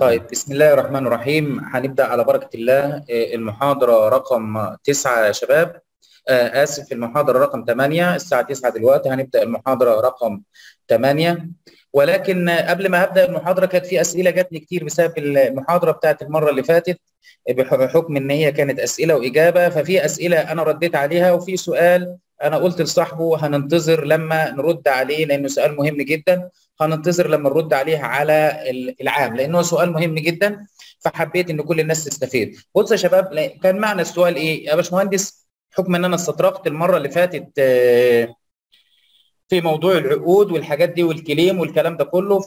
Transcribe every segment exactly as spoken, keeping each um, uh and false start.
طيب بسم الله الرحمن الرحيم. هنبدأ على بركة الله المحاضرة رقم تسعة يا شباب. آه آسف، المحاضرة رقم ثمانية. الساعة تسعة دلوقتي هنبدأ المحاضرة رقم ثمانية، ولكن قبل ما أبدأ المحاضرة كانت في أسئلة جاتني كتير بسبب المحاضرة بتاعت المرة اللي فاتت، بحكم إن هي كانت أسئلة وإجابة، ففي أسئلة أنا رديت عليها وفي سؤال أنا قلت لصاحبه هننتظر لما نرد عليه لأنه سؤال مهم جدا، هننتظر لما نرد عليه على العام لأنه سؤال مهم جدا، فحبيت إن كل الناس تستفيد. بصوا يا شباب، كان معنى السؤال إيه؟ يا باشمهندس حكم إن أنا استطرقت المرة اللي فاتت في موضوع العقود والحاجات دي والكليم والكلام ده كله،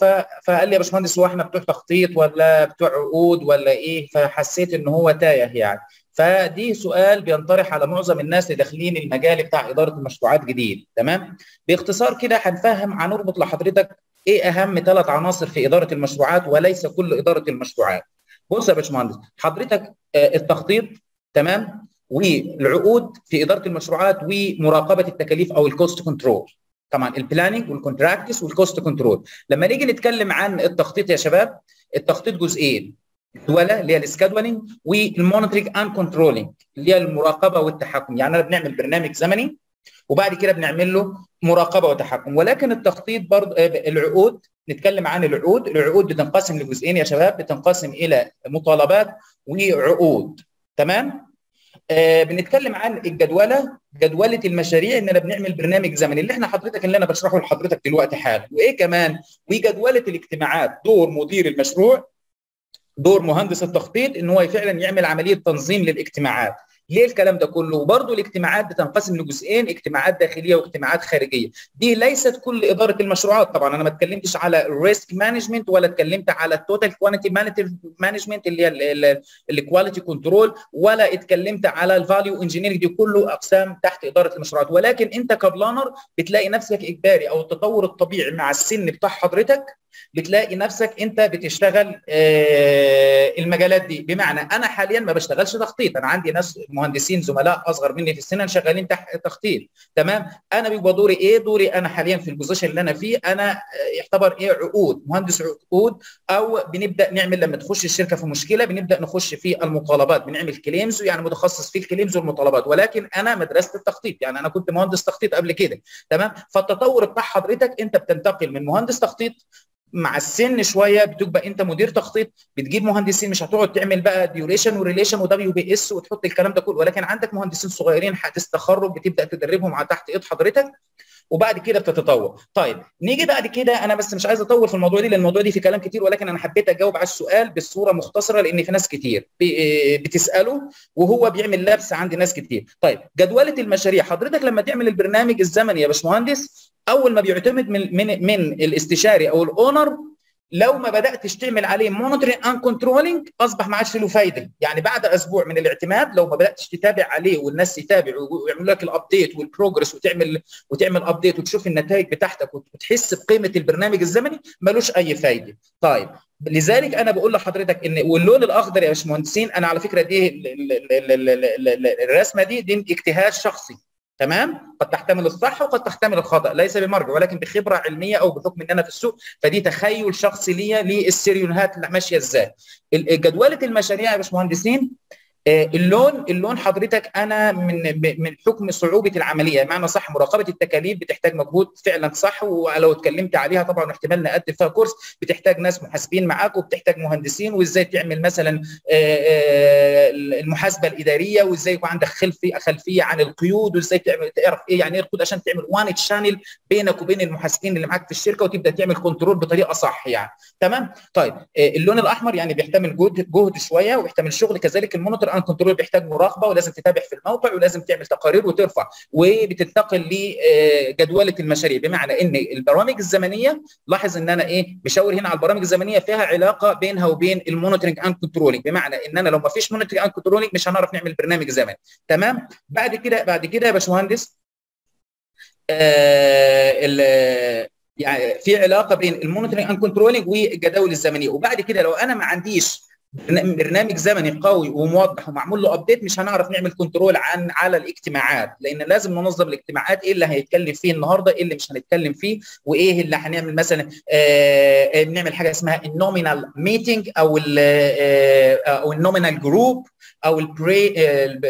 فقال لي يا باشمهندس هو إحنا بتوع تخطيط ولا بتوع عقود ولا إيه؟ فحسيت إن هو تايه يعني. فدي سؤال بينطرح على معظم الناس اللي داخلين المجال بتاع اداره المشروعات جديد، تمام؟ باختصار كده هنفهم، هنربط لحضرتك ايه اهم ثلاث عناصر في اداره المشروعات وليس كل اداره المشروعات. بص يا باشمهندس، حضرتك التخطيط تمام؟ والعقود في اداره المشروعات ومراقبه التكاليف او الكوست كنترول. طبعا البلاننج والكونتراكتس والكوست كنترول. لما نيجي نتكلم عن التخطيط يا شباب، التخطيط جزئين، الجدوله اللي هي السكادولينج والمونيتورنج اند كنترولينج اللي هي المراقبه والتحكم، يعني انا بنعمل برنامج زمني وبعد كده بنعمل له مراقبه وتحكم. ولكن التخطيط برضه، العقود نتكلم عن العقود، العقود بتنقسم لجزئين يا شباب، بتنقسم الى مطالبات وعقود، تمام؟ آه بنتكلم عن الجدوله، جدوله المشاريع ان انا بنعمل برنامج زمني اللي احنا حضرتك اللي انا بشرحه لحضرتك دلوقتي حالا، وايه كمان؟ وجدوله الاجتماعات، دور مدير المشروع، دور مهندس التخطيط ان هو فعلا يعمل عمليه تنظيم للاجتماعات. ليه الكلام ده كله؟ وبرضه الاجتماعات بتنقسم لجزئين، اجتماعات داخليه واجتماعات خارجيه. دي ليست كل اداره المشروعات، طبعا انا ما اتكلمتش على الريسك مانجمنت ولا اتكلمت على التوتال كوانتيتي مانجمنت اللي هي الكواليتي كنترول، ولا اتكلمت على الفاليو انجينيرنج، دي كله اقسام تحت اداره المشروعات. ولكن انت كبلانر بتلاقي نفسك اجباري، او التطور الطبيعي مع السن بتاع حضرتك بتلاقي نفسك انت بتشتغل آه المجالات دي. بمعنى انا حاليا ما بشتغلش تخطيط، انا عندي ناس مهندسين زملاء اصغر مني في السن شغالين تحت تخطيط، تمام؟ انا بيبقى دوري ايه؟ دوري انا حاليا في البوزيشن اللي انا فيه انا يعتبر ايه؟ عقود، مهندس عقود، او بنبدا نعمل لما تخش الشركه في مشكله بنبدا نخش في المطالبات، بنعمل كليمز، يعني متخصص في الكليمز والمطالبات. ولكن انا مدرسه التخطيط، يعني انا كنت مهندس تخطيط قبل كده، تمام؟ فالتطور بتاع حضرتك انت بتنتقل من مهندس تخطيط مع السن شويه بتبقى انت مدير تخطيط، بتجيب مهندسين، مش هتقعد تعمل بقى ديوريشن وريليشن ودبليو بي اس وتحط الكلام ده كله، ولكن عندك مهندسين صغيرين هتستخرج بتبدا تدربهم على تحت ايد حضرتك وبعد كده بتتطور. طيب نيجي بعد كده، انا بس مش عايز اطول في الموضوع دي لان الموضوع دي في كلام كتير، ولكن انا حبيت اجاوب على السؤال بصوره مختصره لان في ناس كتير بتساله وهو بيعمل لبس عند ناس كتير. طيب جدوله المشاريع، حضرتك لما تعمل البرنامج الزمني يا باشمهندس اول ما بيعتمد من من من الاستشاري او الاونر، لو ما بداتش تعمل عليه مونيتورنج اند كنترولينج اصبح ما عادش له فايده، يعني بعد اسبوع من الاعتماد لو ما بداتش تتابع عليه والناس تتابعوا ويعملوا لك الابديت والبروجرس وتعمل وتعمل ابديت وتشوف النتائج بتاعتك وتحس بقيمه البرنامج الزمني، ملوش اي فايده. طيب لذلك انا بقول لحضرتك ان، واللون الاخضر يا باشمهندسين انا على فكره دي الرسمه دي دي اجتهاد شخصي، تمام؟ قد تحتمل الصح وقد تحتمل الخطأ، ليس بمرجع ولكن بخبرة علمية أو بحكم إن أنا في السوق، فدي تخيل شخصي ليا للسيريونهات اللي ماشية إزاي. جدولة المشاريع يا باشمهندسين، اللون اللون حضرتك انا من من حكم صعوبه العمليه، معنى صح مراقبه التكاليف بتحتاج مجهود فعلا صح، ولو اتكلمت عليها طبعا احتمال نقدم فيها كورس، بتحتاج ناس محاسبين معاك وبتحتاج مهندسين، وازاي تعمل مثلا المحاسبه الاداريه، وازاي يكون عندك خلفي خلفيه عن القيود، وازاي تعمل تعرف ايه يعني ايه القيود عشان تعمل وان تشانل بينك وبين المحاسبين اللي معاك في الشركه وتبدا تعمل كنترول بطريقه صح يعني، تمام؟ طيب اللون الاحمر يعني بيحتمل جهد جهد شويه وبيحتمل شغل، كذلك المونيتور ان كنترول بيحتاج مراقبه ولازم تتابع في الموقع ولازم تعمل تقارير وترفع، وبتنتقل لجدوله المشاريع. بمعنى ان البرامج الزمنيه، لاحظ ان انا ايه بشاور هنا على البرامج الزمنيه، فيها علاقه بينها وبين المونيتورنج اند كنترولينج، بمعنى ان انا لو ما فيش مونيتورنج اند كنترولينج مش هنعرف نعمل برنامج زمني، تمام؟ بعد كده بعد كده يا باشمهندس آه يعني في علاقه بين المونيتورنج اند كنترولينج والجداول الزمنيه. وبعد كده لو انا ما عنديش برنامج زمني قوي وموضح ومعمول له ابديت مش هنعرف نعمل كنترول عن على الاجتماعات، لان لازم ننظم الاجتماعات، ايه اللي هنتكلم فيه النهارده، ايه اللي مش هنتكلم فيه، وايه اللي هنعمل مثلا آه بنعمل حاجه اسمها النومينال ميتنج او ال او النومينال جروب او البري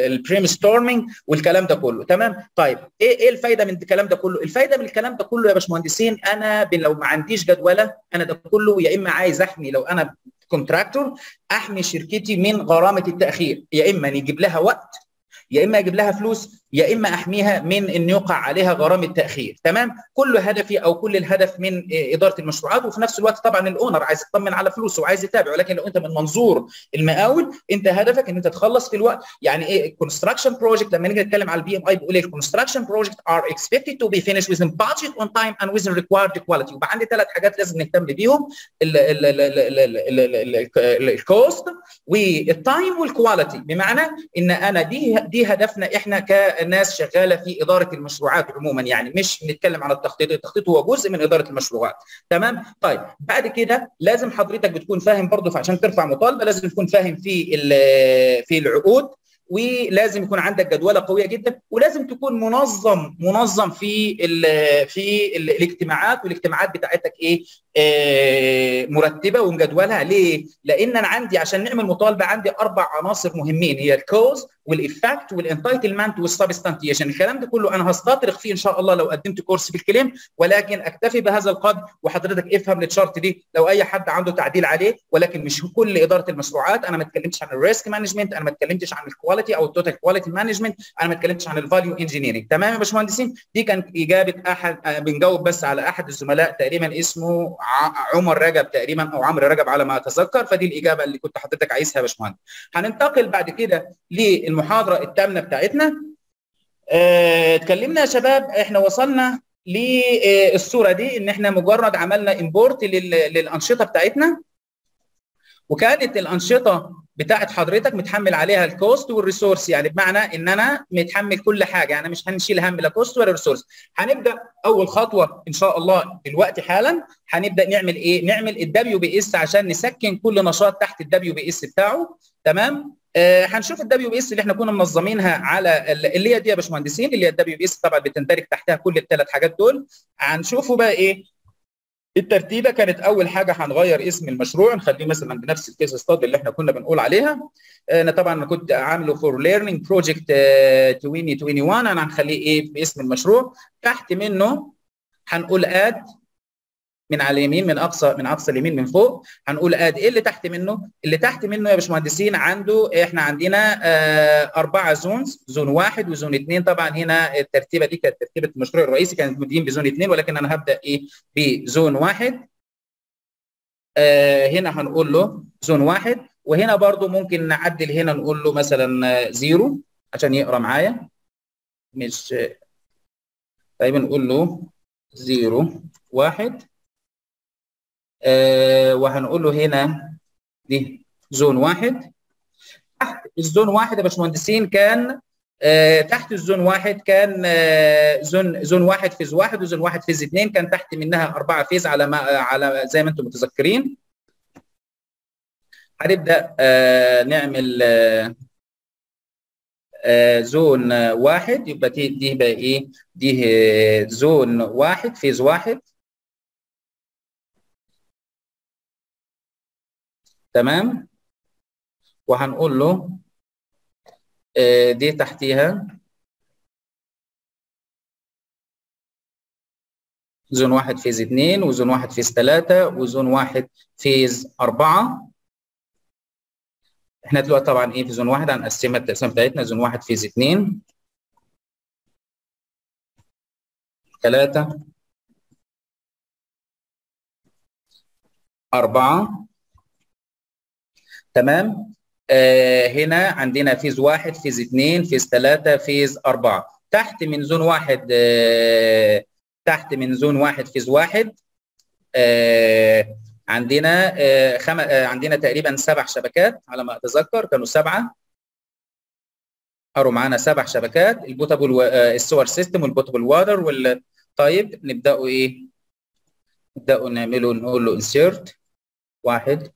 البريم ستورمنج والكلام ده كله. تمام؟ طيب ايه ايه الفايده من الكلام ده كله؟ الفايده من الكلام ده كله يا باشمهندسين، انا لو ما عنديش جدوله انا ده كله يا اما عايز احمي، لو انا كونتراكتور احمي شركتي من غرامه التاخير، يا اما نجيب لها وقت، يا اما اجيب لها فلوس، يا اما احميها من ان يوقع عليها غرامه تاخير. تمام؟ كل هدفي او كل الهدف من اداره المشروعات، وفي نفس الوقت طبعا الاونر عايز يطمن على فلوسه وعايز يتابع، ولكن لو انت من منظور المقاول انت هدفك ان انت تخلص في الوقت. يعني ايه الكونستراكشن بروجكت؟ لما نيجي نتكلم على البي ام اي بيقول ايه؟ الكونستراكشن بروجكت ار اكسبكتد تو بي فينيش وذ ان بادجت اون تايم اند وذ ريكوايرد كواليتي. يبقى عندي ثلاث حاجات لازم نهتم بيهم، الكوست والتايم والكواليتي، بمعنى ان انا دي دي هدفنا احنا ك الناس شغاله في اداره المشروعات عموما، يعني مش بنتكلم على التخطيط، التخطيط هو جزء من اداره المشروعات. تمام؟ طيب بعد كده لازم حضرتك بتكون فاهم برضه، عشان ترفع مطالبه لازم تكون فاهم في في العقود، ولازم يكون عندك جدوله قويه جدا، ولازم تكون منظم منظم في ال في ال الاجتماعات، والاجتماعات بتاعتك ايه؟ آه مرتبه ومجدولها. ليه؟ لان انا عندي عشان نعمل مطالبه عندي اربع عناصر مهمين، هي الكوز والإفكت والانتايتلمنت والسبستانتيشن. الكلام ده كله انا هستطرق فيه ان شاء الله لو قدمت كورس في الكلام، ولكن اكتفي بهذا القدر، وحضرتك افهم التشارت دي لو اي حد عنده تعديل عليه، ولكن مش كل اداره المشروعات. انا ما اتكلمتش عن الريسك مانجمنت، انا ما اتكلمتش عن الكواليتي او التوتال كواليتي مانجمنت، انا ما اتكلمتش عن الفاليو انجينيرنج. تمام يا باشمهندسين؟ دي كانت اجابه احد، بنجاوب بس على احد الزملاء تقريبا اسمه عمر رجب تقريبا او عمرو رجب على ما اتذكر، فدي الاجابه اللي كنت حضرتك عايزها يا باشمهندس. هننتقل بعد كده للمحاضره الثامنه بتاعتنا. اه اتكلمنا يا شباب، احنا وصلنا للصوره دي ان احنا مجرد عملنا امبورت للانشطه بتاعتنا، وكانت الانشطه بتاعت حضرتك متحمل عليها الكوست والريسورس، يعني بمعنى ان انا متحمل كل حاجه، انا مش هنشيل هم لا كوست ولا ريسورس. هنبدا اول خطوه ان شاء الله دلوقتي حالا، هنبدا نعمل ايه؟ نعمل الدبليو بي اس عشان نسكن كل نشاط تحت الدبليو بي اس بتاعه. تمام؟ آه هنشوف الدبليو بي اس اللي احنا كنا منظمينها على اللي هي دي يا باشمهندسين، اللي هي الدبليو بي اس طبعا بتندرج تحتها كل الثلاث حاجات دول. هنشوفه بقى ايه الترتيبه. كانت اول حاجه هنغير اسم المشروع، نخليه مثلا بنفس الكيس ستادي اللي احنا كنا بنقول عليها. انا طبعا كنت عامله فور ليرنينج بروجكت ألفين وواحد وعشرين، انا هنخليه ايه باسم المشروع. تحت منه هنقول اد من على اليمين، من اقصى من اقصى اليمين من فوق هنقول اد. ايه اللي تحت منه؟ اللي تحت منه يا باشمهندسين عنده، احنا عندنا آه اربعه زونز، زون واحد وزون اثنين. طبعا هنا الترتيبه دي كانت ترتيبه المشروع الرئيسي، كانت مبدئيين بزون اثنين، ولكن انا هبدا ايه بزون واحد. آه هنا هنقول له زون واحد، وهنا برضو ممكن نعدل، هنا نقول له مثلا زيرو عشان يقرا معايا، مش طيب نقول له زيرو واحد. آه وهنقول له هنا دي زون واحد. تحت الزون واحد يا باشمهندسين كان آه تحت الزون واحد كان آه زون زون واحد فيز واحد وزون واحد فيز اثنين، كان تحت منها اربعه فيز على ما على زي ما انتم متذكرين. هنبدا آه نعمل آه آه زون واحد، يبقى دي بقى ايه؟ دي آه زون واحد فيز واحد. تمام؟ وهنقول له دي تحتيها زون واحد فيز اثنين، وزون واحد فيز ثلاثة، وزون واحد فيز أربعة. احنا دلوقتي طبعا ايه في زون واحد هنقسمها التقسيمة بتاعتنا، زون واحد فيز اثنين، ثلاثة، أربعة. تمام؟ آه هنا عندنا فيز واحد، فيز اثنين، فيز ثلاثة، فيز أربعة. تحت من زون واحد آه تحت من زون واحد فيز واحد آه عندنا آه خم... آه عندنا تقريبا سبع شبكات على ما أتذكر، كانوا سبعة. قروا معانا سبع شبكات، البوتابل آه السور سيستم والبوتابل واتر وال... طيب نبدأوا إيه؟ نبدأوا نعمله، نقول له انسيرت واحد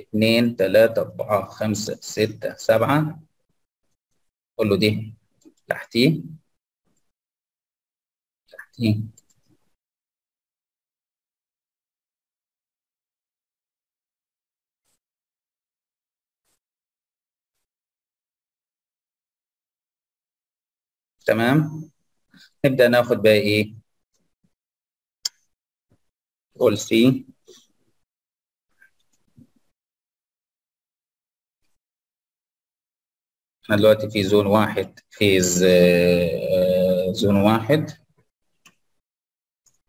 اتنين تلاتة أربعة خمسة ستة سبعة، قول له دي تحتيه تحتيه تمام. نبدأ ناخد بقى ايه؟ قول سي احنا دلوقتي في زون واحد، في زون واحد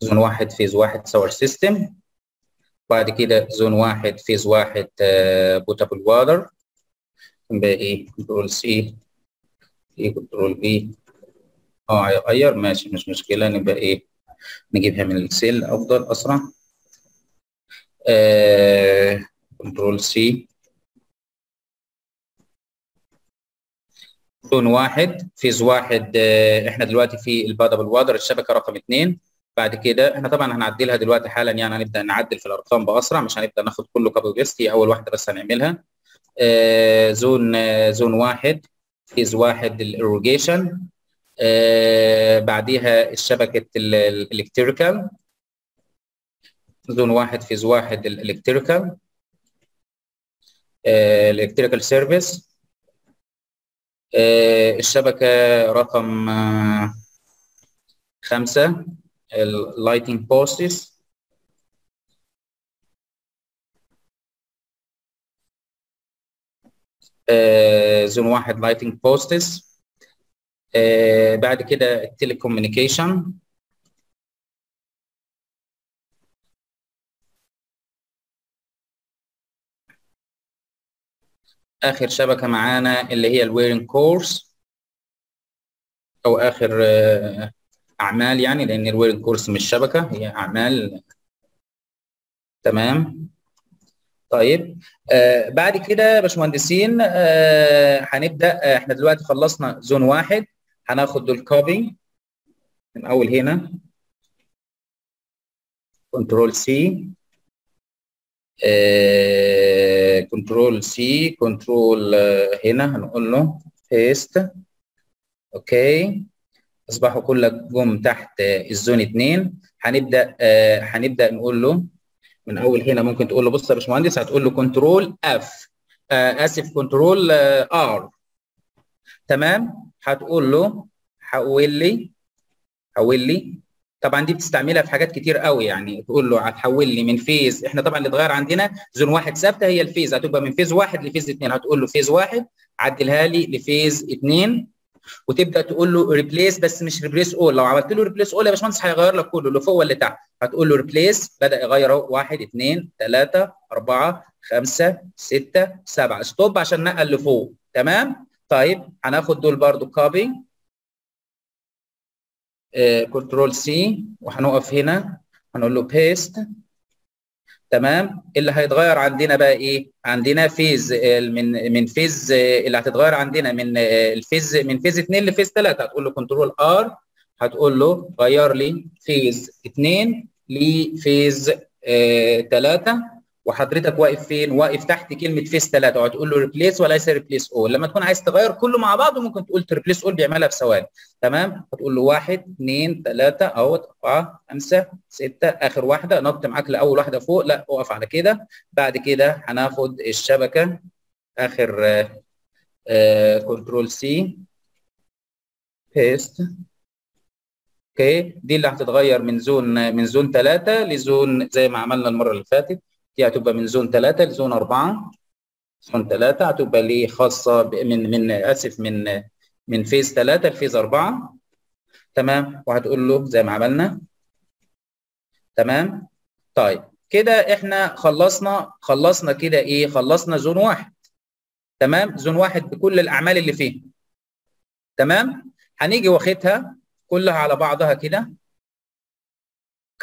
زون واحد فيز واحد ساور سيستم، بعد كده زون واحد فيز واحد بوتابل واتر. بقى ايه؟ كنترول سي ايه كنترول بي اه هيغير، ماشي مش مشكلة. نبقى ايه؟ نجيبها من السيل افضل اسرع. آه كنترول سي زون واحد فيز واحد. آه احنا دلوقتي في البادبل وادر الشبكة رقم اتنين، بعد كده احنا طبعا هنعدلها دلوقتي حالا، يعني هنبدأ نعدل في الارقام باسرع، مش هنبدأ ناخد كله كابل بيست، هي اول واحدة بس هنعملها. آه زون آه زون واحد فيز واحد الإيروجيشن، آه بعديها الشبكة الإلكتريكال، زون واحد فيز واحد الإلكتريكال آه الإلكتريكال سيرفيس، آه الشبكة رقم آه خمسة اللايتنج بوستس، آه زون واحد لايتنج بوستس، آه بعد كده التليكوميونيكيشن، آخر شبكة معانا اللي هي الويرنج كورس، أو آخر آه أعمال، يعني لأن الويرنج كورس مش شبكة، هي أعمال. تمام طيب. آه بعد كده يا باشمهندسين آه هنبدأ. آه احنا دلوقتي خلصنا زون واحد، هناخد الكوبي من اول هنا، كنترول سي آه كنترول سي كنترول آه هنا هنقول له بيست. اوكي اصبحوا كلهم تحت آه الزون اتنين. هنبدأ آه هنبدأ نقول له من اول هنا، ممكن تقول له بص يا باشمهندس، هتقول له كنترول اف آه اسف كنترول ار. تمام. هتقول له حول لي حول لي طبعا دي بتستعملها في حاجات كتير قوي، يعني تقول له هتحول لي من فيز، احنا طبعا اللي اتغير عندنا زون واحد ثابته هي الفيز، هتبقى من فيز واحد لفيز اتنين، هتقول له فيز واحد عدلها لي لفيز اتنين، وتبدا تقول له ريبليس، بس مش ريبليس اول. لو عملت له ريبليس اول يا باشمهندس هيغير لك كله اللي فوق واللي تحت. هتقول له ريبليس، بدا يغير اهو واحد اتنين تلاته اربعه خمسه سته سبعه، ستوب عشان نقل اللي فوق. تمام طيب. هناخد دول برضو كوبي آه كنترول سي، وهنقف هنا هنقول له بيست. تمام. اللي هيتغير عندنا بقى ايه؟ عندنا فيز من من فيز اللي هتتغير عندنا من الفيز من فيز اتنين لفيز تلاته، هتقول له كنترول ار، هتقول له غير لي فيز اتنين لفيز اه تلاته، وحضرتك واقف فين؟ واقف تحت كلمه فيز تلاته، وهتقول له ريبليس وليس ريبليس اول. لما تكون عايز تغير كله مع بعضه ممكن تقول ريبليس اول، بيعملها في ثواني. تمام. هتقول له واحد اتنين تلاته اهوت اربعه خمسه سته، اخر واحده نط معاك لاول واحده فوق، لا اقف على كده. بعد كده هناخد الشبكه اخر آه آه كنترول سي بيست. اوكي دي اللي هتتغير من زون من زون تلاته لزون، زي ما عملنا المره اللي فاتت، دي هتبقى من زون تلاته لزون اربعه. زون تلاته هتبقى ليه خاصه من من اسف من من فيز تلاته لفيز اربعه. تمام. وهتقول له زي ما عملنا. تمام طيب. كده احنا خلصنا خلصنا كده ايه؟ خلصنا زون واحد. تمام. زون واحد بكل الاعمال اللي فيه. تمام. هنيجي واخدها كلها على بعضها كده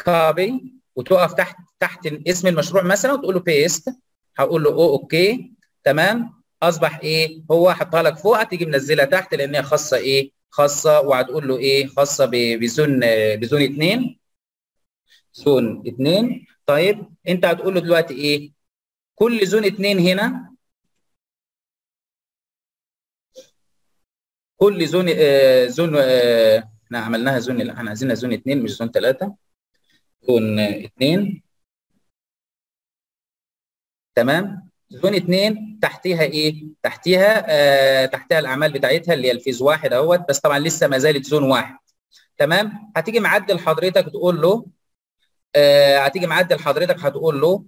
كوبي، وتقف تحت تحت اسم المشروع مثلا وتقول له بيست، هقول له او اوكي. تمام. اصبح ايه؟ هو حطها لك فوق، هتيجي منزلها تحت لان هي خاصه ايه؟ خاصه، وهتقول له ايه؟ خاصه بزون بزون اتنين زون اتنين. طيب انت هتقول له دلوقتي ايه؟ كل زون اتنين هنا، كل زون آه زون آه احنا عملناها زون، احنا عايزينها زون اتنين مش زون تلاتة، زون اتنين تمام. زون اتنين تحتيها ايه؟ تحتيها آه تحتيها الاعمال بتاعتها اللي هي الفيز واحد اهوت، بس طبعا لسه ما زالت زون واحد تمام. هتيجي معدل حضرتك تقول له آه هتيجي معدل حضرتك هتقول له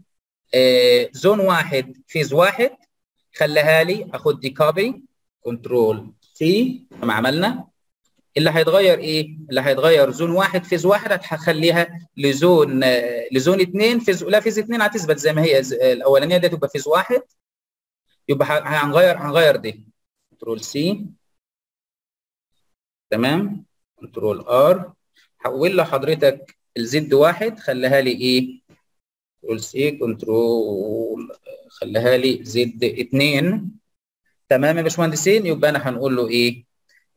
آه زون واحد فيز واحد، خليها لي اخد دي كوبي كنترول سي كما عملنا. اللي هيتغير ايه؟ اللي هيتغير زون واحد فيز واحد هتخليها لزون لزون اتنين فيز، لا فيز اتنين هتثبت زي ما هي، الاولانيه دي تبقى فيز واحد، يبقى هنغير هنغير دي كنترول سي تمام كنترول ار. حول لحضرتك الزد واحد، خليها لي ايه؟ كنترول سي كنترول، خليها لي زد اتنين تمام يا باشمهندسين. يبقى انا هنقول له ايه؟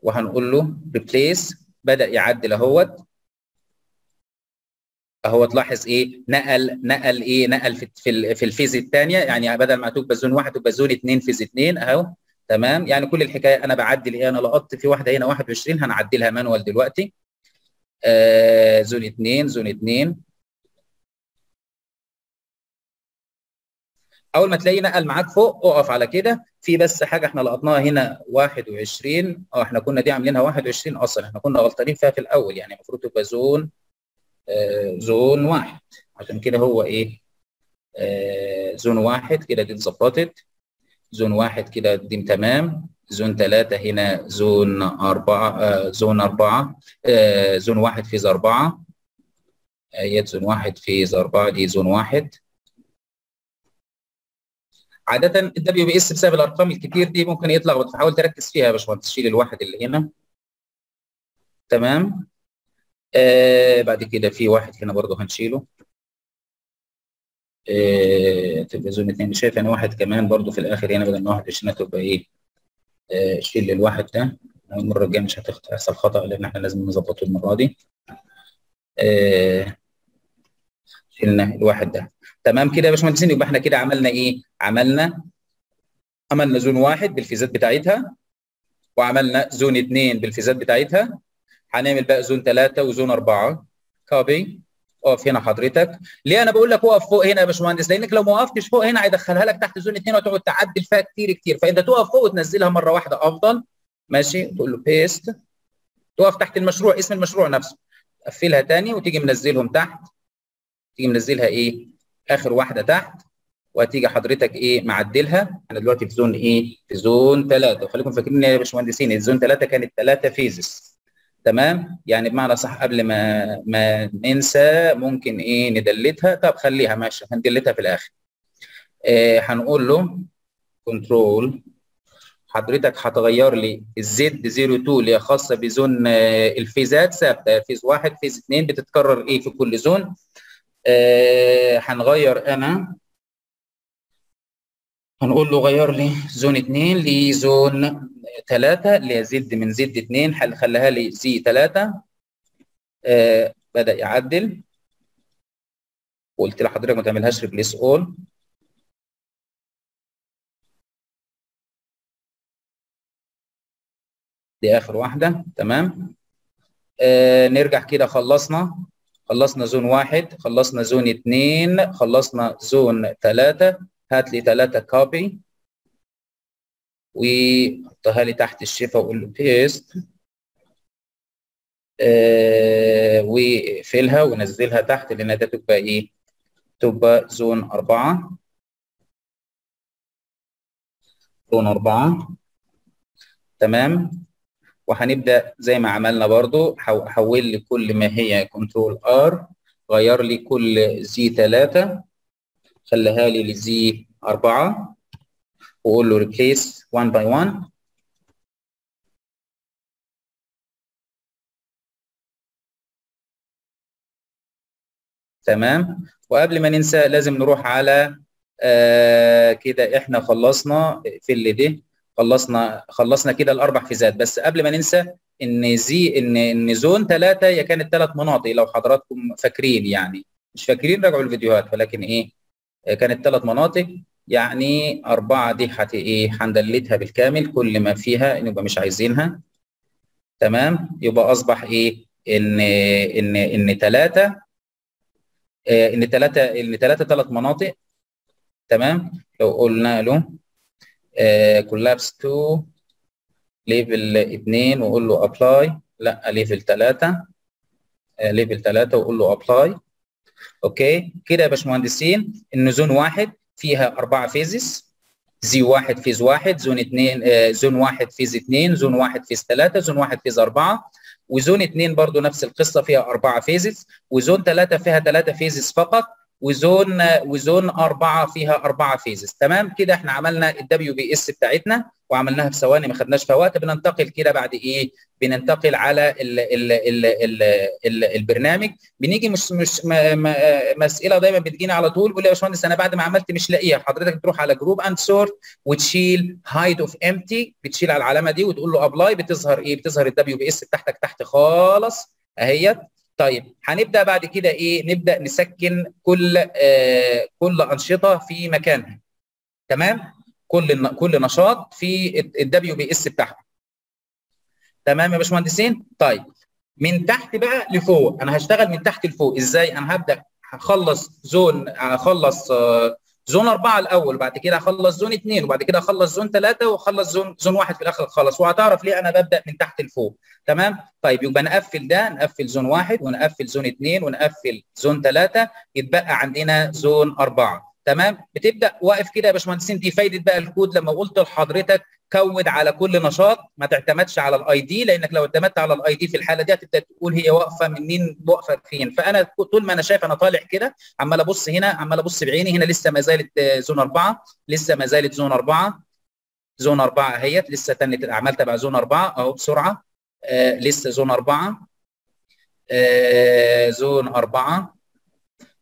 وهنقول له ريبليس، بدأ يعدل اهوت اهوت. لاحظ ايه؟ نقل نقل ايه؟ نقل في في, في الفيز الثانيه، يعني بدل ما تبقى زون واحد تبقى زون اتنين فيز اتنين اهو تمام. يعني كل الحكايه انا بعدل ايه؟ انا لقطت في واحده هنا واحد وعشرين هنعدلها مانوال دلوقتي. آه زون اتنين زون اتنين، اول ما تلاقيه نقل معاك فوق اقف على كده. في بس حاجه احنا لقطناها هنا واحد وعشرين، اه احنا كنا دي عاملينها واحد وعشرين اصلا، احنا كنا غلطانين فيها في الاول، يعني المفروض تبقى زون آه زون واحد، عشان كده هو ايه آه زون واحد كده، دي اتظبطت زون واحد كده، دي تمام. زون ثلاثة هنا زون أربعة آه زون أربعة آه زون واحد فيز أربعة، ايات زون واحد فيز أربعة دي زون واحد. عادة الدبليو بي اس بسبب الارقام الكتير دي ممكن يتلخبط، فحاول تركز فيها يا باشمهندس، شيل الواحد اللي هنا تمام. آه بعد كده في واحد هنا برضه هنشيله. آه تبقى زون اتنين، شايف انا واحد كمان برضه في الاخر هنا، بدل ما واحد وعشرين تبقى ايه؟ آه شيل الواحد ده، المره الجايه مش هتحصل خطأ لان احنا لازم نظبطه المره دي. آه شيلنا الواحد ده تمام كده يا باشمهندسين. يبقى احنا كده عملنا ايه؟ عملنا عملنا زون واحد بالفيزات بتاعتها، وعملنا زون اتنين بالفيزات بتاعتها. هنعمل بقى زون ثلاثة وزون أربعة. كوبي، اقف هنا حضرتك. ليه انا بقول لك اقف فوق هنا يا باشمهندس؟ لانك لو ما وقفتش فوق هنا هيدخلها لك تحت زون اتنين وتقعد تعدل فيها كتير كتير، فانت تقف فوق وتنزلها مره واحده افضل. ماشي، تقول له بيست، تقف تحت المشروع اسم المشروع نفسه، تقفلها تاني وتيجي منزلهم تحت، تيجي منزلها ايه؟ اخر واحده تحت، وهتيجي حضرتك ايه؟ معدلها. انا دلوقتي في زون ايه؟ في زون ثلاثة، وخليكم فاكرين يا باشمهندسين الزون ثلاثة كانت ثلاثة فيزز تمام؟ يعني بمعنى صح قبل ما ما ننسى ممكن ايه ندلتها. طب خليها ماشي، هندلتها في الاخر. آه هنقول له كنترول، حضرتك هتغير لي الزد اتنين اللي هي خاصه بزون آه الفيزات ثابته، فيز واحد فيز اتنين بتتكرر ايه في كل زون. آه هنغير، انا هنقول له غير لي زون اتنين لزون ثلاثة اللي هي زد من زد اتنين، هنخليها لي زي ثلاثة. آه بدأ يعدل، وقلت لحضرتك ما تعملهاش ريبليس اول. دي اخر واحدة تمام. آه نرجع كده، خلصنا خلصنا زون واحد، خلصنا زون اتنين، خلصنا زون تلاتة. هات لي تلاتة كوبي وحطها لي تحت الشفا وقول له بيست، آه واقفلها ونزلها تحت لأنها ده تبقى إيه؟ تبقى زون أربعة. زون أربعة تمام. وهنبدأ زي ما عملنا برضو، حول لي كل ما هي كنترول ار، غير لي كل زي ثلاثة خليها لي لزي أربعة، وقول له ريبليس واحد باي واحد. تمام. وقبل ما ننسى لازم نروح على آه كده، احنا خلصنا في اللي دي، خلصنا خلصنا كده الاربع فيزات. بس قبل ما ننسى ان زي ان ان زون ثلاثة هي كانت ثلاث مناطق، لو حضراتكم فاكرين، يعني مش فاكرين راجعوا الفيديوهات، ولكن ايه كانت ثلاث مناطق. يعني أربعة دي حت إيه هندلتها بالكامل، كل ما فيها نبقى مش عايزينها. تمام، يبقى أصبح إيه إن إن إن ثلاثة إيه إن ثلاثة إن ثلاثة ثلاث مناطق. تمام، لو قلنا له آه كولابس تو ليفل اتنين وقول له أبلاي، لا ليفل ثلاثة آه ليفل ثلاثة وقول له أبلاي. أوكي كده يا باشمهندسين إن زون واحد فيها أربعة فيزز، زي واحد فيز واحد، زون اتنين آه زون واحد فيز اتنين، زون واحد فيز ثلاثة، زون واحد فيز أربعة، وزون اتنين برضو نفس القصة فيها أربعة فيزز، وزون ثلاثة فيها ثلاثة فيزز فقط، وزون وزون أربعة فيها أربعة فيزز. تمام كده احنا عملنا الدبليو بي اس بتاعتنا وعملناها في ثواني ما خدناش فيها وقت. بننتقل كده بعد ايه بننتقل على ال ال ال ال ال البرنامج. بنيجي مش مش مسألة دايما بتجينا على طول، بقول يا باشمهندس انا بعد ما عملت مش لاقيها، حضرتك بتروح على جروب اند سورت وتشيل هايد اوف امتي، بتشيل على العلامه دي وتقول له ابلاي، بتظهر ايه بتظهر الدبليو بي اس بتاعتك تحت خالص اهيت. طيب هنبدا بعد كده ايه نبدا نسكن كل آه كل انشطه في مكانها. تمام، كل كل نشاط في الدبليو بي اس بتاعها. تمام يا باشمهندسين. طيب من تحت بقى لفوق، انا هشتغل من تحت لفوق ازاي؟ انا هبدا هخلص زون هخلص آه زون أربعة الأول، بعد كده هخلص زون اتنين، وبعد كده هخلص زون ثلاثة، وهخلص زون زون واحد في الآخر خلص، وهتعرف ليه أنا ببدأ من تحت لفوق. تمام؟ طيب يبقى نقفل ده، نقفل زون واحد، ونقفل زون اتنين، ونقفل زون ثلاثة، يتبقى عندنا زون أربعة. تمام؟ بتبدأ واقف كده يا باشمهندسين. دي فايدة بقى الكود لما قلت لحضرتك كود على كل نشاط، ما تعتمدش على الاي دي، لانك لو اعتمدت على الاي دي في الحاله دي هتبدا تقول هي واقفه منين واقفه فين. فانا طول ما انا شايف انا طالع كده عمال ابص هنا، عمال ابص بعيني هنا، لسه ما زالت زون أربعة، لسه ما زالت زون أربعة، زون أربعة اهيت، لسه تنت الاعمال تبع زون أربعة اهو بسرعه. آه لسه زون أربعة، آه زون أربعة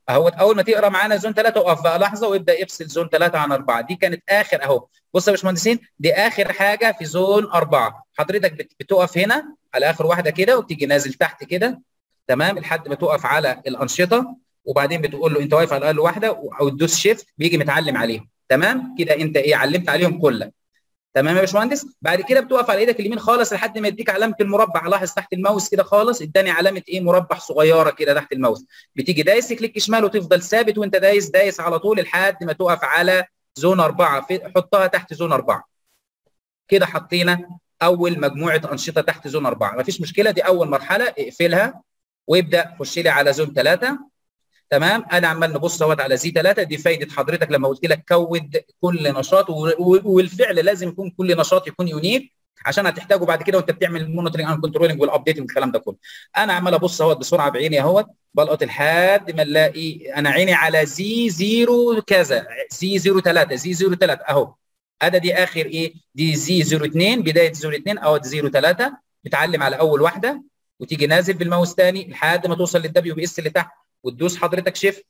اهو. اول ما تقرا معانا زون ثلاثة وقف بقى لحظه وابدا يفصل زون ثلاثة عن أربعة. دي كانت اخر اهو. بص يا باشمهندسين دي اخر حاجه في زون أربعة. حضرتك بتقف هنا على اخر واحده كده وبتيجي نازل تحت كده. تمام، لحد ما تقف على الانشطه، وبعدين بتقول له انت واقف على اقل واحده او تدوس شيفت، بيجي متعلم عليهم. تمام كده انت ايه علمت عليهم كلك. تمام يا باشمهندس. بعد كده بتقف على ايدك اليمين خالص لحد ما يديك علامه المربع. لاحظ تحت الماوس كده خالص اداني علامه ايه مربع صغيره كده تحت الماوس، بتيجي دايس كليك شمال وتفضل ثابت وانت دايس دايس على طول لحد ما تقف على زون أربعة. حطها تحت زون أربعة كده. حطينا اول مجموعه انشطه تحت زون أربعة، مفيش مشكله، دي اول مرحله اقفلها وابدا خش لي على زون ثلاثة. تمام، انا عمال نبص اهوت على زي ثلاثة. دي فايده حضرتك لما قلت لك كود كل نشاط، والفعل لازم يكون كل نشاط يكون يونيك عشان هتحتاجه بعد كده وانت بتعمل المونيتورنج اند كنترولنج والابديتنج والكلام ده كله. انا عمال ابص اهوت بسرعه بعيني اهوت، بلقط لحد ما الاقي انا عيني على زي زيرو كذا، زي زيرو ثلاثة، زي زيرو ثلاثة اهو. ادا دي اخر ايه دي زي زيرو اتنين، بدايه زيرو اتنين اهوت زيرو ثلاثة. بتعلم على اول واحده وتيجي نازل بالماوس تاني لحد ما توصل للدبليو بي اس اللي تحت، وتدوس حضرتك شيفت.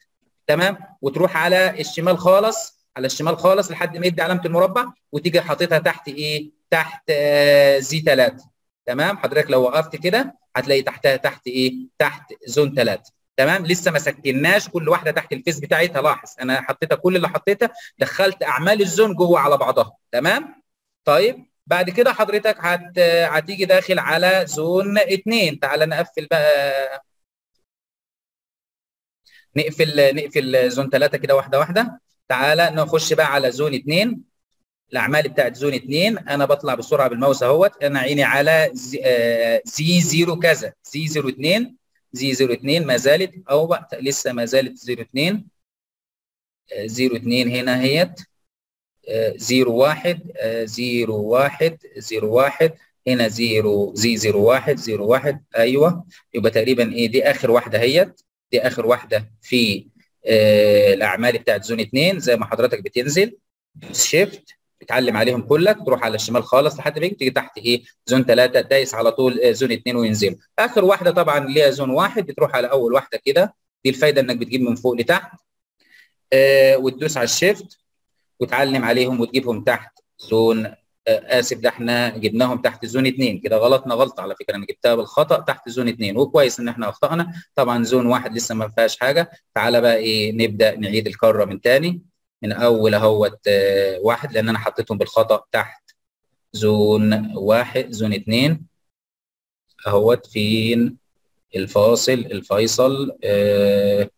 تمام، وتروح على الشمال خالص، على الشمال خالص لحد ما يدي علامه المربع، وتيجي حاططها تحت ايه تحت آه زي ثلاثة. تمام، حضرتك لو وقفت كده هتلاقي تحتها تحت ايه تحت زون ثلاثة. تمام، لسه ما سكناش كل واحده تحت الفيز بتاعتها. لاحظ انا حطيتها كل اللي حطيتها، دخلت اعمال الزون جوه على بعضها. تمام، طيب بعد كده حضرتك هت هتيجي داخل على زون اتنين. تعال نقفل بقى، نقفل نقفل زون ثلاثة كده واحده واحده. تعالى نخش بقى على زون اتنين، الاعمال بتاعت زون اتنين. انا بطلع بسرعه بالماوس اهوت، انا عيني على زي, آه زي زيرو كذا، زي زيرو اتنين، زي زيرو اتنين ما زالت او وقت لسه ما زالت زيرو اتنين، آه زيرو اتنين هنا اهيت، آه زيرو واحد، آه زيرو واحد، زيرو واحد هنا، زيرو زي زيرو واحد، زيرو واحد ايوه. يبقى تقريبا ايه دي اخر واحده اهيت، دي اخر واحده في آه الاعمال بتاعت زون اتنين. زي ما حضرتك بتنزل شيفت بتعلم عليهم كلك، تروح على الشمال خالص لحد ما تيجي تحت ايه زون ثلاثة، دايس على طول آه زون اتنين وينزل. اخر واحده طبعا ليها زون واحد، بتروح على اول واحده كده. دي الفايده انك بتجيب من فوق لتحت آه وتدوس على الشيفت وتعلم عليهم وتجيبهم تحت زون آه اسف ده احنا جبناهم تحت زون اتنين كده. غلطنا غلطه على فكره، انا جبتها بالخطا تحت زون اتنين، وكويس ان احنا اخطانا. طبعا زون واحد لسه ما فيهاش حاجه. تعالى بقى ايه نبدا نعيد الكره من تاني. من اول اهوت واحد، لان انا حطيتهم بالخطأ تحت زون واحد زون اتنين اهوت. فين الفاصل الفيصل؟ اه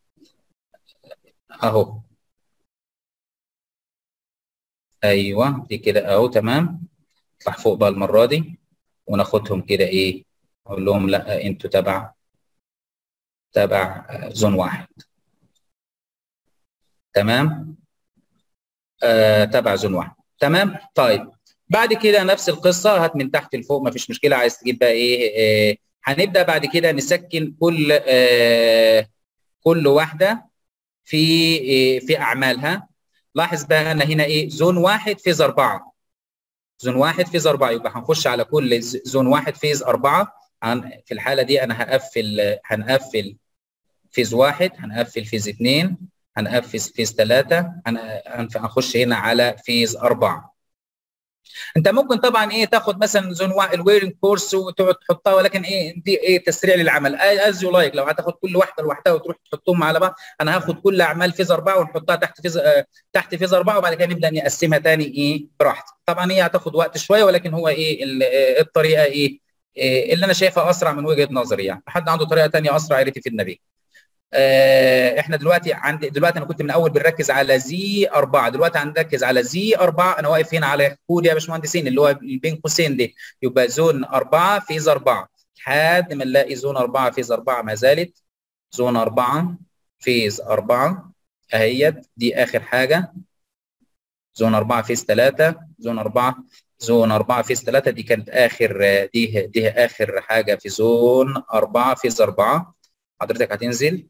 اهو، ايوه دي كده اهو تمام. اطلع فوق بقى المره دي وناخدهم كده ايه، اقول لهم لا انتوا تبع تبع زون واحد تمام، آه تبع زون واحد تمام. طيب بعد كده نفس القصه، هات من تحت لفوق مفيش مشكله. عايز تجيب بقى ايه؟ آه هنبدا بعد كده نسكن كل آه كل واحده في آه في اعمالها. لاحظ بقى انا هنا ايه، زون واحد فيز اربعه، زون واحد فيز أربعة، يبقى هنخش على كل زون واحد فيز أربعة. عن في الحالة دي أنا هقفل، هنقفل فيز واحد، هنقفل فيز اتنين، هنقفل فيز تلاتة، هنخش هنا على فيز أربعة. أنت ممكن طبعًا إيه تاخد مثلًا زون واحد الويرنج كورس وتقعد تحطها، ولكن إيه دي إيه تسريع للعمل أز يو لايك. لو هتاخد كل واحدة لوحدها وتروح تحطهم على بعض، أنا هاخد كل أعمال فيز أربعة ونحطها تحت فيز آه تحت فيز أربعة، وبعد كده نبدأ نقسمها تاني إيه براحتي. طبعًا هي إيه هتاخد وقت شوية، ولكن هو إيه الطريقة إيه, إيه اللي أنا شايفها أسرع من وجهة نظري. يعني حد عنده طريقة تانية أسرع يا ريت يفيدنا بيها. آه احنا دلوقتي عند دلوقتي انا كنت من الاول بنركز على زي أربعة، دلوقتي هنركز على زي أربعة. انا واقف هنا على كود يا باشمهندسين اللي هو بين قوسين دي، يبقى زون أربعة فيز أربعة لحد ما نلاقي زون أربعة فيز أربعة. ما زالت زون أربعة فيز أربعة اهيت، دي اخر حاجه. زون أربعة فيز تلاتة، زون أربعة زون أربعة فيز تلاتة، دي كانت اخر دي دي اخر حاجه في زون أربعة فيز أربعة. حضرتك هتنزل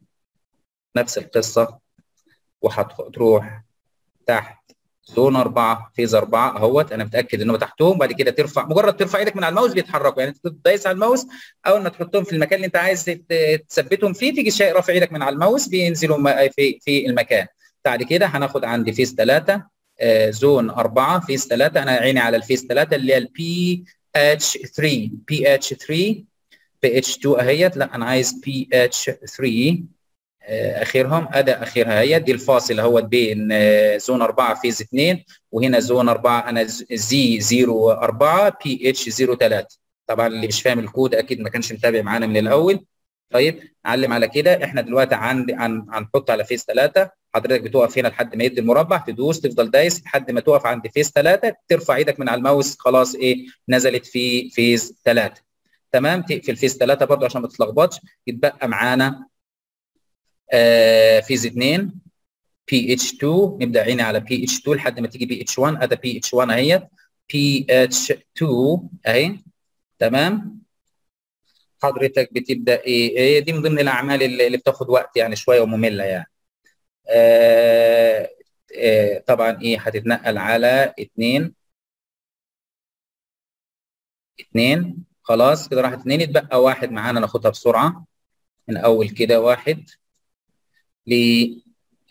نفس القصة وهتروح تحت زون أربعة فيز أربعة أهوت. أنا متأكد إنهم تحتهم. بعد كده ترفع، مجرد ترفع إيدك من على الماوس بيتحركوا، يعني تدايس على الماوس أول ما تحطهم في المكان اللي أنت عايز تثبتهم فيه، تيجي شيء رافع إيدك من على الماوس بينزلوا في في المكان. بعد كده هناخد عندي فيز تلاتة آه زون أربعة فيز تلاتة. أنا عيني على الفيز تلاتة اللي هي البي اتش تلاتة، بي اتش تلاتة بي اتش اتنين أهيت. لا أنا عايز بي اتش تلاتة اخرهم، ادى اخرها هي دي. الفاصل اهوت بين زون أربعة فيز اتنين وهنا زون أربعة، انا زي زيرو أربعة بي اتش زيرو تلاتة. طبعا اللي مش فاهم الكود اكيد ما كانش متابع معانا من الاول. طيب نعلم على كده. احنا دلوقتي عند هنحط على فيز تلاتة، حضرتك بتقف هنا لحد ما يدي المربع، تدوس تفضل دايس لحد ما تقف عند فيز تلاتة، ترفع ايدك من على الماوس خلاص ايه نزلت في فيز تلاتة تمام. تقفل فيز تلاتة برضه عشان ما تتلخبطش. يتبقى معانا آه فيز اتنين بي اتش اتنين، نبدا عيني على بي اتش اتنين لحد ما تيجي بي اتش واحد، ادي بي اتش واحد اهيت بي اتش اتنين اهي تمام. حضرتك بتبدا ايه, إيه دي من ضمن الاعمال اللي بتاخد وقت يعني شويه وممله يعني. آه آه طبعا ايه هتتنقل على اتنين اتنين خلاص كده راحت اتنين. يتبقى واحد معانا، ناخدها بسرعه من اول كده. واحد ل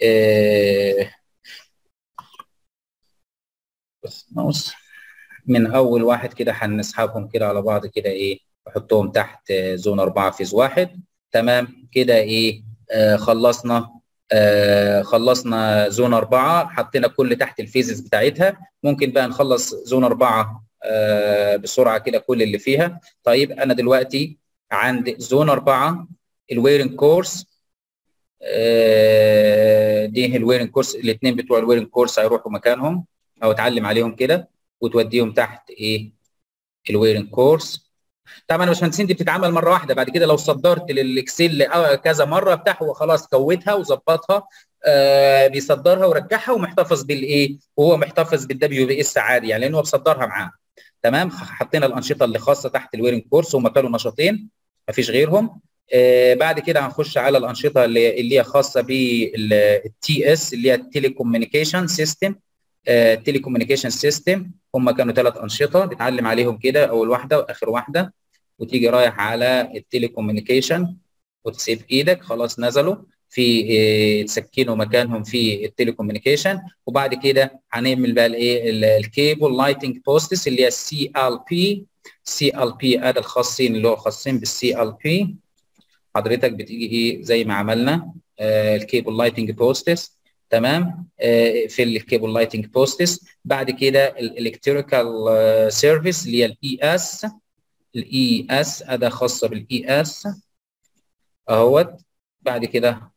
آه بس ناقص من اول واحد كده، هنسحبهم كده على بعض كده ايه، نحطهم تحت زون أربعة فيز واحد تمام كده ايه. آه خلصنا آه خلصنا زون أربعة، حطينا كل تحت الفيزز بتاعتها. ممكن بقى نخلص زون أربعة آه بسرعه كده كل اللي فيها. طيب انا دلوقتي عند زون أربعة الويرنج كورس دي، الويرنج كورس الاثنين بتوع الويرنج كورس هيروحوا مكانهم او اتعلم عليهم كده وتوديهم تحت ايه الويرنج كورس. طبعا يا باشمهندسين دي بتتعمل مره واحده، بعد كده لو صدرت للاكسل كذا مره بتاعه وخلاص كوتها وظبطها آه بيصدرها ورجعها ومحتفظ بالايه، وهو محتفظ بالدبليو بي اس عادي يعني، لان هو بيصدرها معاه تمام. حطينا الانشطه اللي خاصه تحت الويرنج كورس، هم كانوا نشاطين مفيش غيرهم. آه بعد كده هنخش على الانشطه اللي, اللي هي خاصه بالتي اس اللي هي التليكوميونيكيشن سيستم. التليكوميونيكيشن سيستم هم كانوا ثلاث انشطه بتعلم عليهم كده، اول واحده واخر واحده، وتيجي رايح على التليكوميونيكيشن وتسيب ايدك خلاص نزلوا في تسكنوا مكانهم في التليكوميونيكيشن. وبعد كده هنعمل بقى الايه الكيبل لايتنج بوستس اللي هي السي ال بي، سي ال بي ادي الخاصين اللي هو خاصين بالسي ال بي. حضرتك بتيجي ايه زي ما عملنا آه الكيبل لايتنج بوستس تمام في الكيبل لايتنج بوستس. بعد كده الالكتريكال سيرفيس اللي هي الاي اس، الاي اس اداه خاصه بالاي اس اهوت. بعد كده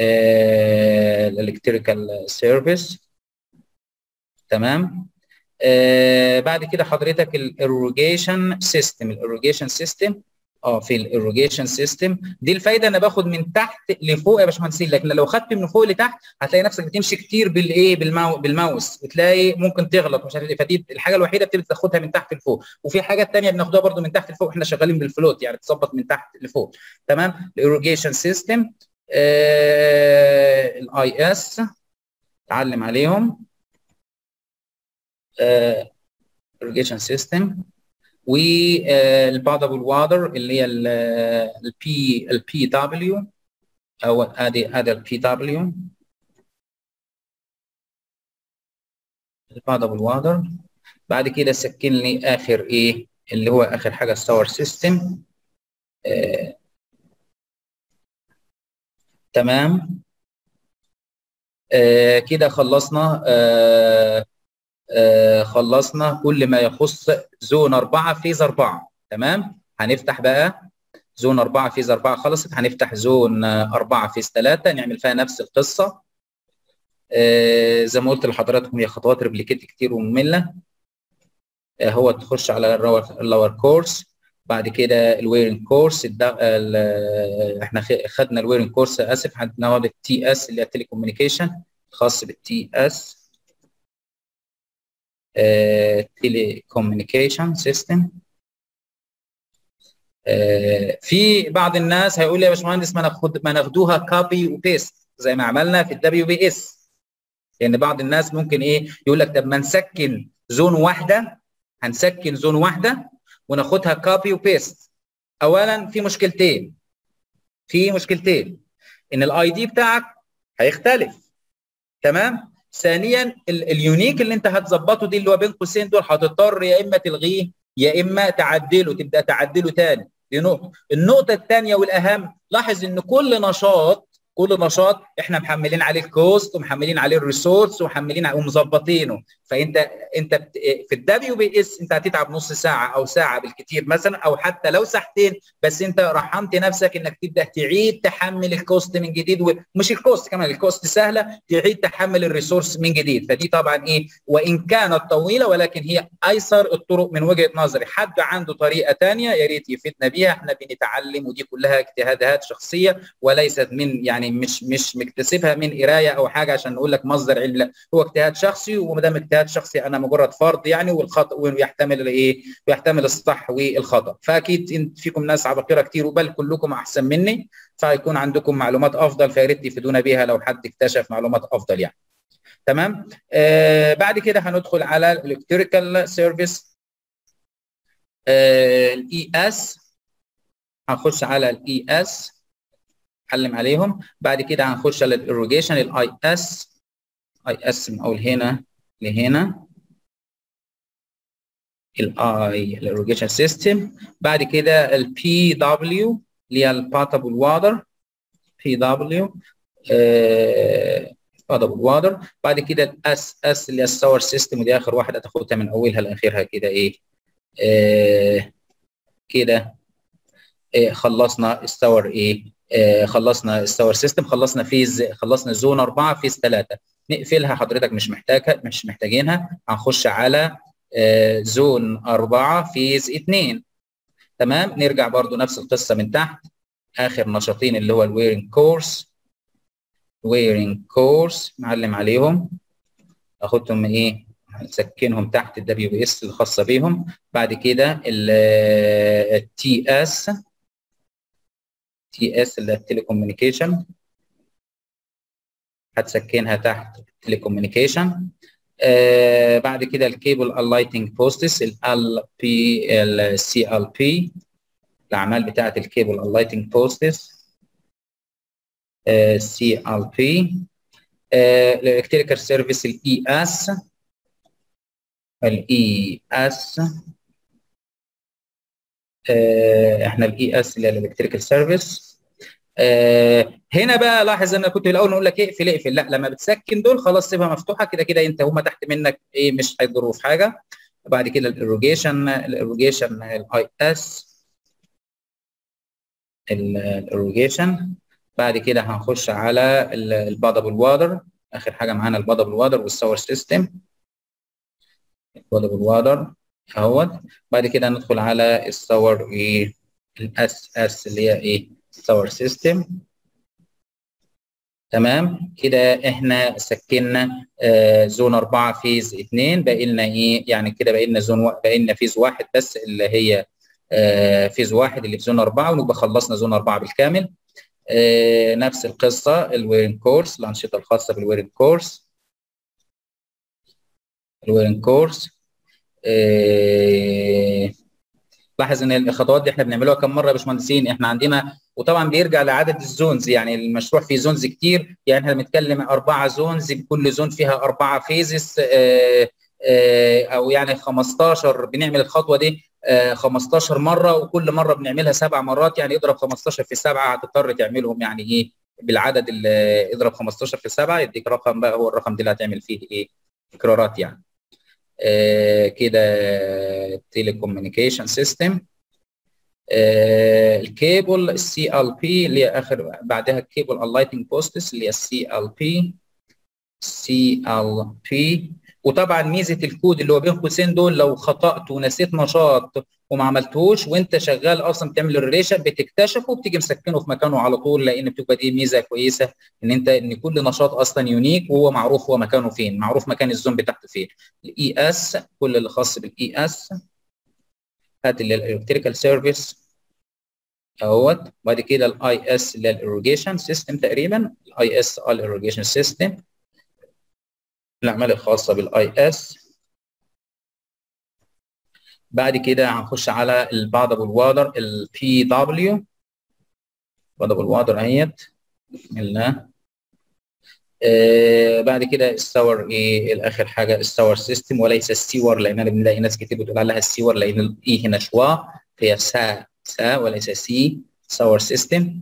الالكتريكال سيرفيس تمام. آه بعد كده حضرتك الايروجيشن سيستم، الايروجيشن سيستم اه في الايروجيشن سيستم دي الفايده انا باخد من تحت لفوق يا باشمهندس، لكن لو خدت من فوق لتحت هتلاقي نفسك بتمشي كتير بالايه بالماو... بالماوس، وتلاقي ممكن تغلط مش عارف ايه. فدي الحاجه الوحيده بتبقى تاخدها من تحت لفوق، وفي حاجه ثانيه بناخدها برده من تحت لفوق، احنا شغالين بالفلوت يعني تظبط من تحت لفوق تمام. الايروجيشن سيستم الاي اس اتعلم عليهم irrigation system، والبادبل واتر اللي هي البي البي دبليو او ادي ادي البي دبليو البادبل واتر. بعد كده سكن لي اخر ايه اللي هو اخر حاجه الساور سيستم آه. تمام آه كده خلصنا آه آه خلصنا كل ما يخص زون أربعة فيز أربعة تمام. هنفتح بقى زون أربعة فيز أربعة، خلصت. هنفتح زون أربعة فيز ثلاثة نعمل فيها نفس القصة. آه زي ما قلت لحضراتكم هي خطوات ريبليكيت كتير ومملة. آه هو تخش على اللور كورس، بعد كده الويرنج كورس. احنا خدنا الويرنج كورس اسف، هناخد التي اس اللي هي التلي كوميونيكيشن خاص بالتي اس تيلي كوميونيكيشن سيستم. في بعض الناس هيقول لي يا باشمهندس ما ناخد ما ناخدوها كوبي وبيست زي ما عملنا في الدبليو بي اس، لان يعني بعض الناس ممكن ايه يقول لك طب ما نسكن زون واحده، هنسكن زون واحده وناخدها كوبي وبيست. اولا في مشكلتين، في مشكلتين ان الاي دي بتاعك هيختلف تمام. ثانيا اليونيك اللي انت هتظبطه دي اللي هو بين قوسين دول هتضطر يا اما تلغيه يا اما تعدله، تبدا تعدله ثاني. دي نقطه. النقطه الثانيه والاهم، لاحظ ان كل نشاط كل نشاط احنا محملين عليه الكوست ومحملين عليه الريسورس ومحملين ومظبطينه. فانت انت في الدبليو بي اس انت هتتعب نص ساعه او ساعه بالكثير مثلا، او حتى لو ساعتين، بس انت رحمت نفسك انك تبدا تعيد تحمل الكوست من جديد، ومش الكوست كمان، الكوست سهله، تعيد تحمل الريسورس من جديد. فدي طبعا ايه وان كانت طويله ولكن هي ايسر الطرق من وجهه نظري. حد عنده طريقه ثانيه يا ريت يفيدنا بيها، احنا بنتعلم ودي كلها اجتهادات شخصيه وليست من يعني مش مش مكتسبها من قرايه او حاجه عشان نقول لك مصدر علم، لا هو اجتهاد شخصي، وما دام اجتهاد شخصي انا مجرد فرد يعني، والخطا ويحتمل الايه؟ ويحتمل الصح والخطا. فاكيد فيكم ناس عباقره كتير وبل كلكم احسن مني، فهيكون عندكم معلومات افضل، فيا ريت تفيدونا بيها لو حد اكتشف معلومات افضل يعني. تمام؟ آه بعد كده هندخل على الالكتريكال سيرفيس الاي اس، هنخش على الاي اس اتعلم عليهم. بعد كده هنخش على الايروجيشن الاي اس، اي اس من اول هنا لهنا الاي الايروجيشن سيستم. بعد كده البي دبليو اللي هي الباتابل واتر، بي دبليو باتابل واتر. بعد كده الاس اس اللي هي الساور سيستم، ودي اخر واحده تاخدها من اولها لاخرها كده ايه آه كده آه خلصنا الساور ايه آه خلصنا الساور سيستم، خلصنا فيز، خلصنا زون أربعة فيز ثلاثة. نقفلها حضرتك مش محتاجها مش محتاجينها. هنخش على آه زون أربعة فيز اتنين تمام. نرجع برضو نفس القصة من تحت، آخر نشاطين اللي هو الويرنج كورس، ويرنج كورس نعلم عليهم، أخدهم إيه هنسكنهم تحت الدبليو بي اس الخاصة بيهم. بعد كده التي اس تي اس اللي هي التليكوميونيكيشن هتسكنها تحت التليكوميونيكيشن. آه بعد كده الكيبل اللايتنج بوستس ال بي السي ال بي الاعمال بتاعه الكيبل اللايتنج بوستس سي ال بي. الالكتريكال سيرفيس الاي اس الاي اس احنا الاي اس اللي هي الالكتريكال سيرفيس. هنا بقى لاحظ ان انا كنت الاول نقول لك اقفل اقفل، لا لما بتسكن دول خلاص سيبها مفتوحه كده كده، انت هما تحت منك ايه مش هيضروا في حاجه. بعد كده الايروجيشن الايروجيشن الاي اس الايروجيشن، بعد كده هنخش على البادبل واتر، اخر حاجه معانا البادبل واتر والساور سيستم البادبل واتر اهوت. بعد كده ندخل على الساور ايه الاس اس اللي هي ايه الساور سيستم. تمام كده احنا سكننا آه زون أربعة فيز اتنين، باقي لنا ايه يعني كده باقي لنا زون و... باقي لنا فيز واحد بس اللي هي آه فيز واحد اللي في زون أربعة، ونبقى خلصنا زون أربعة بالكامل. آه نفس القصه الويرنج كورس، الانشطه الخاصه بالويرنج كورس الويرنج كورس آه لاحظ ان الخطوات دي احنا بنعملوها كم مره يا باشمهندسين؟ احنا عندنا، وطبعا بيرجع لعدد الزونز، يعني المشروع فيه زونز كتير، يعني احنا بنتكلم اربعه زونز كل زون فيها اربعه فيزز آآ آآ او يعني خمستاشر، بنعمل الخطوه دي خمستاشر مره، وكل مره بنعملها سبع مرات، يعني اضرب خمستاشر في سبعه هتضطر تعملهم يعني ايه بالعدد، اضرب خمستاشر في سبعه يديك رقم بقى، هو الرقم ده اللي هتعمل فيه ايه تكرارات يعني. آه كده تيليكوميونيكيشن سيستم آه الكيبل السي ال بي اللي هي اخر، بعدها الكيبل اللايتنج بوستس اللي هي السي ال بي سي ال بي. وطبعا ميزه الكود اللي هو بين قوسين دول، لو خطأت ونسيت نشاط وما عملتهوش وانت شغال اصلا بتعمل الريليشن بتكتشفه وبتيجي مسكنه في مكانه على طول، لان بتبقى دي ميزه كويسه ان انت ان كل نشاط اصلا يونيك وهو معروف هو مكانه فين، معروف مكان الزون بتاعته فين. الاي اس كل اللي خاص بالاي اس هات اللي هي الالكتريكال سيرفيس اهوت. بعد كده الاي اس اللي هي الايروجيشن سيستم، تقريبا الاي اس الايروجيشن سيستم الاعمال الخاصه بالاي اس. بعد كده هنخش على البادبل واتر البي دبليو بادبل واتر اهيت بسم الله. آه بعد كده الساور ايه الاخر حاجه الساور سيستم، وليس السيور، لان انا بنلاقي ناس كتير بتقول عليها السيور لان الاي هنا شوا، فهي سا سا وليس سي ساور سيستم.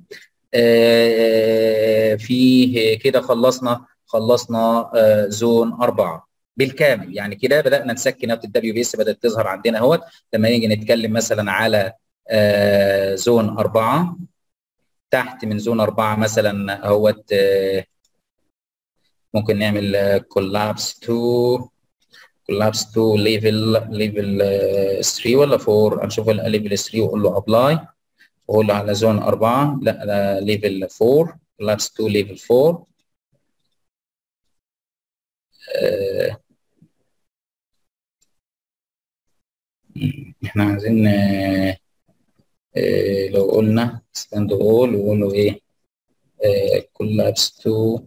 آه فيه كده خلصنا خلصنا زون أربعة بالكامل، يعني كده بدأنا نسكن نقطة الدبليو بي اس، بدأت تظهر عندنا اهوت. لما نيجي نتكلم مثلا على زون أربعة، تحت من زون أربعة مثلا اهوت ممكن نعمل كولابس تو كولابس تو ليفل ليفل ثلاثة ولا أربعة، هنشوف ليفل ثلاثة واقول له ابلاي واقول له على زون أربعة، لا ليفل أربعة كولابس تو ليفل أربعة. آه. احنا عايزين آه. آه. لو قلنا ستاند اول وقلنا ايه آه. كولابس تو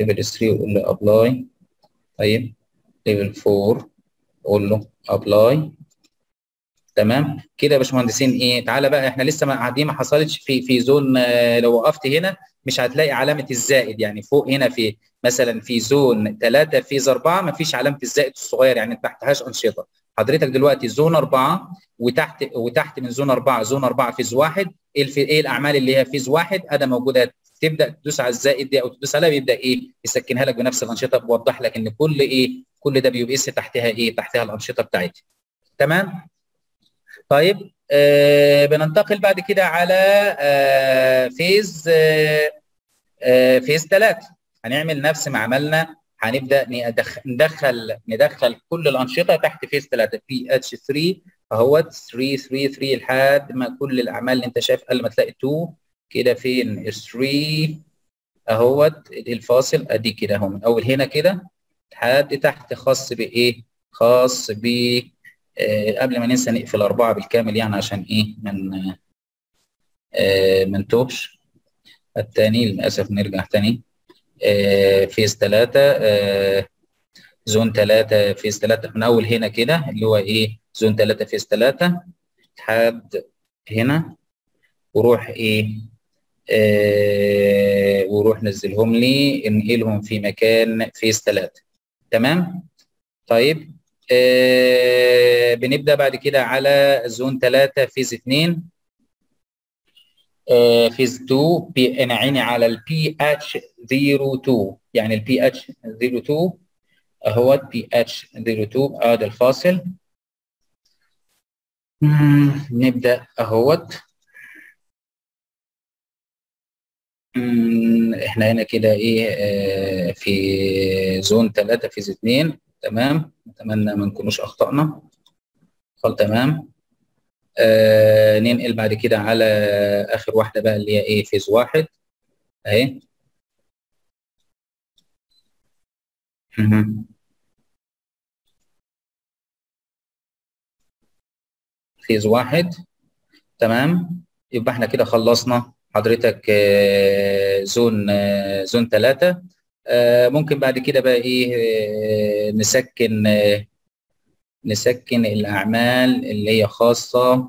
ليفل ثلاثة وقلنا ابلاي، طيب ليفل أربعة وقلنا ابلاي. تمام كده يا باشمهندسين ايه، تعالى بقى احنا لسه ما قاعدين ما حصلتش في في زون. آه لو وقفت هنا مش هتلاقي علامه الزائد، يعني فوق هنا في مثلا في زون ثلاثة فيز أربعة ما فيش علامه الزائد الصغير، يعني ما تحتهاش انشطه. حضرتك دلوقتي زون أربعة وتحت وتحت من زون أربعة زون أربعة فيز واحد، ايه الاعمال اللي هي فيز واحد اداه موجوده، تبدا تدوس على الزائد دي او تدوس عليها بيبدا ايه يسكنها لك بنفس الانشطه، بوضح لك ان كل ايه كل دبليو بي اس تحتها ايه تحتها الانشطه بتاعتها. تمام طيب آه بننتقل بعد كده على آه فيز آه آه فيز ثلاثة. هنعمل نفس ما عملنا، هنبدا ندخل ندخل كل الانشطه تحت فيز ثلاثة بي اتش ثلاثة اهوت ثلاثة ثلاثة ثلاثة لحد ما كل الاعمال اللي انت شايف قبل ما تلاقي اتنين كده فين ثلاثة اهوت الفاصل ادي كده اهو من اول هنا كده لحد تحت خاص بايه خاص ب آه قبل ما ننسى نقفل أربعة بالكامل يعني عشان إيه من آه من توبش التاني للأسف. نرجع تاني آه فيز ثلاثة آه زون ثلاثة فيز ثلاثة من أول هنا كده اللي هو إيه زون ثلاثة فيز ثلاثة لحد هنا، وروح إيه آه وروح نزلهم لي انقلهم في مكان فيز ثلاثة. تمام طيب آه بنبدأ بعد كده على زون ثلاثة فيز اتنين فيز اتنين بي انعيني على البي اتش اتنين، يعني البي اتش اتنين اهوت بي اتش اتنين اه ده الفاصل. نبدا اهوت احنا هنا كده ايه في زون تلاتة فيز اتنين. تمام، اتمنى ما نكونوش اخطأنا. خلاص تمام. آه ننقل بعد كده على اخر واحده بقى اللي هي ايه فيز واحد اهي. فيز واحد. تمام، يبقى احنا كده خلصنا حضرتك آه زون آه زون تلاتة. آه ممكن بعد كده بقى ايه آه نسكن آه نسكن الأعمال اللي هي خاصة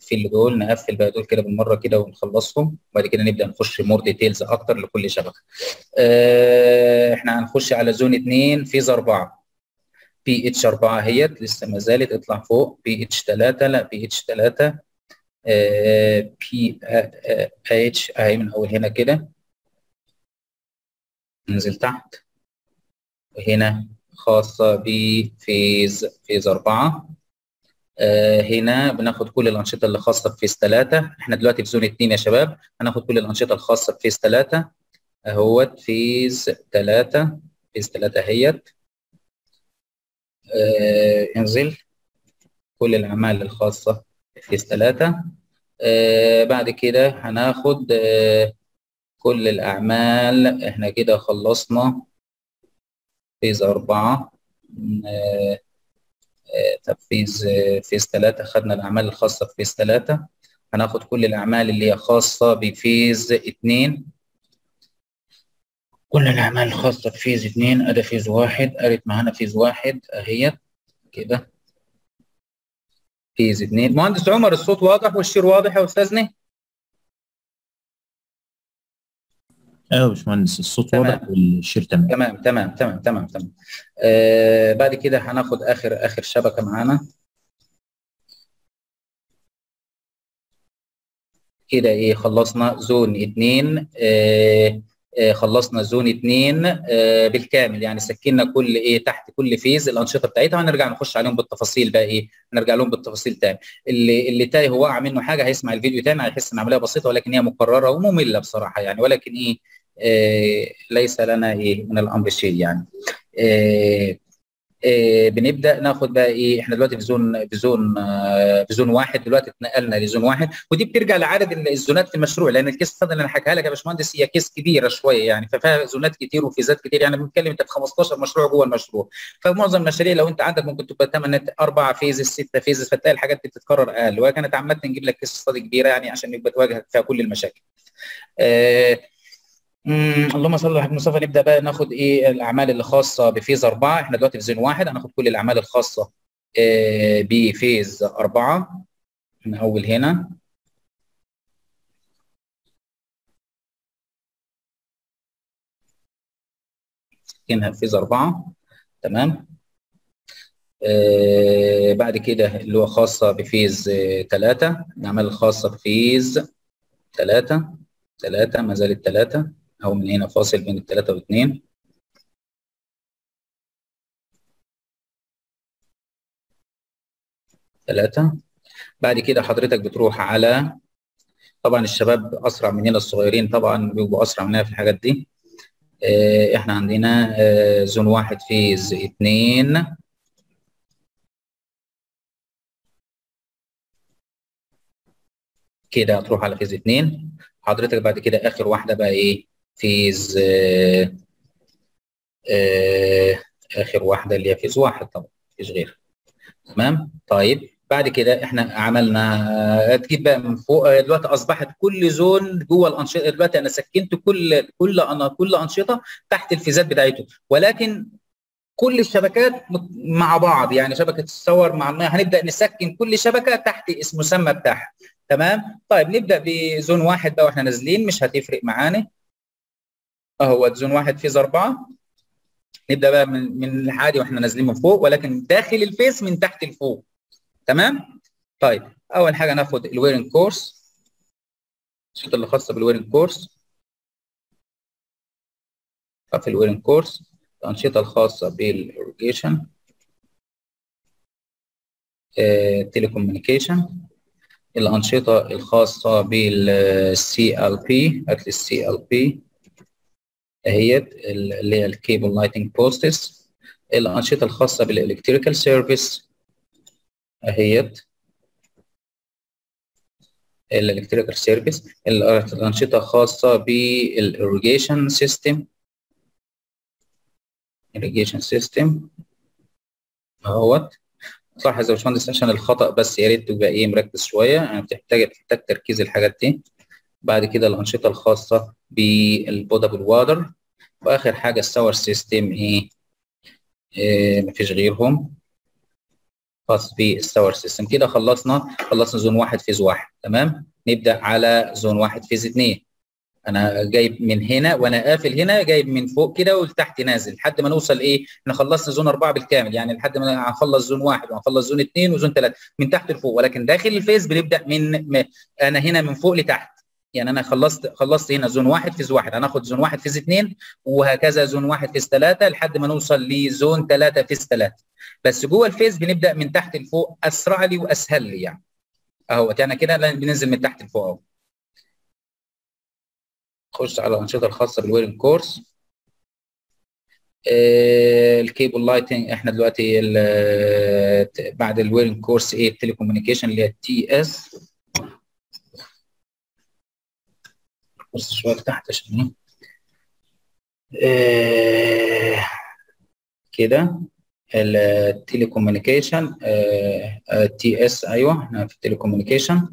في اللي دول، نقفل بقى دول كده بالمرة كده ونخلصهم، وبعد كده نبدأ نخش مور ديتيلز أكتر لكل شبكة. آه إحنا هنخش على زون اتنين فيز أربعة. بي اتش أربعة اهيت لسه ما زالت، اطلع فوق بي اتش تلاتة، لا بي اتش تلاتة آه بي اتش أهي من أول هنا كده، ننزل تحت وهنا خاصة بفيز فيز أربعة. آه هنا بناخد كل الأنشطة اللي خاصة بفيز تلاتة. احنا دلوقتي في زون اتنين يا شباب، هناخد كل الأنشطة الخاصة بفيز تلاتة اهوت فيز تلاتة فيز تلاتة اهيت. آه انزل كل الأعمال الخاصة بفيز تلاتة. آه بعد كده هناخد آه كل الأعمال. احنا كده خلصنا فيز أربعة. آه آه طب فيز آه فيز تلاتة خدنا الأعمال الخاصة بفيز تلاتة. هناخد كل الأعمال اللي هي خاصة بفيز اتنين. كل الأعمال الخاصة بفيز اتنين أدي فيز واحد، قريت معانا فيز واحد أهي كده فيز اتنين. مهندس عمر الصوت واضح والشير واضح يا أستاذنا؟ ايوه يا باشمهندس الصوت واضح والشير تمام. تمام تمام تمام تمام تمام. آه بعد كده هناخد اخر اخر شبكه معانا كده ايه. خلصنا زون اتنين آه آه خلصنا زون اتنين آه بالكامل، يعني سكننا كل ايه تحت كل فيز الانشطه بتاعتها. هنرجع نخش عليهم بالتفاصيل بقى ايه، هنرجع لهم بالتفاصيل تاني. اللي اللي تايه وقع منه حاجه هيسمع الفيديو تاني، هيحس ان عمليه بسيطه ولكن هي مكرره وممله بصراحه يعني، ولكن ايه آه ليس لنا ايه من الامر شيء يعني. آه آه بنبدا ناخد بقى ايه. احنا دلوقتي في زون في زون آه في زون واحد، دلوقتي اتنقلنا لزون واحد، ودي بترجع لعدد الزونات في المشروع، لان الكيس اللي انا حكيها لك يا باشمهندس هي كيس كبيره شويه يعني، ففيها زونات كتير وفيزات كتير، يعني بنتكلم انت في خمستاشر مشروع جوه المشروع. فمعظم المشاريع لو انت عندك ممكن تبقى تمن اربع فيزز ست فيزز، فتلاقي الحاجات دي بتتكرر اقل، وكانت عامه نجيب لك كيس ستادي كبيره يعني عشان يبقى تواجهك فيها كل المشاكل. آه امم اللهم صل على محمد مصطفى. نبدا بقى ناخد ايه الاعمال اللي خاصه بفيز أربعة. احنا دلوقتي في زون واحد، هناخد كل الاعمال الخاصه آه بفيز أربعة من اول هنا. هنا فيز أربعة تمام. آه بعد كده اللي هو خاصه بفيز تلاتة، آه الاعمال الخاصه بفيز تلاتة تلاتة ما زالت تلاتة، أو من هنا فاصل بين التلاتة واثنين. تلاتة بعد كده حضرتك بتروح على، طبعا الشباب أسرع مننا الصغيرين طبعا بيبقوا أسرع مننا في الحاجات دي. آه إحنا عندنا آه زون واحد فيز اتنين. كده هتروح على فيز اتنين حضرتك. بعد كده آخر واحدة بقى إيه فيز آه آه آخر واحدة اللي هي فيز واحد، طبعا مفيش غيرها. تمام. طيب بعد كده إحنا عملنا تجيب بقى من فوق. دلوقتي أصبحت كل زون جوه الأنشطة، دلوقتي أنا سكنت كل كل أنا كل أنشطة تحت الفيزات بتاعته، ولكن كل الشبكات مع بعض يعني شبكة الصور مع المية. هنبدأ نسكن كل شبكة تحت اسم مسمى بتاعها. تمام. طيب نبدأ بزون واحد بقى واحنا نازلين، مش هتفرق معانا اهو زون واحد فيز أربعة. نبدأ بقى من من العادي واحنا نازلين من فوق، ولكن داخل الفيز من تحت لفوق. تمام. طيب أول حاجة ناخد الويرنج كورس الانشطه اللي خاصه بالويرنج كورس، في الويرنج كورس الانشطه الخاصه بالإيريجيشن، تيليكوميونيكيشن، الانشطه الخاصه بالسي ال بي، هات لي السي ال بي اهيت اللي هي الكيبل لايتنج بوستس، الانشطه الخاصه بالالكتريكال سيرفيس اهيت الالكتريكال سيرفيس، الانشطه الخاصه بالإيريجيشن سيستم، إيريجيشن سيستم اهوت. صح يا باشمهندس عشان الخطأ، بس يا ريت تبقى ايه مركز شويه، يعني بتحتاج بتحتاج تركيز الحاجات دي. بعد كده الانشطه الخاصه بالبودابل وادر، واخر حاجه الساور سيستم ايه, إيه مفيش غيرهم خاص بالساور سيستم. كده خلصنا خلصنا زون واحد فيز واحد، تمام. نبدا على زون واحد فيز اتنين. انا جايب من هنا وانا قافل هنا، جايب من فوق كده ولتحت نازل لحد ما نوصل ايه؟ احنا خلصنا زون اربعه بالكامل، يعني لحد ما هنخلص زون واحد وهنخلص زون اتنين وزون تلاته من تحت لفوق، ولكن داخل الفيز بنبدا من م... انا هنا من فوق لتحت، يعني انا خلصت خلصت هنا زون واحد فيز واحد، هناخد زون واحد فيز اتنين وهكذا زون واحد فيز تلاته لحد ما نوصل لزون تلاته فيز تلاته، بس جوه الفيز بنبدا من تحت لفوق اسرع لي واسهل لي يعني. اهوت يعني كده بننزل من تحت لفوق اهو. نخش على الانشطه الخاصه بالويرنج كورس. آه الكيبل لايتنج، احنا دلوقتي بعد الويرنج كورس ايه؟ التليكوميونيكيشن اللي هي التي اس. بص شويه تحت عشان ايه كده التليكوميونيكيشن تي اس، ايوه احنا في التليكوميونيكيشن.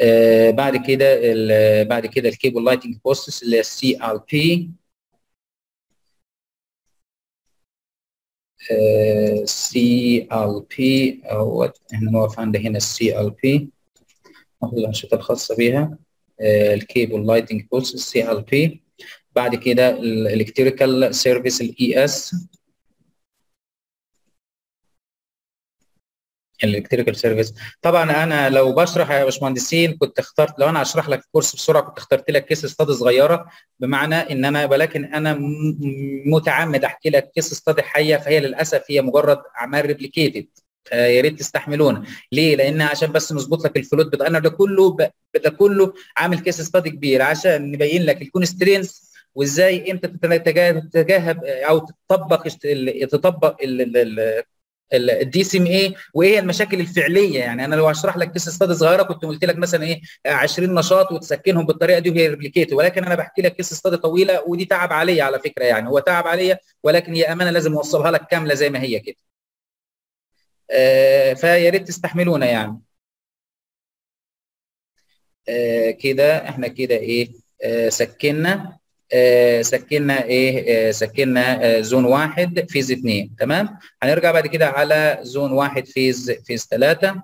آه بعد كده بعد كده الكيبل لايتنج بوستس اللي هي السي ال بي، سي ال بي اهوت، احنا نقف عند هنا السي ال بي، ناخد الانشطه الخاصه بيها الكيبل لايتنج بوستس سي ال بي. بعد كده الالكتريكال سيرفيس الاي اس، الالكتريكال سيرفيس. طبعا انا لو بشرح يا باشمهندسين كنت اخترت، لو انا هشرح لك الكورس بسرعه كنت اخترت لك كيس استادي صغيره، بمعنى ان انا ولكن انا متعمد احكي لك كيس استادي حيه، فهي للاسف هي مجرد اعمال ريبليكيتد، يا ريت تستحملونا. ليه؟ لان عشان بس نظبط لك الفلوت بتاع انا ده كله ده كله عامل كيس استادي كبير عشان نبين لك الكونسترينز وازاي امتى تتجاهل او تطبق تطبق الدي سي ام اي، وايه هي المشاكل الفعليه. يعني انا لو هشرح لك كيس استادي صغيره كنت قلت لك مثلا ايه عشرين نشاط وتسكنهم بالطريقه دي وهي ريبليكيت، ولكن انا بحكي لك كيس استادي طويله ودي تعب عليا على فكره، يعني هو تعب عليا ولكن هي امانه لازم اوصلها لك كامله زي ما هي كده. آه فيا ريت تستحملونا يعني. آه كده احنا كده ايه آه سكننا آه سكننا ايه آه سكننا آه زون واحد فيز اتنين، تمام. هنرجع بعد كده على زون واحد فيز فيز تلاته،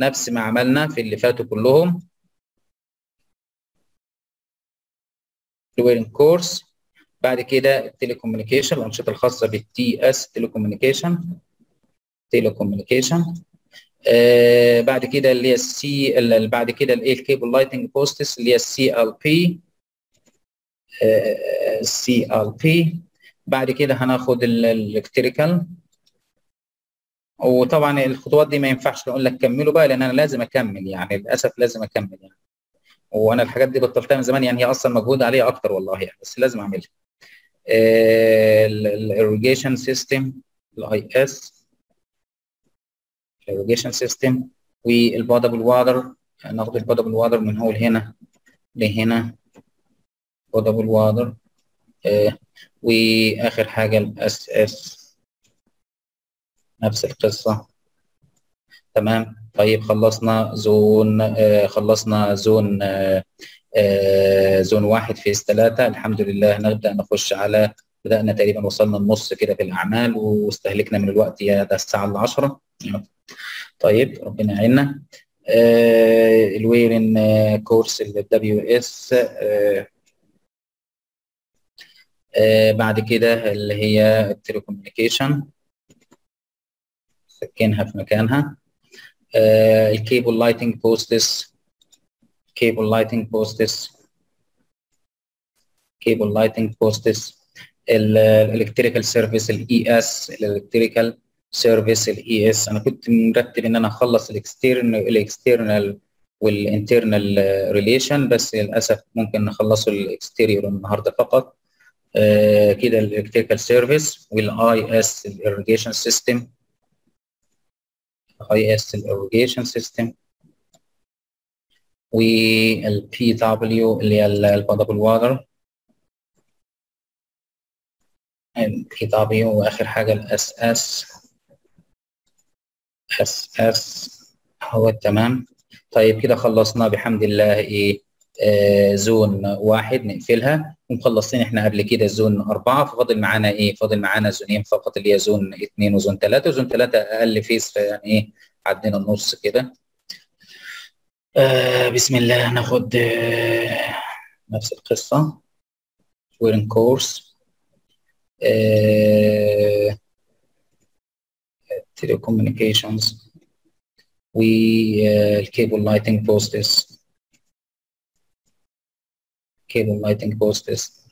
نفس ما عملنا في اللي فاتوا كلهم. الويرنج كورس، بعد كده التليكوميونيكيشن، الانشطه الخاصه بالتي اس تليكوميونيكيشن تليكوميونيكيشن آه بعد كده اللي هي السي، بعد كده الايه الكيبل لايتنج بوستس اللي هي السي ال بي سي ال بي. بعد كده هناخد الالكتريكال، وطبعا الخطوات دي ما ينفعش اقول لك كملوا بقى لان انا لازم اكمل، يعني للاسف لازم اكمل يعني، وانا الحاجات دي بطلتها من زمان يعني، هي اصلا مجهود عليها اكتر والله يعني، بس لازم اعملها. الايريجيشن سيستم الاي اس، الايريجيشن سيستم والبودابل وادر، هناخد البودابل وادر من هول هنا لهنا بودابل وادر. آه. واخر حاجه الاس اس، نفس القصه، تمام. طيب خلصنا زون آه خلصنا زون آه آه زون واحد فيز ثلاثه الحمد لله. نبدا نخش على، بدانا تقريبا وصلنا النص كده في الاعمال واستهلكنا من الوقت، يا ده الساعه ال عشره. طيب ربنا يعيننا. آه الويرن آه كورس الدبليو اس آه آه بعد كده اللي هي التليكوميونيكيشن سكنها في مكانها، آه الكيبل لايتنج بوستس cable lighting بوستس cable lighting بوستس الالكتريكال سيرفيس الاي اس الالكتريكال سيرفيس الاي اس. انا كنت مرتب ان انا اخلص الاكسترنال الاكسترنال والانترنال ريليشن، بس للاسف ممكن نخلصه الاكستيريور النهارده فقط. آه كده الالكتريكال سيرفيس والاي اس الاريجيشن سيستم اي اس الاريجيشن سيستم والبي دبليو اللي هي البادبل واتر البي دبليو، واخر حاجه الاس اس اس اس هو تمام. طيب كده خلصنا بحمد الله ايه آه زون واحد، نقفلها ومخلصين احنا قبل كده زون اربعه، ففاضل معانا ايه؟ فاضل معانا زونين فقط اللي هي زون اثنين وزون ثلاثه، وزون ثلاثه اقل فيس يعني ايه عدينا النص كده. آه بسم الله هناخد آه نفس القصه ويرن كورس آه تيليكوميونيكيشنز والكيبل لايتنج بوستس كيبل لايتنج بوستس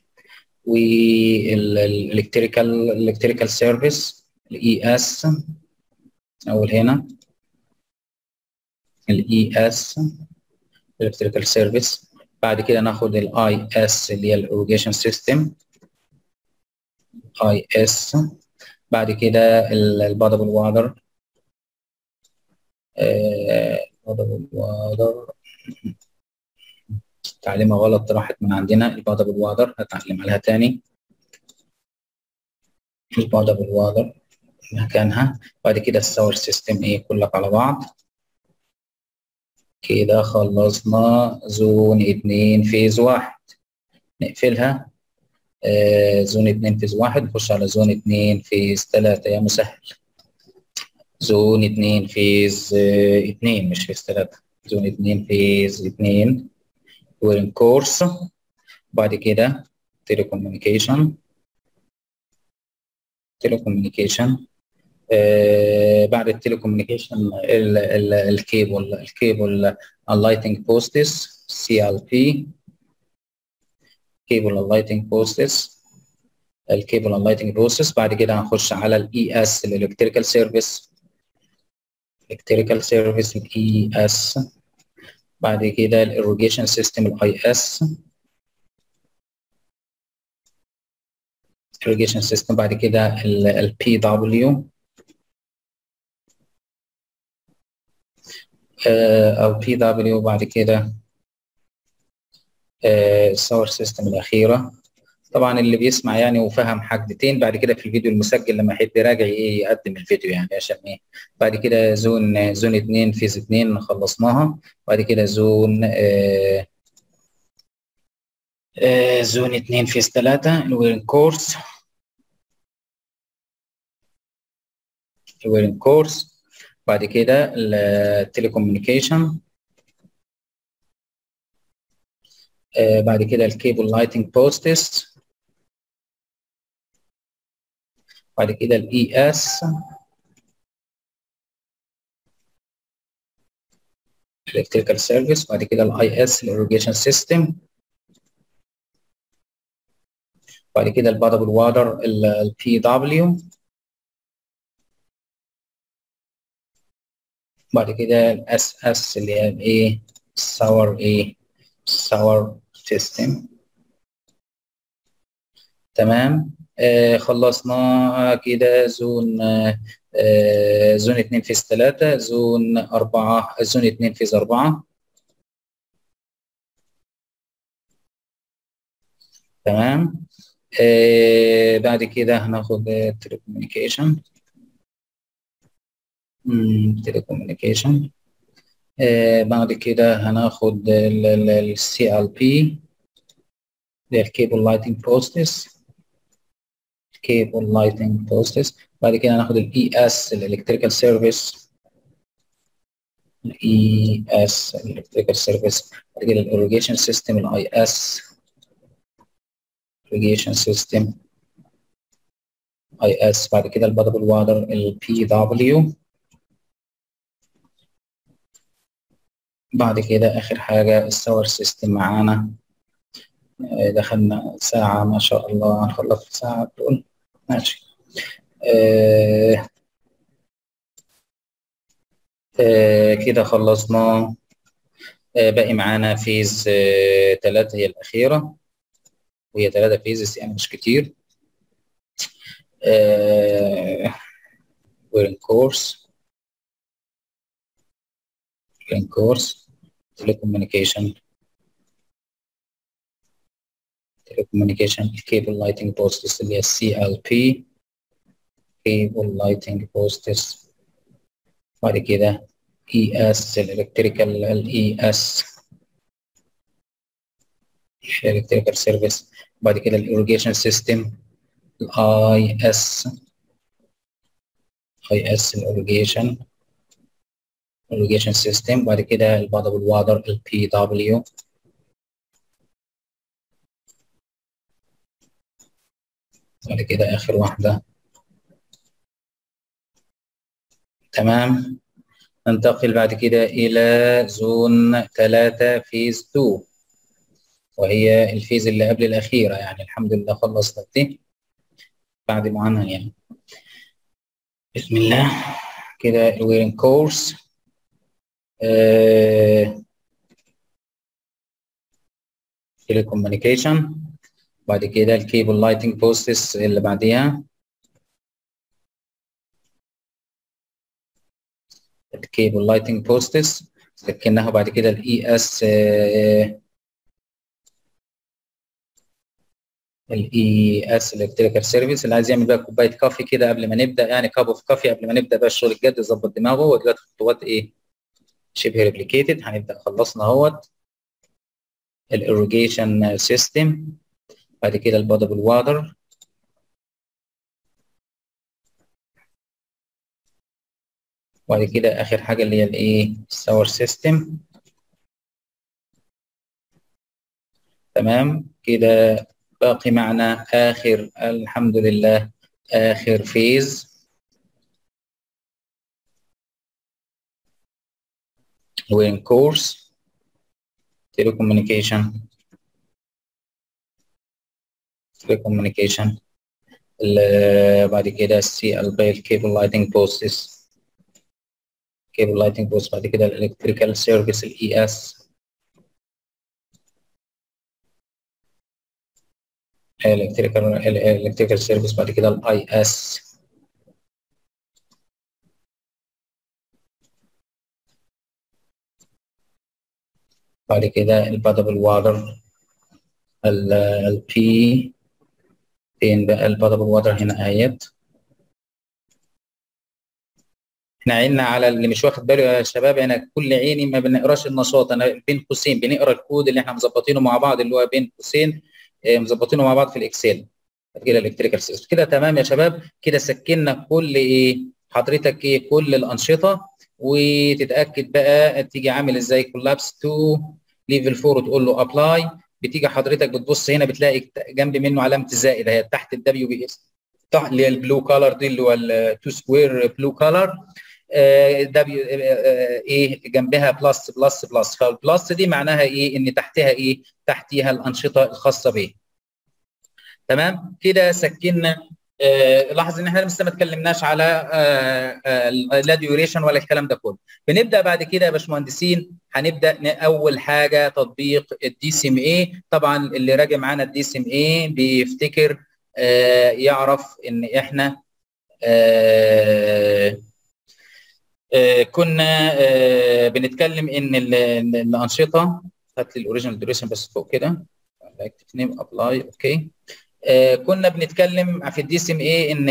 والالكتريكال الالكتريكال سيرفيس الاي اس اول هنا الاي اس الالكتريكال سيرفيس. بعد كده ناخد الاي اس اللي هي الايريجيشن سيستم اي اس، بعد كده البادبل واتر البادبل واتر تعليمها غلط راحت من عندنا، البادبل واتر هتعلم عليها تاني البادبل واتر مكانها. بعد كده الساور سيستم ايه كلك على بعض كده. خلصنا زون اتنين فيز واحد، نقفلها. آه زون اتنين فيز واحد نخش على زون اتنين فيز تلاتة يا مسهل. زون اتنين فيز آه اتنين مش فيز تلاتة، زون اتنين فيز اتنين ويرن كورس، بعد كده تيليكوميونيكيشن تيليكوميونيكيشن آه بعد التليكوميونيكيشن الكيبل الكيبل اللايتنج بوستس سي ال بي كيبل اللايتنج بوستس الكيبل اللايتنج بوستس. بعد كده هنخش على الاي اس الالكتريكال سيرفيس الكتريكال سيرفيس الاي اس، بعد كده الاريجيشن سيستم الاي اس الاريجيشن سيستم، بعد كده البي دبليو او بي دبليو، بعد كده الساور سيستم الاخيره. طبعا اللي بيسمع يعني وفهم حاجتين بعد كده في الفيديو المسجل لما يحب يراجع ايه يقدم الفيديو يعني عشان ايه. بعد كده زون زون اتنين فيز اتنين خلصناها، بعد كده زون آه آه زون اتنين فيز تلاتة الويرن كورس الويرن كورس، بعد كده التليكوميونيكيشن آه بعد كده الكيبل لايتنج بوستس، بعد كده الاي اس الكتريكال سيرفيس، بعد كده الاي اس الاريجيشن سيستم، بعد كده البادبل واتر البي دبليو، بعد كده الاس اس اللي هي الايه الساور ايه الساور سيستم تمام. آه خلصنا كده زون آه زون اتنين فيز تلاتة زون اربعة زون اتنين فيز اربعة تمام. آه بعد كده هناخد تليكوميونيكيشن تيليكوميونيكيشن آه بعد كده هناخد ال سي ال بي الكيبل لايتنج بوستس الكيبل لايتنج بوستس، بعد كده هناخد الاي اس الالكتريكال سيرفيس الاي اس الالكتريكال سيرفيس، بعد كده الاريجيشن سيستم الاي اس اريجيشن سيستم اي اس، بعد كده البادبل واتر البي دبليو بعد كده آخر حاجة الساور سيستم معانا، دخلنا ساعة ما شاء الله، هنخلص في ساعة بتقول ماشي. آه آه كده خلصنا. آه باقي معانا فيز تلاتة آه هي الأخيرة، وهي تلاتة فيزز يعني مش كتير. آه ويرن كورس ويرن كورس تليكوميونيكيشن تليكوميونيكيشن كيبل لايتنج بوستس اللي هي السي ال بي كيبل لايتنج بوستس. بعد كده اي اس الالكتريكال الاي اس الالكتريكال سيرفيس. بعد كده الايريجيشن سيستم الاي اس اي اس الايريجيشن الايريجيشن سيستم. بعد كده البادب والوادر البي دبليو بعد كده آخر واحدة. تمام، ننتقل بعد كده إلى زون تلاتة فيز اتنين، وهي الفيز اللي قبل الأخيرة. يعني الحمد لله خلصنا دي بعد معانا يعني بسم الله. كده الويرنج كورس تيليكوميونيكيشن، بعد كده الكيبل لايتنج بوستس اللي بعديها الكيبل لايتنج بوستس لكنها. بعد كده الاي اس الاي اس الكتريكال سيرفيس اللي عايز يعمل بقى كوبايه كافي كده قبل ما نبدا، يعني كاب اوف كافي قبل ما نبدا بقى الشغل الجد، يظبط دماغه. ودلوقتي خطوات ايه شبه ريبليكيتد، هنبدا خلصنا اهوت الايريجيشن سيستم. بعد كده البادب الوادر وبعد كده آخر حاجة اللي هي الإيه الساور سيستم. تمام، كده باقي معنا آخر الحمد لله آخر فيز وين كورس تيليكوميونيكيشن تيليكوميونيكيشن. بعد كده السي ال بي الكيبل لايتنج بوستس كيبل لايتنج بوست. بعد كده الالكتريكال سيرفيس الاي اس الالكتريكال الالكتريكال سيرفيس. بعد كده الاي اس بعد كده البادبل واتر البي فين بقى البادبل واتر هنا اهيت. احنا عيننا على اللي مش واخد باله يا شباب، انا كل عيني ما بنقراش النشاط، انا بين قوسين بنقرا الكود اللي احنا مظبطينه مع بعض، اللي هو بين قوسين مظبطينه مع بعض في الاكسل. كده الالكتريكال سيستم كده. تمام يا شباب، كده سكننا كل ايه حضرتك ايه كل الانشطه، وتتاكد بقى تيجي عامل ازاي كولابس تو ليفل أربعة وتقول له ابلاي. بتيجي حضرتك بتبص هنا بتلاقي جنب منه علامه الزائد اهي تحت الدبليو بي اس اللي هي البلو كالر دي اللي هو التو سكوير بلو كالر دبليو ايه جنبها بلس بلس بلس. فالبلس دي معناها ايه؟ ان تحتها ايه؟ تحتيها الانشطه الخاصه بيه. تمام كده سكننا. آه لاحظ ان احنا لسه ما اتكلمناش على آه آه لا ديوريشن ولا الكلام ده كله. بنبدا بعد كده يا باشمهندسين، هنبدا اول حاجه تطبيق الدي سي ام اي. طبعا اللي راجع معانا الدي سي ام اي بيفتكر آه يعرف ان احنا آه آه كنا آه بنتكلم ان الانشطه. هات لي الاوريجنال ديوريشن بس فوق كده، اكتب نيم ابلاي اوكي. آه كنا بنتكلم في الدي سي ام اي ان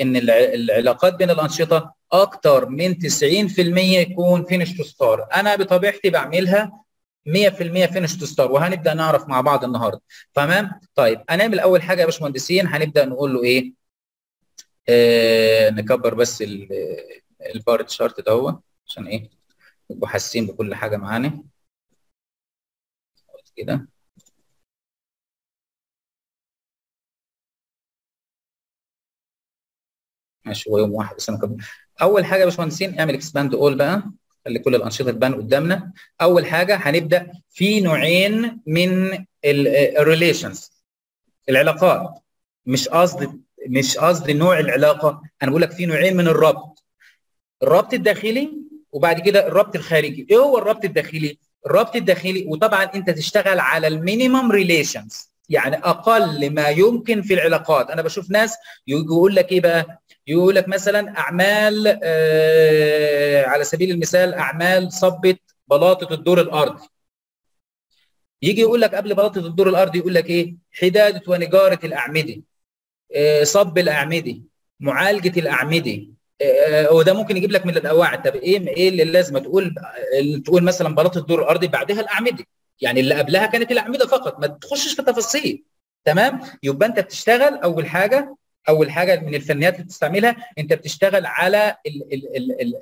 ان العلاقات بين الانشطه اكتر من تسعين في المية يكون فينش تو ستار. انا بطبيعتي بعملها مية في المية فينش تو ستار، وهنبدا نعرف مع بعض النهارده. تمام، طيب هنعمل اول حاجه يا باشمهندسين، هنبدا نقول له ايه آه نكبر بس البار تشارت دهو عشان ايه نبقوا حاسين بكل حاجه معانا كده. ماشي، هو يوم واحد بس. انا اول حاجه يا باشمهندسين اعمل اكسباند اول بقى لكل الانشطه تبان قدامنا. اول حاجه هنبدا في نوعين من الريليشنز، العلاقات، مش قصدي مش قصدي نوع العلاقه، انا بقول لك في نوعين من الربط، الربط الداخلي وبعد كده الربط الخارجي. ايه هو الربط الداخلي؟ الربط الداخلي وطبعا انت تشتغل على المينيمم ريليشنز، يعني اقل ما يمكن في العلاقات. انا بشوف ناس يقول لك ايه بقى؟ يقول لك مثلا اعمال آه على سبيل المثال اعمال صبت بلاطه الدور الارضي. يجي يقول لك قبل بلاطه الدور الارضي يقول لك ايه؟ حداده ونجاره الاعمده، آه صب الاعمده، معالجه الاعمده، وده ممكن يجيب لك من القواعد. طب ايه ايه اللي لازم تقول تقول مثلا بلاطه الدور الارضي بعدها الاعمده، يعني اللي قبلها كانت الاعمده فقط، ما تخشش في تفاصيل. تمام؟ يبقى انت بتشتغل اول حاجه اول حاجه من الفنيات اللي بتستعملها انت بتشتغل على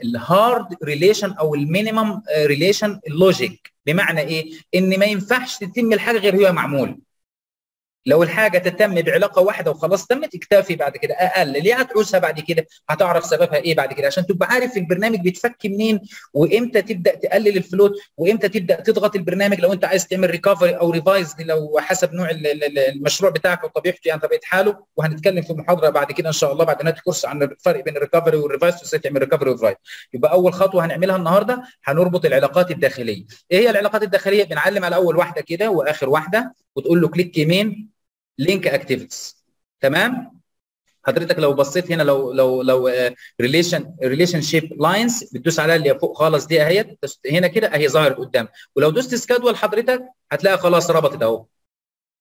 الهارد ريليشن او المينيمم ريليشن اللوجيك. بمعنى ايه؟ ان ما ينفعش تتم الحاجه غير هي معموله. لو الحاجه تتم بعلاقه واحده وخلاص تمت، اكتفي بعد كده، اقل ليه هتعوزها بعد كده، هتعرف سببها ايه بعد كده، عشان تبقى عارف البرنامج بيتفك منين، وامتى تبدا تقلل الفلوت، وامتى تبدا تضغط البرنامج لو انت عايز تعمل ريكفري او ريفايز لو حسب نوع المشروع بتاعك وطبيعته، يعني طبيعه حاله. وهنتكلم في محاضره بعد كده ان شاء الله بعد نهايه الكورس عن الفرق بين الريكفري والريفايز وازاي تعمل ريكفري وريفايز. يبقى اول خطوه هنعملها النهارده هنربط العلاقات الداخليه. ايه هي العلاقات الداخليه؟ بنعلم على اول واحده كده واخر واحده، وتقول له كليك يمين لينك اكتيفيتيز. تمام؟ حضرتك لو بصيت هنا لو لو لو ريليشن ريليشن شيب لاينز بتدوس عليها اللي فوق خالص دي اهيت هنا كده اهي ظاهر قدام، ولو دوست سكادول حضرتك هتلاقي خلاص ربطت اهو.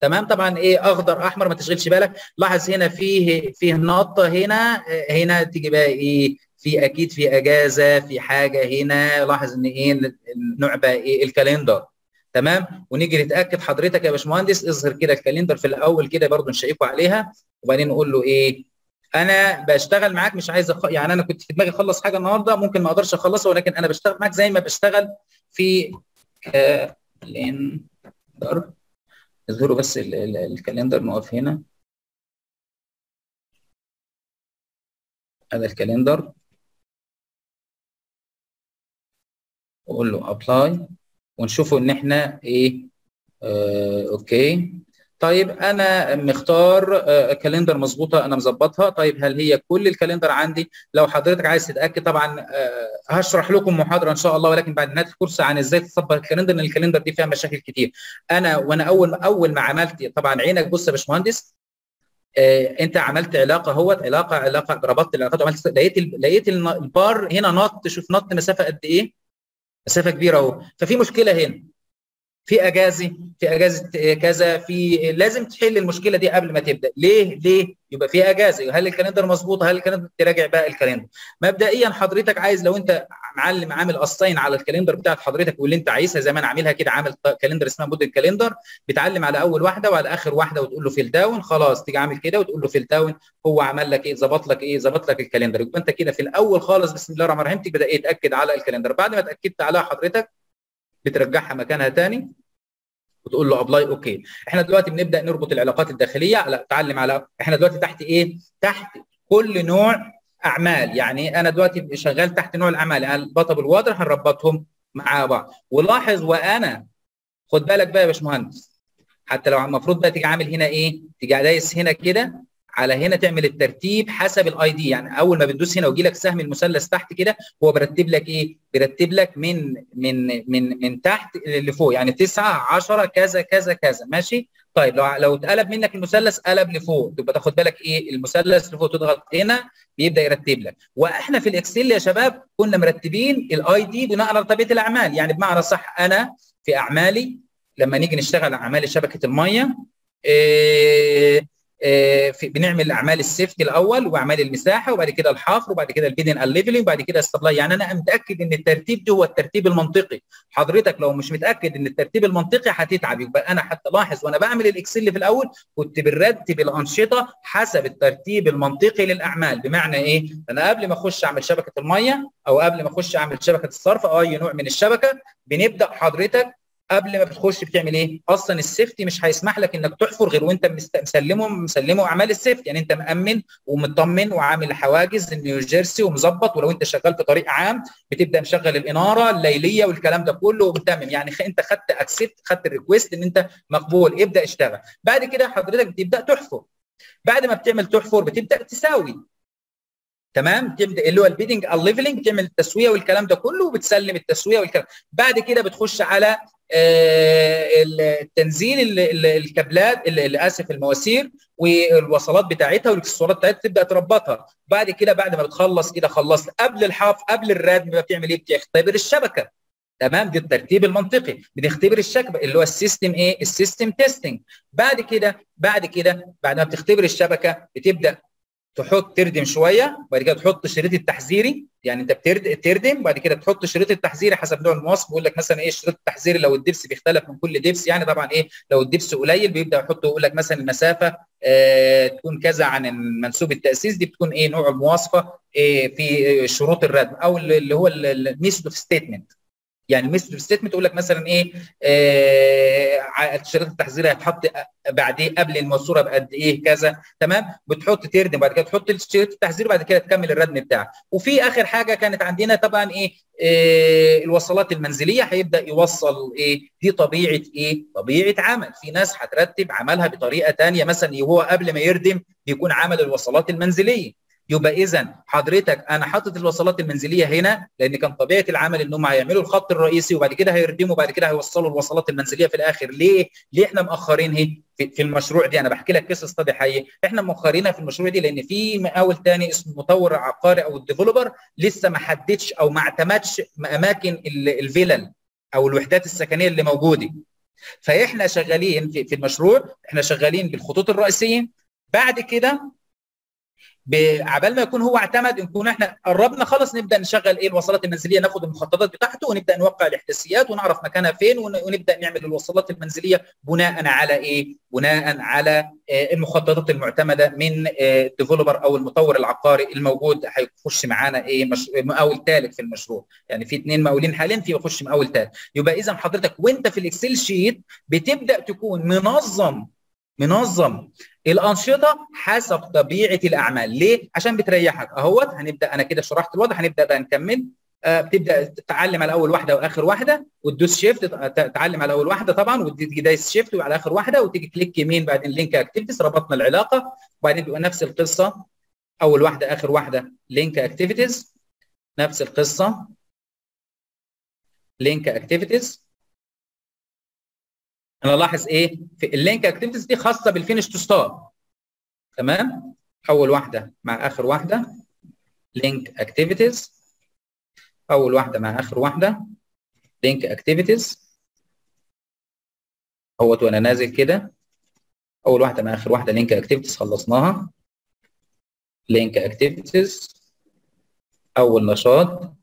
تمام؟ طبعا ايه اخضر احمر ما تشغلش بالك. لاحظ هنا فيه فيه نقطه هنا هنا تيجي بقى ايه؟ في اكيد في اجازه، في حاجه هنا. لاحظ ان ايه نوع بقى ايه؟ الكالندر. تمام؟ ونيجي نتاكد حضرتك يا باشمهندس، اظهر كده الكالندر في الاول كده برضه نشيكوا عليها، وبعدين نقول له ايه؟ انا بشتغل معاك، مش عايز أخ... يعني انا كنت في دماغي اخلص حاجه النهارده ممكن ما اقدرش اخلصها، ولكن انا بشتغل معاك زي ما بشتغل في كالندر. اظهروا بس ال... ال... الكالندر، نقف هنا. هذا الكالندر. واقول له ابلاي، ونشوفوا ان احنا ايه. آه، اوكي. طيب انا مختار آه، كالندر مظبوطه، انا مظبطها. طيب هل هي كل الكالندر عندي؟ لو حضرتك عايز تتاكد طبعا آه، هشرح لكم محاضره ان شاء الله، ولكن بعد نهايه الكورس عن ازاي تثبت الكالندر، ان الكالندر دي فيها مشاكل كتير. انا وانا اول اول ما عملت طبعا عينك بص يا باشمهندس، آه، انت عملت علاقه اهوت علاقه علاقه ربطت العلاقات وعملت، لقيت لقيت البار هنا نط، شوف نط مسافه قد ايه؟ مسافه كبيره اهو. ففي مشكله هنا، في اجازه في اجازه كذا، في لازم تحل المشكله دي قبل ما تبدا. ليه ليه يبقى في اجازه؟ هل الكالندر مظبوط؟ هل الكالندر تراجع بقى الكالندر مبدئيا. حضرتك عايز لو انت معلم عامل اساين على الكالندر بتاعت حضرتك واللي انت عايزها زي ما انا عاملها كده، عامل كالندر اسمها مود الكالندر، بتعلم على اول واحده وعلى اخر واحده وتقول له فيل داون. خلاص تيجي عامل كده وتقول له فيل داون، هو عمل لك ايه؟ ظبط لك ايه؟ ظبط لك الكالندر. يبقى انت كده في الاول خالص بسم الله الرحمن الرحيم تبدا ايه؟ تاكد على الكالندر. بعد ما اتاكدت عليها حضرتك بترجعها مكانها تاني وتقول له ابلاي. اوكي، احنا دلوقتي بنبدا نربط العلاقات الداخليه على تعلم على احنا دلوقتي تحت ايه؟ تحت كل نوع اعمال. يعني انا دلوقتي شغال تحت نوع الاعمال، يعني البطل والوادر هنربطهم مع بعض. ولاحظ وانا خد بالك بقى يا باشمهندس، حتى لو المفروض بقى تيجي عامل هنا ايه؟ تيجي دايس هنا كده على هنا تعمل الترتيب حسب الاي دي. يعني اول ما بتدوس هنا ويجي لك سهم المثلث تحت كده، هو برتب لك ايه؟ بيرتب لك من من من من تحت لفوق، يعني تسعة عشرة كذا كذا كذا. ماشي؟ طيب لو لو اتقلب منك المثلث قلب لفوق، تبقى تاخد بالك ايه؟ المثلث لفوق تضغط هنا بيبدا يرتب لك. واحنا في الاكسل يا شباب كنا مرتبين الاي دي بناء على طبيعه الاعمال، يعني بمعنى صح انا في اعمالي لما نيجي نشتغل على اعمال شبكه الميه إيه في بنعمل اعمال السيفتي الاول، واعمال المساحه، وبعد كده الحفر، وبعد كده البيدن الليفلنج، وبعد كده السبلاي. يعني انا متاكد ان الترتيب ده هو الترتيب المنطقي. حضرتك لو مش متاكد ان الترتيب المنطقي هتتعب. يبقى انا حتى لاحظ وانا بعمل الاكسل في الاول كنت برتب الانشطه حسب الترتيب المنطقي للاعمال. بمعنى ايه؟ انا قبل ما اخش اعمل شبكه الميه او قبل ما اخش اعمل شبكه الصرف او اي نوع من الشبكه بنبدا حضرتك قبل ما بتخش بتعمل ايه؟ اصلا السيفتي مش هيسمح لك انك تحفر غير وانت مسلمه مسلمه اعمال السيفتي، يعني انت مامن ومطمن وعامل حواجز نيوجيرسي ومظبط، ولو انت شغال في طريق عام بتبدا مشغل الاناره الليليه والكلام ده كله ومتمم، يعني انت خدت اكسبت، خدت الريكويست ان انت مقبول، ابدا اشتغل. بعد كده حضرتك بتبدا تحفر. بعد ما بتعمل تحفر بتبدا تساوي. تمام، تبدا اللي هو البيدنج الليفلنج، بتعمل التسويه والكلام ده كله وبتسلم التسويه والكلام. بعد كده بتخش على التنزيل الكابلات، اسف المواسير والوصلات بتاعتها والاكسسوارات بتاعتها، تبدا تربطها. بعد كده بعد ما بتخلص كده خلصت قبل الحاف قبل الردم بتعمل ايه؟ بتختبر الشبكه. تمام، دي الترتيب المنطقي، بنختبر الشبكه اللي هو السيستم ايه؟ السيستم تيستنج. بعد كده بعد كده بعد ما بتختبر الشبكه بتبدا تحط تردم شويه، وبعد كده تحط شريط التحذيري، يعني انت بتردم وبعد كده تحط شريط التحذيري حسب نوع المواصف. بيقول لك مثلا ايه الشريط التحذيري؟ لو الدبس بيختلف من كل دبس، يعني طبعا ايه لو الدبس قليل بيبدا يحط يقول لك مثلا المسافه آه تكون كذا عن منسوب التاسيس، دي بتكون ايه نوع المواصفه إيه في شروط الردم، او اللي هو الميثود اوف ستيتمنت. يعني ميثود اوف ستيتمنت تقول لك مثلا ايه آه شريط التحذير هيتحط بعد ايه قبل الماسوره بقد ايه كذا. تمام، بتحط تردم وبعد كده تحط شريط التحذير وبعد كده تكمل الردم بتاعك. وفي اخر حاجه كانت عندنا طبعا ايه آه الوصلات المنزليه، هيبدا يوصل ايه؟ دي طبيعه ايه؟ طبيعه عمل. في ناس هترتب عملها بطريقه ثانيه، مثلا وهو قبل ما يردم بيكون عمل الوصلات المنزليه. يبقى اذا حضرتك انا حاطط الوصلات المنزليه هنا لان كان طبيعه العمل ان هم هيعملوا الخط الرئيسي وبعد كده هيردموا وبعد كده هيوصلوا الوصلات المنزليه في الاخر. ليه؟ ليه احنا مأخرين اهي في المشروع دي؟ انا بحكي لك قصه استادي حي، احنا مأخرينها في المشروع دي لان في مقاول ثاني اسمه المطور العقاري او الديفلوبر لسه ما حددش او ما اعتمدش اماكن الفلل او الوحدات السكنيه اللي موجوده. فاحنا شغالين في المشروع، احنا شغالين بالخطوط الرئيسيه. بعد كده عبال ما يكون هو اعتمد، نكون احنا قربنا خلاص نبدا نشغل ايه الوصلات المنزليه، ناخد المخططات بتاعته ونبدا نوقع الاحداثيات ونعرف مكانها فين، ونبدا نعمل الوصلات المنزليه بناء على ايه؟ بناء على اه المخططات المعتمده من اه الديفلوبر او المطور العقاري الموجود. هيخش معانا ايه مقاول ثالث في المشروع، يعني في اثنين مقاولين حاليا، في يخش مقاول ثالث. يبقى اذا حضرتك وانت في الاكسل شيت بتبدا تكون منظم منظم الانشطه حسب طبيعه الاعمال. ليه؟ عشان بتريحك اهوت. هنبدا انا كده شرحت الوضع، هنبدا بقى نكمل. آه بتبدا تتعلم على اول واحده واخر واحده وتدوس شيفت، تتعلم على اول واحده طبعا وتيجي دايس شيفت وعلى اخر واحده وتيجي كليك يمين بعدين لينك اكتيفيتيز، ربطنا العلاقه، وبعدين بيبقى نفس القصه اول واحده اخر واحده لينك اكتيفيتيز، نفس القصه لينك اكتيفيتيز. انا لاحظ ايه في اللينك اكتيفيتيز دي خاصه بالفينش تو ستار. تمام، اول واحده مع اخر واحده لينك اكتيفيتيز، اول واحده مع اخر واحده لينك اكتيفيتيز اهوت. وانا نازل كده اول واحده مع اخر واحده لينك اكتيفيتيز، خلصناها لينك اكتيفيتيز، اول نشاط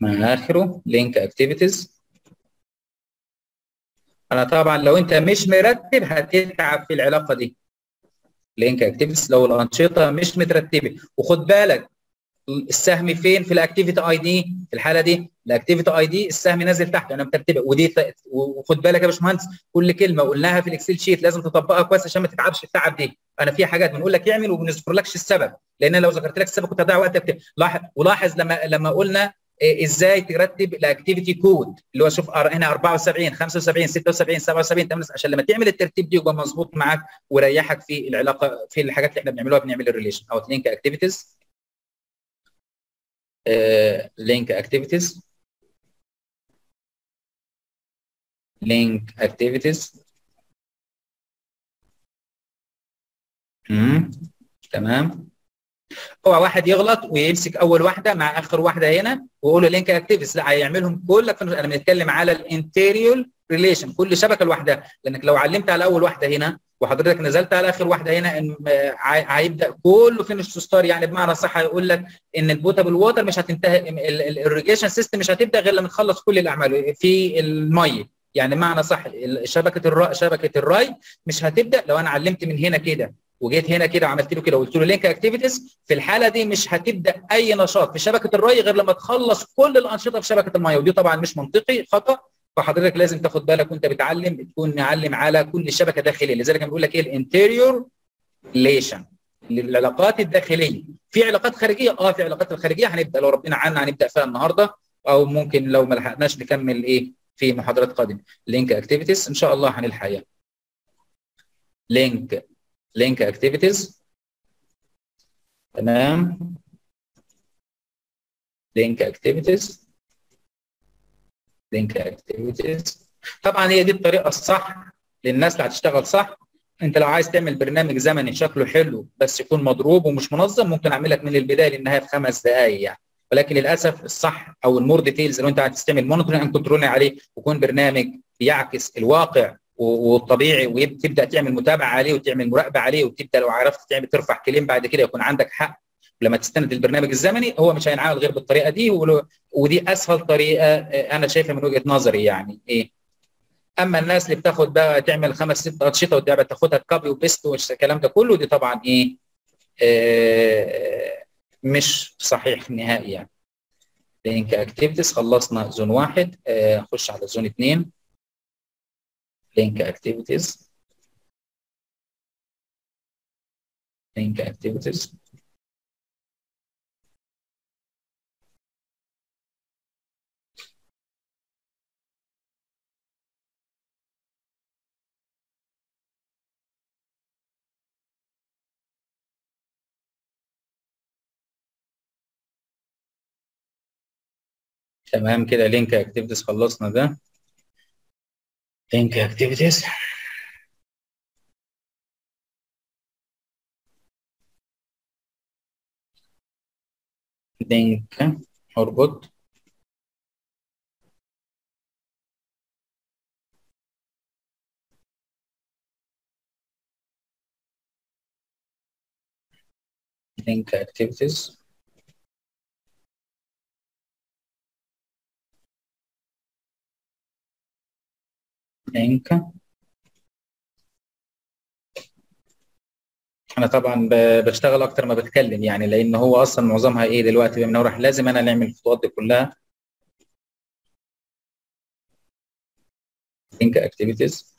مع اخره لينك اكتيفيتيز. انا طبعا لو انت مش مرتب هتتعب في العلاقه دي لينك اكتيفيتيز لو الانشطه مش مترتبه. وخد بالك السهم فين في الاكتيفيتي اي دي، في الحاله دي الاكتيفيتي اي دي السهم نازل تحت انا مترتبه. ودي وخد بالك يا باشمهندس كل كلمه قلناها في الاكسل شيت لازم تطبقها كويس عشان ما تتعبش التعب دي. انا في حاجات بنقول لك اعمل وما بنذكرلكش السبب، لان لو ذكرت لك السبب كنت هضيع وقتك. لاحظ ولاحظ لما لما قلنا ازاي ترتب الاكتيفيتي كود اللي هو شوف هنا اربعة وسبعين خمسة وسبعين ستة وسبعين سبعة وسبعين تمام، عشان لما تعمل الترتيب دي يبقى مظبوط معاك ويريحك في العلاقه في الحاجات اللي احنا بنعملوها. بنعمل الريليشن او لينك اكتيفيتيز لينك اكتيفيتيز لينك اكتيفيتيز تمام. اوعى واحد يغلط ويمسك اول واحده مع اخر واحده هنا ويقول له لينك اكتيفيتيز، لا هيعملهم كلك. انا بنتكلم على الانتيريور ريليشن، كل شبكه لوحدها، لانك لو علمت على اول واحده هنا وحضرتك نزلت على اخر واحده هنا هيبدا كله فينش تو ستار. يعني بمعنى صح هيقول لك ان البوتابل ووتر مش هتنتهي، الريجيشن سيستم مش هتبدا غير لما تخلص كل الاعمال في الميه. يعني بمعنى صح شبكه الرأ... شبكه الري مش هتبدا. لو انا علمت من هنا كده وجيت هنا كده وعملت له كده وقلت له لينك اكتيفيتيز، في الحاله دي مش هتبدا اي نشاط في شبكه الري غير لما تخلص كل الانشطه في شبكه الميه، ودي طبعا مش منطقي خطا. فحضرتك لازم تاخد بالك وانت بتعلم تكون معلم على كل شبكه داخليه، لذلك بنقول لك ايه الانتيريور ريليشن، العلاقات الداخليه. في علاقات خارجيه، اه في علاقات الخارجيه هنبدا لو ربنا عنا هنبدا فيها النهارده، او ممكن لو ما لحقناش نكمل ايه في محاضرات قادمه. لينك اكتيفيتيز ان شاء الله هنلحقها. لينك لينك اكتيفيتيز، تمام. لينك اكتيفيتيز لينك اكتيفيتيز طبعا هي دي الطريقه الصح للناس اللي هتشتغل صح. انت لو عايز تعمل برنامج زمني شكله حلو بس يكون مضروب ومش منظم، ممكن اعمل لك من البدايه للنهايه في خمس دقائق يعني، ولكن للاسف الصح او المور ديتيلز لو انت هتستعمل مونيتورنج اند كنترول عليه، ويكون برنامج يعكس الواقع والطبيعي وتبدا تعمل متابعه عليه وتعمل مراقبه عليه، وتبدا لو عرفت تعمل ترفع كليم بعد كده يكون عندك حق. لما تستند البرنامج الزمني هو مش هينعمل غير بالطريقه دي، ودي اسهل طريقه انا شايفها من وجهه نظري يعني ايه. اما الناس اللي بتاخد بقى تعمل خمس ست انشطه وتبقى تاخدها كوبي وبيست والكلام ده كله، دي طبعا ايه آه مش صحيح نهائي يعني. لينك اكتيفيتيز، خلصنا زون واحد، نخش آه على زون اثنين. لينك اكتيفيتيز لينك اكتيفيتيز تمام كده. لينك اكتيفيتيز خلصنا ده. لينك اكتيفيتيز لينك اربط لينك اكتيفيتيز لينك. انا طبعا بشتغل اكتر ما بتكلم يعني، لان هو اصلا معظمها ايه دلوقتي من وراح، لازم انا نعمل الخطوات دي كلها. لينك اكتيفيتيز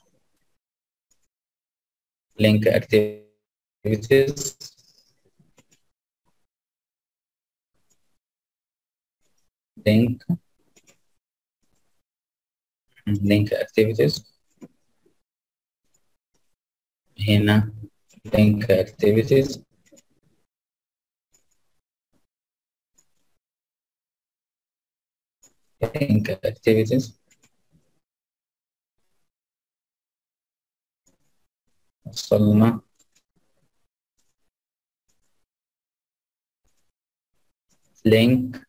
لينك اكتيفيتيز لينك لينك اكتيفيتيز هنا لينك اكتيفيتيز لينك اكتيفيتيز وصلنا لينك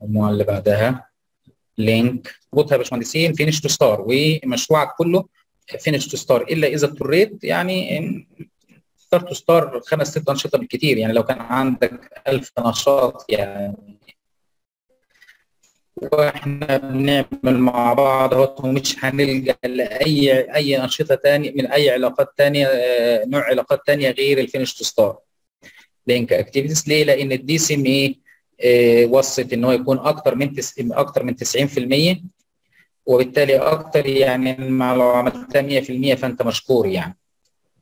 والموال اللي بعدها لينك. اربطها يا باشمهندسين فينيش تو ستار، ومشروعك كله فينيش تو ستار الا اذا اضطريت يعني ستار تو ستار خمس ست انشطه بالكثير يعني، لو كان عندك ألف نشاط يعني. واحنا بنعمل مع بعض اهوت، ومش هنلجا لاي اي انشطه ثانيه من اي علاقات ثانيه نوع علاقات ثانيه غير الفينيش تو ستار. لينك اكتيفيتيز ليه؟ لان الدي سي ام ايه وصت ان هو يكون اكتر من تس... اكتر من تسعين في المية، وبالتالي اكتر يعني لو عملتها مية في المية فانت مشكور يعني،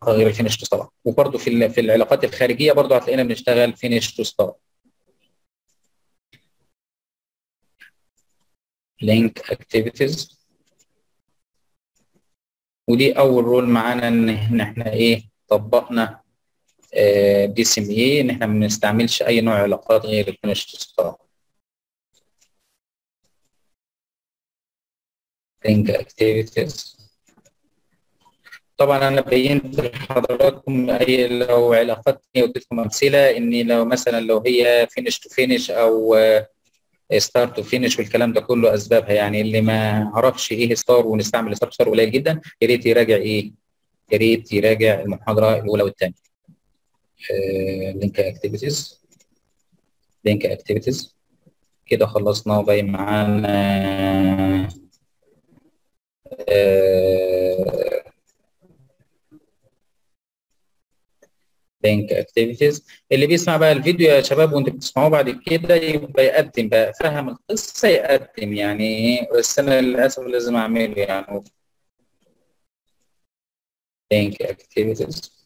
غير الفينيش تو ستار. وبرده في في العلاقات الخارجيه برده هتلاقينا بنشتغل فينيش تو ستار. لينك اكتيفيتيز ودي اول رول معانا ان احنا ايه طبقنا دي سي ام اي، ان احنا ما بنستعملش اي نوع علاقات غير الفينيش تو ستار. لينك اكتيفيتيز طبعا انا بينت لحضراتكم اي لو علاقات اديت لكم امثله، ان لو مثلا لو هي فينيش تو فينيش او ستار تو فينيش والكلام ده كله اسبابها يعني. اللي ما عرفش ايه ستار ونستعمل ستار ستار قليل جدا، يا ريت يراجع ايه يا ريت يراجع المحاضره الاولى والثانيه. لينك اكتيفيتيز لينك اكتيفيتيز كده خلصنا، وباقي معانا لينك بانك اكتيفيتيز. اللي بيسمع بقى الفيديو يا شباب وانتوا بتسمعوه بعد كده يبقى يقدم بقى، فهم القصه يقدم يعني، بس انا للاسف لازم اعمله يعني بانك اكتيفيتيز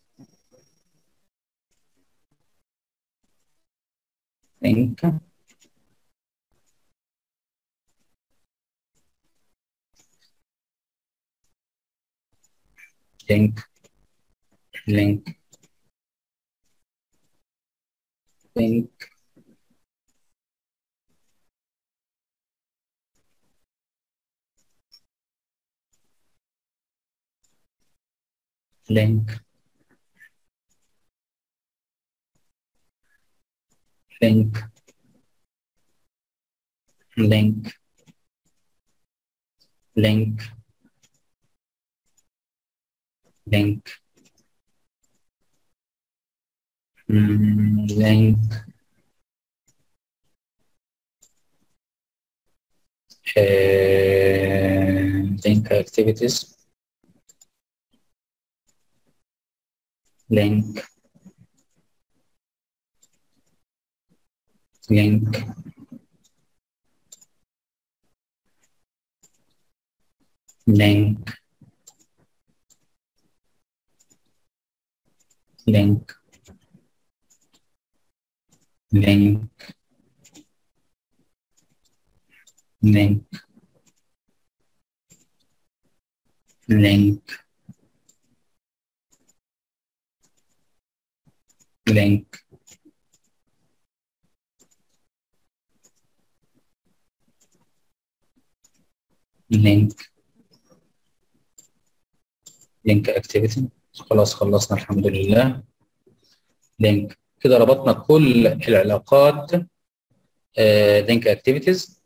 بانك. Link, link, link, link, link, link, link. Link, mm, link, uh, link activities, link, link, link. Link, link, link, link, link, link, link activity. خلاص خلصنا الحمد لله. لينك كده ربطنا كل العلاقات لينك اكتيفيتيز،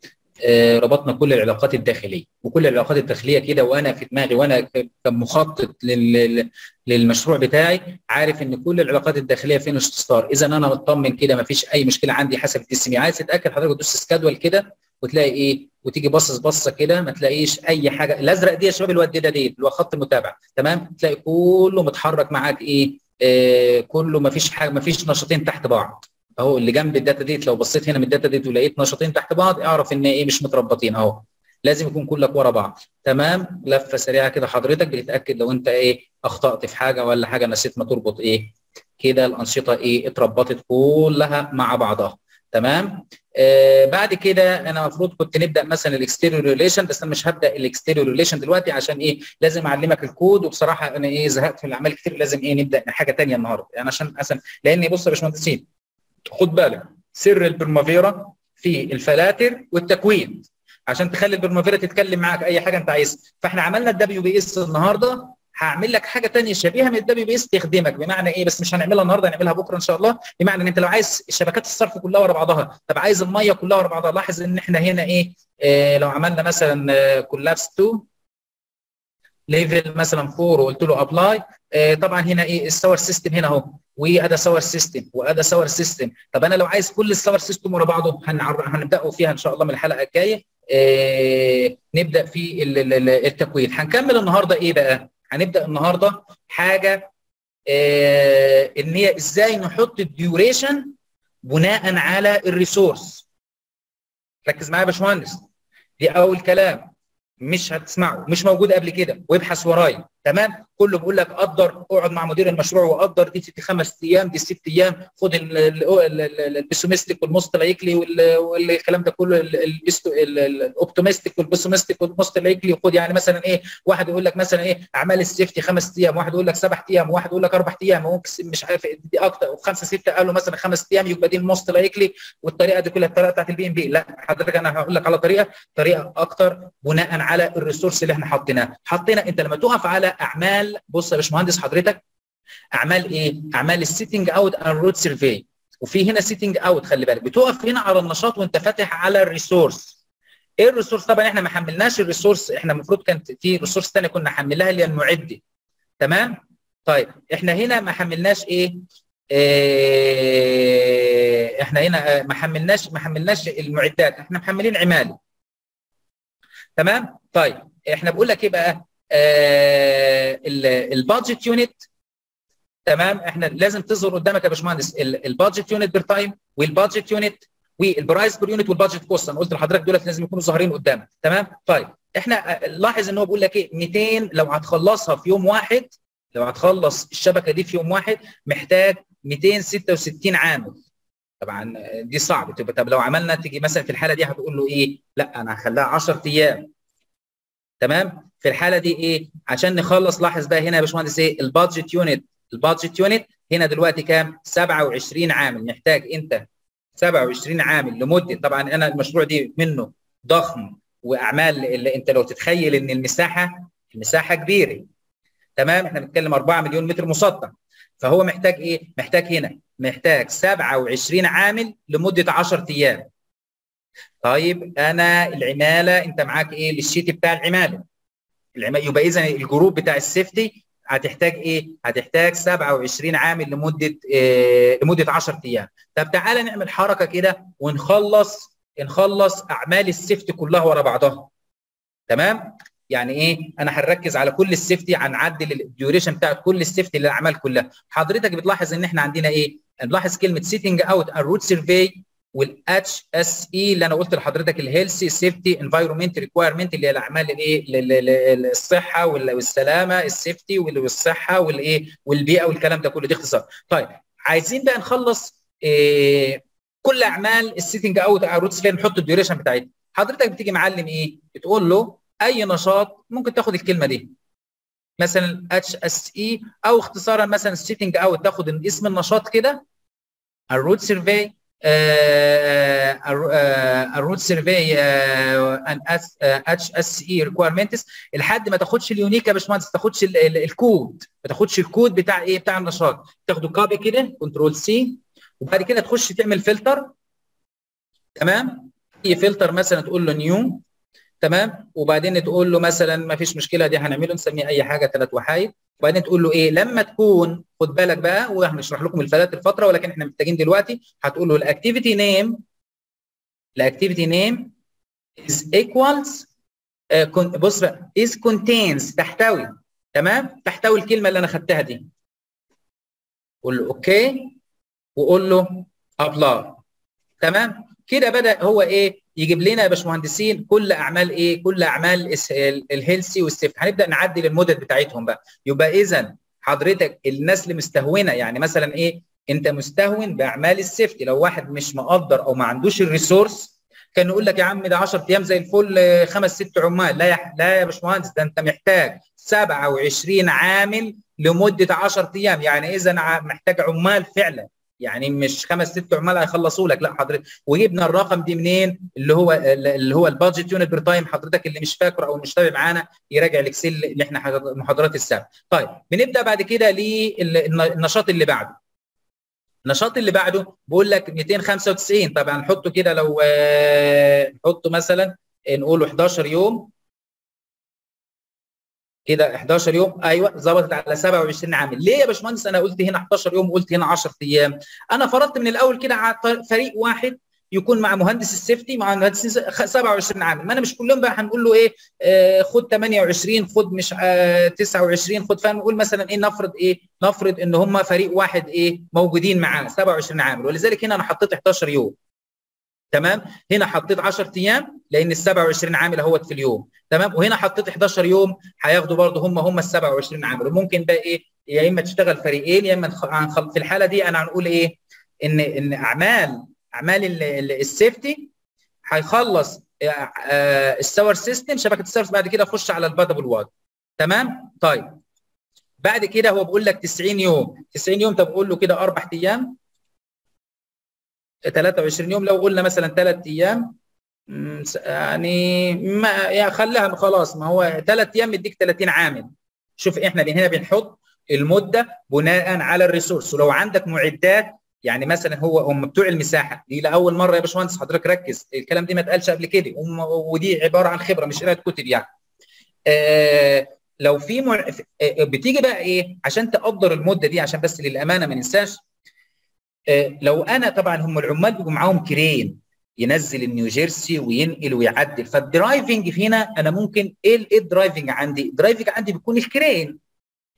ربطنا كل العلاقات الداخليه وكل العلاقات الداخليه كده، وانا في دماغي وانا كمخطط لل... للمشروع بتاعي عارف ان كل العلاقات الداخليه فين استثار، اذا انا مطمن كده ما فيش اي مشكله عندي حسب الدي سي ام اي. عايز تتاكد حضرتك تدوس سكادول كده وتلاقي ايه، وتيجي باصص بصه كده ما تلاقيش اي حاجه. الازرق دي يا شباب الوديده دي اللي هو خط المتابعه، تمام، تلاقي كله متحرك معاك ايه، آه كله ما فيش حاجه، ما فيش نشاطين تحت بعض اهو. اللي جنب الداتا ديت لو بصيت هنا من الداتا ديت ولقيت نشاطين تحت بعض اعرف ان ايه مش متربطين اهو، لازم يكون كلك ورا بعض. تمام، لفه سريعه كده حضرتك بتتاكد لو انت ايه اخطات في حاجه ولا حاجه نسيت ما تربط ايه كده الانشطه ايه اتربطت كلها مع بعضها. تمام، آه بعد كده انا المفروض كنت نبدا مثلا الاكستيريور ريليشن، بس انا مش هبدا الاكستيريور ريليشن دلوقتي عشان ايه لازم اعلمك الكود، وبصراحه انا ايه زهقت في الاعمال كتير، لازم ايه نبدا حاجه ثانيه النهارده يعني عشان مثلا، لان بص يا باشمهندسين خد بالك سر البرمافيرا في الفلاتر والتكوين عشان تخلي البرمافيرا تتكلم معاك اي حاجه انت عايزها. فاحنا عملنا الدبليو بي اس النهارده، هعمل لك حاجه ثانيه شبيهه من الدبليو بي اس تخدمك، بمعنى ايه بس مش هنعملها النهارده هنعملها بكره ان شاء الله. بمعنى ان انت لو عايز شبكات الصرف كلها ورا بعضها، طب عايز الميه كلها ورا بعضها، لاحظ ان احنا هنا ايه, إيه لو عملنا مثلا كولابس تو ليفل مثلا فور وقلت له ابلاي، إيه طبعا هنا ايه الساور سيستم هنا اهو، وادا ساور سيستم وادا ساور سيستم. طب انا لو عايز كل الساور سيستم ورا بعضه هنبداوا فيها ان شاء الله من الحلقه الجايه، إيه نبدا في التكوين. هنكمل النهارده ايه بقى؟ هنبدا النهارده حاجه آه ان هي ازاي نحط الديوريشن بناء على الريسورس. ركز معايا يا باشمهندس، دي اول كلام مش هتسمعه، مش موجود قبل كده، وابحث ورايا. تمام، كله بيقول لك قدر، اقعد مع مدير المشروع وقدر، دي ست خمس ايام، دي ست ايام، خد البيسومستيك والموستلايكلي والكلام ده كله، الاوبتومستيك والبيسومستيك والموستلايكلي، وخد يعني مثلا ايه، واحد يقول لك مثلا ايه اعمال السيفتي خمس ايام، واحد يقول لك سبع ايام، واحد يقول لك اربع ايام، ممكن مش عارف دي اكتر، وخمسه سته قالوا مثلا خمس ايام، يبقى دي الموستلايكلي. والطريقه دي كلها الطريقه بتاعت البي ام بي، لا حضرتك انا هقول لك على طريقه طريقه اكتر بناء على الريسورس اللي احنا حاطيناه. حطينا انت لما تقف على اعمال، بص يا باشمهندس حضرتك اعمال ايه؟ اعمال السيتنج اوت اند رود سيرفي، وفي هنا سيتنج اوت، خلي بالك بتقف هنا على النشاط وانت فاتح على الريسورس. ايه الريسورس؟ طبعا احنا ما حملناش الريسورس، احنا المفروض كانت في ريسورس ثانيه كنا حملناها اللي هي المعده. تمام؟ طيب احنا هنا ما حملناش ايه؟ ايه احنا هنا ما حملناش ما حملناش المعدات، احنا محملين عماله. تمام؟ طيب احنا بقول لك ايه بقى؟ آه البادجت يونت تمام. احنا لازم تظهر قدامك يا باشمهندس البادجت يونت بير تايم والبادجت يونت والبرايس بير يونت والبادجت كوست، انا قلت لحضرتك دولت لازم يكونوا ظاهرين قدامك. تمام طيب احنا لاحظ ان هو بيقول لك ايه مئتين لو هتخلصها في يوم واحد، لو هتخلص الشبكه دي في يوم واحد محتاج مئتين وستة وستين عامل. طبعا دي صعبه تبقى، طب لو عملنا تيجي مثلا في الحاله دي هتقول له ايه؟ لا انا هخليها عشرة ايام. تمام؟ في الحاله دي ايه؟ عشان نخلص لاحظ بقى هنا يا باشمهندس ايه؟ البادجت يونت، البادجت يونت هنا دلوقتي كام؟ سبعة وعشرين عامل، محتاج انت سبعة وعشرين عامل لمده، طبعا انا المشروع دي منه ضخم واعمال اللي انت لو تتخيل ان المساحه المساحه كبيره. تمام؟ احنا بنتكلم أربعة مليون متر مسطح. فهو محتاج ايه؟ محتاج هنا محتاج سبعة وعشرين عامل لمده عشرة ايام. طيب انا العماله انت معاك ايه؟ الشيت بتاع العماله. العماله يبقى اذا الجروب بتاع السيفتي هتحتاج ايه؟ هتحتاج سبعة وعشرين عامل لمده إيه؟ لمده عشرة ايام. طب تعالى نعمل حركه كده ونخلص نخلص اعمال السيفتي كلها ورا بعضها. تمام؟ يعني ايه؟ انا هنركز على كل السيفتي، هنعدل الديوريشن بتاع كل السيفتي للاعمال كلها. حضرتك بتلاحظ ان احنا عندنا ايه؟ نلاحظ كلمه سيتنج اوت الروت سيرفي والاتش اس اي اللي انا قلت لحضرتك الهيلثي سيفتي انفايرمنت ريكوايرمنت اللي هي الاعمال الايه؟ الصحه والسلامه، السيفتي والصحه والايه؟ والبيئه والكلام ده كله، دي اختصار. طيب عايزين بقى نخلص إيه كل اعمال السيتنج اوت على الروت سيرفي، نحط الديوريشن بتاعتها. حضرتك بتيجي معلم ايه؟ بتقول له اي نشاط ممكن تاخد الكلمه دي مثلا اتش اس اي او اختصارا مثلا سيتنج اوت، تاخد اسم النشاط كده الروت سيرفي الروت سيرفي ان اتش اس اي ريكويرمنتس لحد ما تاخدش اليونيك يا باشمهندس، ما تاخدش الكود، ما تاخدش الكود بتاع ايه؟ بتاع النشاط، تاخده كوبي كده كنترول سي وبعد كده تخش تعمل فلتر. تمام؟ اي فلتر مثلا تقول له نيو. تمام؟ وبعدين تقول له مثلا ما فيش مشكله دي هنعمله نسميه اي حاجه ثلاث وحايد، وبعدين تقول له ايه؟ لما تكون خد بالك بقى وهنشرح لكم الفلات الفتره، ولكن احنا محتاجين دلوقتي هتقول له الاكتيفيتي نيم الاكتيفيتي نيم از ايكوالز بص بقى از كونتينز تحتوي. تمام؟ تحتوي الكلمه اللي انا خدتها دي. قول له اوكي وقول له ابلاي. تمام؟ كده بدا هو ايه؟ يجيب لنا يا باشمهندسين كل اعمال ايه؟ كل اعمال الهيلثي والسيفت. هنبدا نعدل المدد بتاعتهم بقى. يبقى اذا حضرتك الناس اللي مستهونه يعني مثلا ايه؟ انت مستهون باعمال السيفتي، لو واحد مش مقدر او ما عندوش الريسورس كان يقول لك يا عم ده عشرة ايام زي الفل خمس ست عمال، لا يا لا يا باشمهندس ده انت محتاج سبعة وعشرين عامل لمده عشرة ايام، يعني اذا محتاج عمال فعلا، يعني مش خمس ست عمال هيخلصوا لك، لا حضرتك. وجبنا الرقم دي منين؟ اللي هو اللي هو البادجت يونت بير تايم، حضرتك اللي مش فاكره او مش تابع معانا يراجع الاكسل اللي احنا المحاضرات السابقه. طيب بنبدا بعد كده للنشاط اللي بعده. النشاط اللي بعده بقول لك مئتين وخمسة وتسعين، طبعا نحطه كده لو نحطه مثلا نقوله احداشر يوم كده احداشر يوم. ايوه ظبطت على سبعة وعشرين عامل. ليه يا باشمهندس انا قلت هنا احداشر يوم وقلت هنا عشرة ايام؟ انا فرضت من الاول كده على فريق واحد يكون مع مهندس السيفتي مع مهندس سبعة وعشرين عامل، ما انا مش كلهم بقى هنقول له ايه آه خد ثمانية وعشرين خد مش آه تسعة وعشرين خد، فنقول مثلا ايه نفرض ايه نفرض ان هم فريق واحد ايه موجودين معانا سبعة وعشرين عامل، ولذلك هنا انا حطيت احداشر يوم. تمام؟ هنا حطيت عشرة ايام لان ال سبعة وعشرين عامل اهوت في اليوم. تمام؟ وهنا حطيت احداشر يوم هياخدوا برضه هم هم ال سبعة وعشرين عامل. ممكن بقى ايه يا اما تشتغل فريقين يا اما في الحاله دي انا هنقول ايه ان ان اعمال اعمال السيفتي هيخلص الساور سيستم شبكه الساور، بعد كده اخش على البادبل وات. تمام؟ طيب بعد كده هو بيقول لك تسعين يوم تسعين يوم. طب قول له كده اربع ايام ثلاثة وعشرين يوم، لو قلنا مثلا ثلاث ايام يعني ما يعني خليها خلاص، ما هو ثلاث ايام يديك ثلاثين عامل. شوف احنا هنا بنحط المده بناء على الريسورس، ولو عندك معدات يعني مثلا هو هم بتوع المساحه دي لاول مره يا باشمهندس حضرتك ركز، الكلام دي ما اتقالش قبل كده ودي عباره عن خبره مش قراءه كتب يعني. آه لو في مع... بتيجي بقى ايه عشان تقدر المده دي، عشان بس للامانه ما ننساش لو انا طبعا هم العمال بيبقوا معاهم كرين ينزل النيوجيرسي وينقل ويعدل، فالدرايفنج هنا انا ممكن ايه ايه الدرايفنج عندي؟ الدرايفنج عندي بيكون الكرين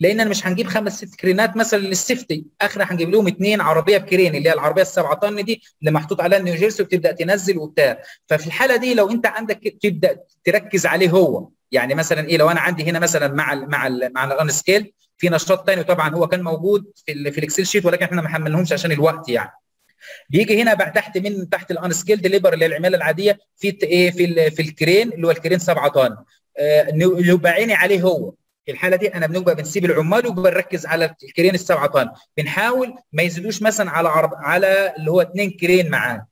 لان مش هنجيب خمس ست كرينات مثلا للسيفتي، اخر هنجيب لهم اثنين عربيه بكرين اللي هي العربيه السبعه طن دي اللي محطوط عليها النيو جيرسي وبتبدا تنزل وبتاع. ففي الحاله دي لو انت عندك تبدا تركز عليه هو، يعني مثلا ايه، لو انا عندي هنا مثلا مع ال مع ال مع الران سكيل في نشاط ثاني، وطبعا هو كان موجود في في الاكسل شيت ولكن احنا ما حملناهمش عشان الوقت يعني. بيجي هنا بقى تحت من تحت الان سكيلد ليبر اللي هي العماله العاديه في ايه في في الكرين اللي هو الكرين سبعة طن، يبقى عيني عليه هو. في الحاله دي انا بنبقى بنسيب العمال وبنركز على الكرين السبعة طن، بنحاول ما يزيدوش مثلا على عرب على اللي هو اثنين كرين معاه.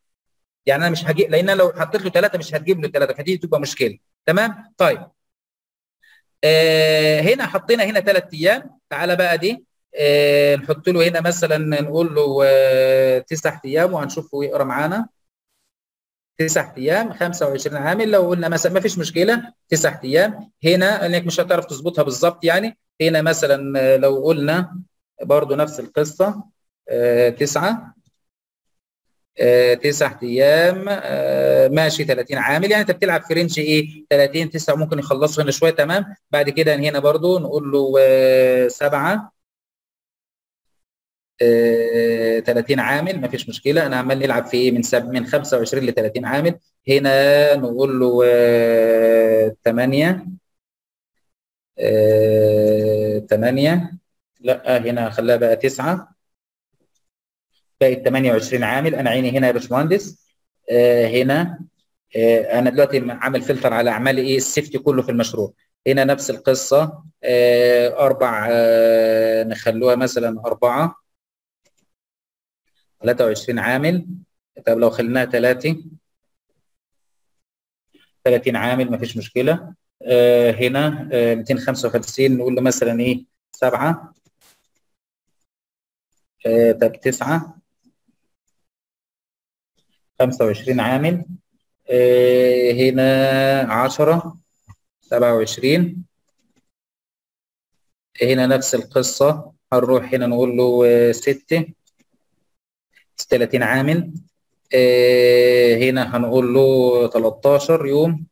يعني انا مش هجيب، لان لو حطيت له ثلاثه مش هتجيب له ثلاثه، فدي تبقى مشكله. تمام؟ طيب آه هنا حطينا هنا ثلاث ايام، تعالى بقى دي آه نحط له هنا مثلا نقول له آه تسع ايام وهنشوفه يقرا معانا. تسع ايام خمسة وعشرين عامل، لو قلنا مثلا ما فيش مشكله تسع ايام هنا لانك مش هتعرف تظبطها بالظبط يعني. هنا مثلا لو قلنا برضو نفس القصه آه تسعه آه تسع ايام آه ماشي ثلاثين عامل، يعني انت بتلعب في رينج ايه ثلاثين تسعة ممكن يخلصوا هنا شويه. تمام؟ بعد كده هنا برضو نقول له آه سبعه آه، ثلاثين عامل ما فيش مشكله. انا عمال نلعب في ايه من سب من خمسة وعشرين ل ثلاثين عامل. هنا نقول له آه، ثمانية آه، ثمانية لا هنا خلاها بقى تسعة، بقت ثمانية وعشرين عامل. انا عيني هنا يا باشمهندس آه، هنا آه، انا دلوقتي عامل فلتر على اعمال ايه السيفتي كله في المشروع. هنا نفس القصه آه، اربع آه، نخلوها مثلا اربعه ثلاثة وعشرين عامل. طب لو خليناها ثلاثين ثلاثين عامل مفيش مشكله. آه هنا آه مئتين وخمسة وخمسين نقول له مثلا ايه سبعة آه طب تسعة خمسة وعشرين عامل. آه هنا عشرة سبعة وعشرين. هنا نفس القصه، هنروح هنا نقول له آه ستة ثلاثين عامل. آه هنا هنقول له ثلاثة عشر يوم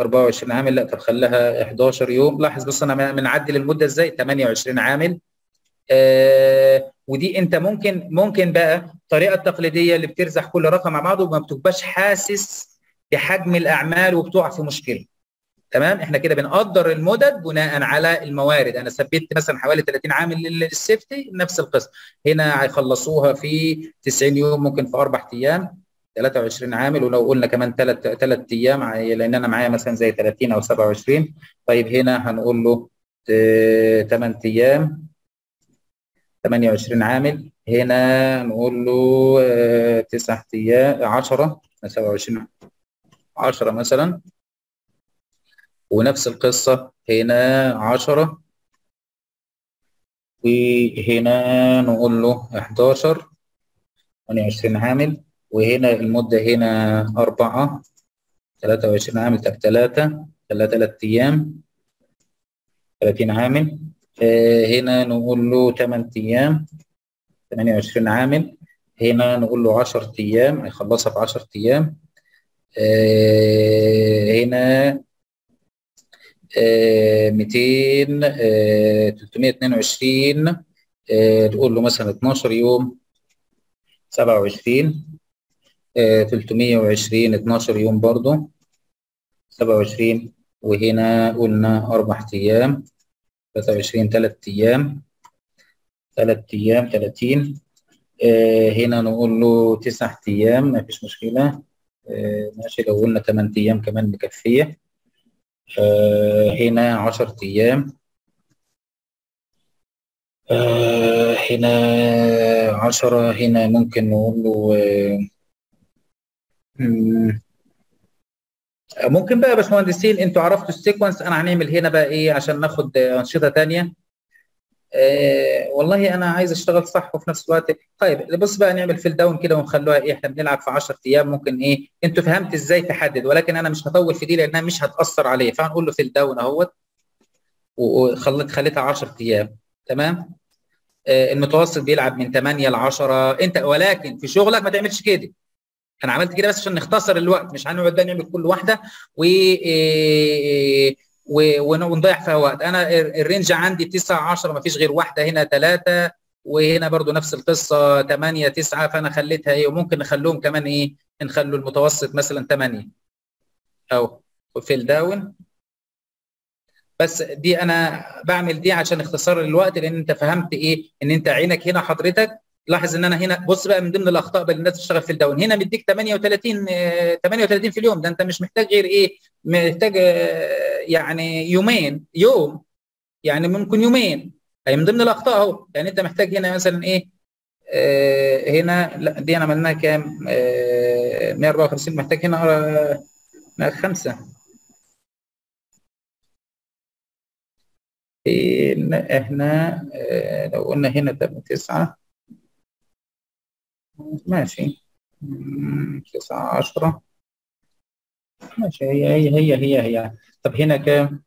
أربعة وعشرين عامل. لا طب خليها احد عشر يوم. لاحظ بس انا بنعدل المده ازاي، ثمانية وعشرين عامل. آه ودي انت ممكن ممكن بقى الطريقه التقليديه اللي بترزح كل رقم مع بعضه وما بتبقاش حاسس بحجم الاعمال وبتقع في مشكله. تمام؟ احنا كده بنقدر المدد بناء على الموارد. انا ثبتت مثلا حوالي ثلاثين عامل للسيفتي، نفس القصه هنا هيخلصوها في تسعين يوم ممكن في اربع ايام ثلاثة وعشرين عامل. ولو قلنا كمان ثلاث ثلاث ايام لان انا معايا مثلا زي ثلاثين او سبعة وعشرين. طيب هنا هنقول له ثمانية ايام ثمانية وعشرين عامل. هنا نقول له تسعة ايام عشرة سبعة وعشرين عشرة مثلا، ونفس القصة هنا عشرة وهنا نقول له احد عشر ثمانية وعشرين عامل. وهنا المدة هنا أربعة ثلاثة وعشرين عامل. طب ثلاثة ثلاثة أيام ثلاثين عامل. آه هنا نقول له ثمانية أيام ثمانية وعشرين عامل. هنا نقول له عشرة أيام، هيخلصها في عشرة أيام. آه هنا آه مئتين آه ثلاثمئة واثنين وعشرين آه تقول له مثلا اتناشر يوم سبعة وعشرين آه ثلاثمئة وعشرين اتناشر يوم برضه سبعة وعشرين. وهنا قلنا أربع أيام ثلاثة وعشرين ثلاث أيام ثلاث أيام ثلاثين. آه هنا نقول له تسع أيام مفيش مشكلة. آه ماشي لو قلنا ثمانية أيام كمان مكفية. آه هنا عشرة أيام آه هنا عشرة. هنا ممكن نقول له آه ممكن بقى يا باشمهندسين انتوا عرفتوا السيكونس. انا هنعمل هنا بقى ايه عشان ناخد انشطه ثانيه. آه والله انا عايز اشتغل صح وفي نفس الوقت. طيب بص بقى نعمل فيل داون كده ونخلوها ايه احنا بنلعب في عشرة ايام ممكن ايه. انتوا فهمت ازاي تحدد، ولكن انا مش هطول في دي لانها مش هتاثر عليه. فهنقول له فيل داون اهوت وخليت خليتها عشرة ايام. تمام؟ آه المتوسط بيلعب من ثمانية ل عشرة انت، ولكن في شغلك ما تعملش كده. انا عملت كده بس عشان نختصر الوقت، مش هنقعد بقى نعمل كل واحده و ونضيع فيها وقت. انا الرينج عندي تسعة عشرة، ما فيش غير واحده هنا، ثلاثة، وهنا برضو نفس القصه ثمانية تسعة، فانا خليتها ايه، وممكن نخلوهم كمان ايه، نخلوا المتوسط مثلا ثمانية او فيل داون. بس دي انا بعمل دي عشان اختصار الوقت، لان انت فهمت ايه، ان انت عينك هنا حضرتك لاحظ ان انا هنا. بص بقى، من ضمن الاخطاء بقى الناس بتشتغل في الداون، هنا مديك ثمانية وثلاثين ثمانية وثلاثين في اليوم، ده انت مش محتاج غير ايه، محتاج يعني يومين، يوم يعني ممكن يومين، اي من ضمن الاخطاء اهو. يعني انت محتاج هنا مثلا ايه، آه هنا لا دي انا عملناها كام، آه مئة وأربعة وخمسين، محتاج هنا آه خمسة هنا، آه لو قلنا هنا تسعة ماشي، تسعة عشرة ماشي، هي هي هي هي هي. طب هنا كام؟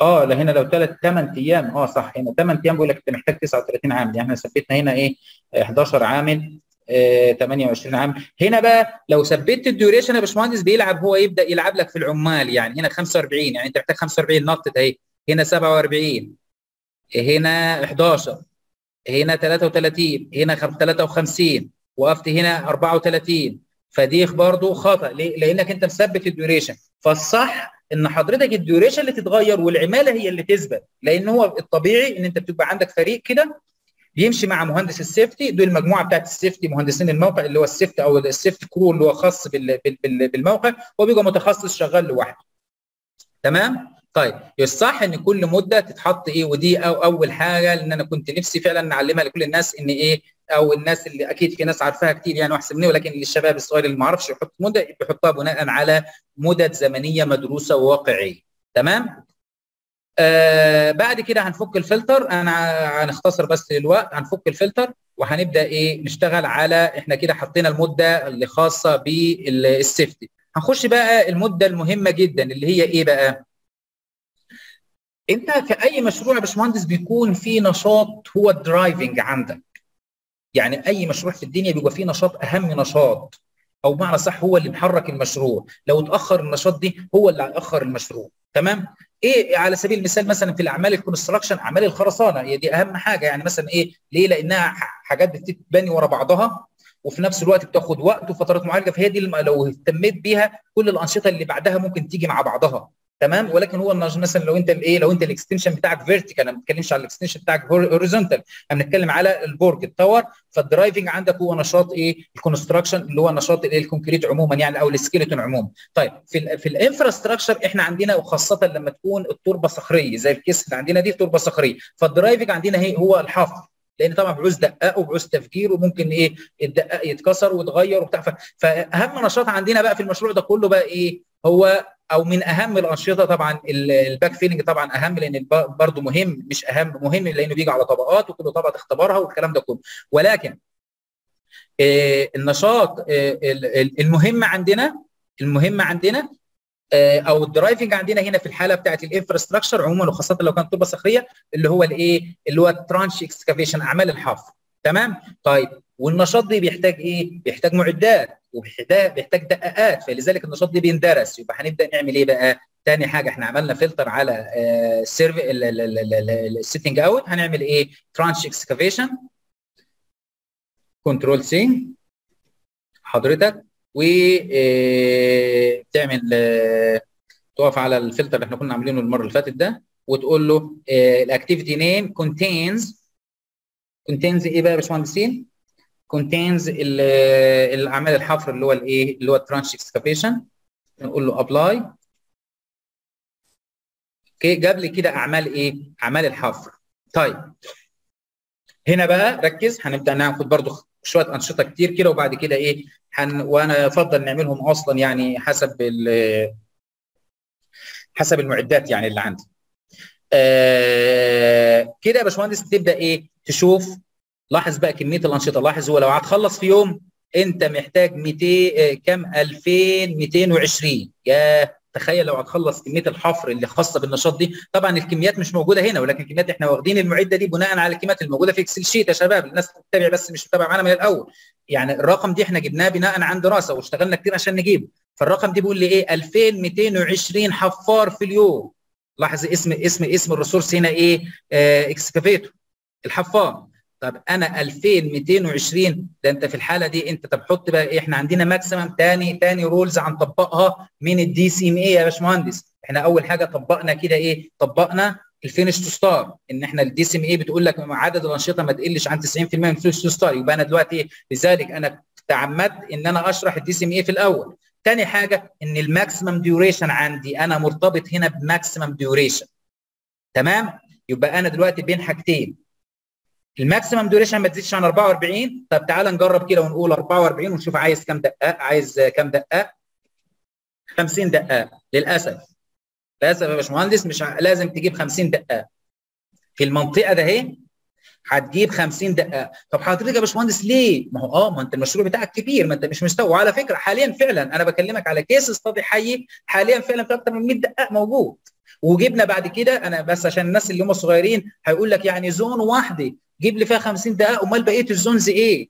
اه لا هنا لو ثلاث ثمان ايام، اه صح، هنا ثمان ايام بيقول لك انت محتاج تسعة وثلاثين عامل، يعني احنا ثبتنا هنا ايه احد عشر عامل، آه ثمانية وعشرين عامل. هنا بقى لو ثبتت الديوريشن يا باشمهندس بيلعب، هو يبدا يلعب لك في العمال، يعني هنا خمسة وأربعين، يعني انت محتاج خمسة وأربعين نطت اهي، هنا سبعة وأربعين، هنا احد عشر، هنا ثلاثة وثلاثين، هنا ثلاثة وخمسين، وقفت هنا أربعة وثلاثين، فدي برضه خطا. ليه؟ لانك انت مثبت الديوريشن، فالصح ان حضرتك الديوريشن اللي تتغير والعماله هي اللي تثبت، لان هو الطبيعي ان انت بتبقى عندك فريق كده يمشي مع مهندس السيفتي، دول المجموعه بتاعت السيفتي، مهندسين الموقع اللي هو السيفتي او السيفتي كرو اللي هو خاص بالموقع، هو بيبقى متخصص شغال لوحده. تمام؟ طيب الصح ان كل مده تتحط ايه، ودي أو اول حاجه ان انا كنت نفسي فعلا نعلمها لكل الناس، ان ايه، او الناس اللي اكيد في ناس عارفاها كتير يعني واحسن مني، ولكن للشباب الصغير اللي ما عرفش يحط مده بيحطها بناء على مدد زمنيه مدروسه وواقعيه. تمام؟ آه بعد كده هنفك الفلتر، انا هنختصر بس للوقت، هنفك الفلتر وهنبدا ايه نشتغل على، احنا كده حطينا المده اللي خاصه بالسيفتي. هنخش بقى المده المهمه جدا اللي هي ايه بقى؟ انت في اي مشروع يا باشمهندس بيكون في نشاط هو الدرايفنج عندك، يعني اي مشروع في الدنيا بيبقى فيه نشاط اهم نشاط، او بمعنى صح هو اللي محرك المشروع، لو اتاخر النشاط دي هو اللي هيأخر المشروع. تمام؟ ايه على سبيل المثال مثلا في الاعمال الكونستراكشن، اعمال الخرسانه، هي دي اهم حاجه. يعني مثلا ايه ليه؟ لانها حاجات بتتبني ورا بعضها، وفي نفس الوقت بتاخد وقت وفترات معالجه، فهي دي لو اهتميت بيها كل الانشطه اللي بعدها ممكن تيجي مع بعضها. تمام؟ ولكن هو مثلا لو انت الايه، لو انت الاكستنشن بتاعك فيرتيكال، انا ما بتكلمش على الاكستنشن بتاعك هوريزونتال، انا بنتكلم على البرج التاور، فالدرايفنج عندك هو نشاط ايه؟ الكونستراكشن اللي هو نشاط الايه؟ الكونكريت عموما يعني، او السكيلتون عموما. طيب في في الانفراستراكشر احنا عندنا، وخاصه لما تكون التربه صخريه زي الكيس اللي عندنا دي تربه صخريه، فالدرايفنج عندنا هي هو الحفر، لان طبعا بعوز دقاق وبعوز تفجير، وممكن ايه؟ الدقاق يتكسر ويتغير وبتاع، فاهم نشاط عندنا بقى في المشروع ده كله بقى ايه؟ هو او من اهم الانشطه طبعا الباك فيلنج، طبعا اهم لان برضه مهم، مش اهم مهم لانه بيجي على طبقات وكل طبقه تختبرها والكلام ده كله. ولكن آه النشاط آه المهم عندنا المهم عندنا آه او الدرايفنج عندنا هنا في الحاله بتاعه الانفراستراكشر عموما، وخاصه لو كانت تربه صخريه، اللي هو الايه؟ اللي هو الترانش اكسكافيشن، اعمال الحفر. تمام؟ طيب والنشاط ده بيحتاج ايه؟ بيحتاج معدات وبيحتاج دقائق، فلذلك النشاط ده بيندرس. يبقى هنبدا نعمل ايه بقى؟ تاني حاجه احنا عملنا فلتر على السيرفي السيتنج اوت، هنعمل ايه؟ ترانش اكسكافيشن، كنترول سي حضرتك، و بتعمل تقف على الفلتر اللي احنا كنا عاملينه المره اللي فاتت ده، وتقول له الاكتيفيتي نيم كونتينز كونتينز ايه بقى يا باشمهندسين؟ contains الاعمال الحفر اللي هو الايه؟ اللي هو الترانش اكسكافيشن. نقول له ابلاي. اوكي، جاب لي كده اعمال ايه؟ اعمال الحفر. طيب هنا بقى ركز، هنبدا ناخد برضو شويه انشطه كتير كده، وبعد كده ايه؟ هن... وانا افضل نعملهم اصلا يعني حسب ال... حسب المعدات يعني اللي عندي. آه... كده يا باشمهندس تبدا ايه؟ تشوف، لاحظ بقى كميه الانشطه. لاحظ هو لو هتخلص في يوم انت محتاج مئتين كام؟ ألفين ومئتين وعشرين. يا تخيل لو هتخلص كميه الحفر اللي خاصه بالنشاط دي. طبعا الكميات مش موجوده هنا، ولكن الكميات احنا واخدين المعده دي بناء على الكميات الموجوده في اكسل شيت يا شباب، الناس بتتابع بس مش بتتابع معانا من الاول. يعني الرقم دي احنا جبناه بناء عن دراسه واشتغلنا كتير عشان نجيبه، فالرقم دي بيقول لي ايه؟ ألفين ومئتين وعشرين حفار في اليوم. لاحظ اسم اسم اسم الريسورس هنا ايه؟ آه اكسكافيتور الحفار. طب انا ألفين ومئتين وعشرين، ده انت في الحاله دي انت طب حط بقى ايه؟ احنا عندنا ماكسيمم، ثاني ثاني رولز هنطبقها من الدي سي ام اي يا باشمهندس. احنا اول حاجه طبقنا كده ايه؟ طبقنا الفينش تو ستار، ان احنا الدي سي ام اي بتقول لك عدد الانشطه ما تقلش عن تسعين في المئة من الفينش تو ستار. يبقى انا دلوقتي ايه؟ لذلك انا تعمدت ان انا اشرح الدي سي ام اي في الاول. تاني حاجه ان الماكسيمم ديوريشن عندي انا مرتبط هنا بماكسيمم ديوريشن. تمام؟ يبقى انا دلوقتي بين حاجتين، الماكسيمم ديوريشن ما تزيدش عن أربعة وأربعين. طب تعال نجرب كده ونقول أربعة وأربعين ونشوف عايز كام دقيقه، عايز كام دقيقه؟ خمسين دقيقه. للاسف للاسف يا باشمهندس مش ع... لازم تجيب خمسين دقيقه في المنطقه ده اهي، هتجيب خمسين دقيقه. طب حضرتك يا باشمهندس ليه؟ ما هو اه ما انت المشروع بتاعك كبير، ما انت مش مستوعب. وعلى فكره حاليا فعلا انا بكلمك على كيس استادي حي، حاليا فعلا في اكتر من مئة دقيقه موجود. وجبنا بعد كده انا بس عشان الناس اللي هم صغيرين هيقول لك يعني زون واحده جيب لي فيها خمسين دقيقه، امال بقيه الزونز ايه؟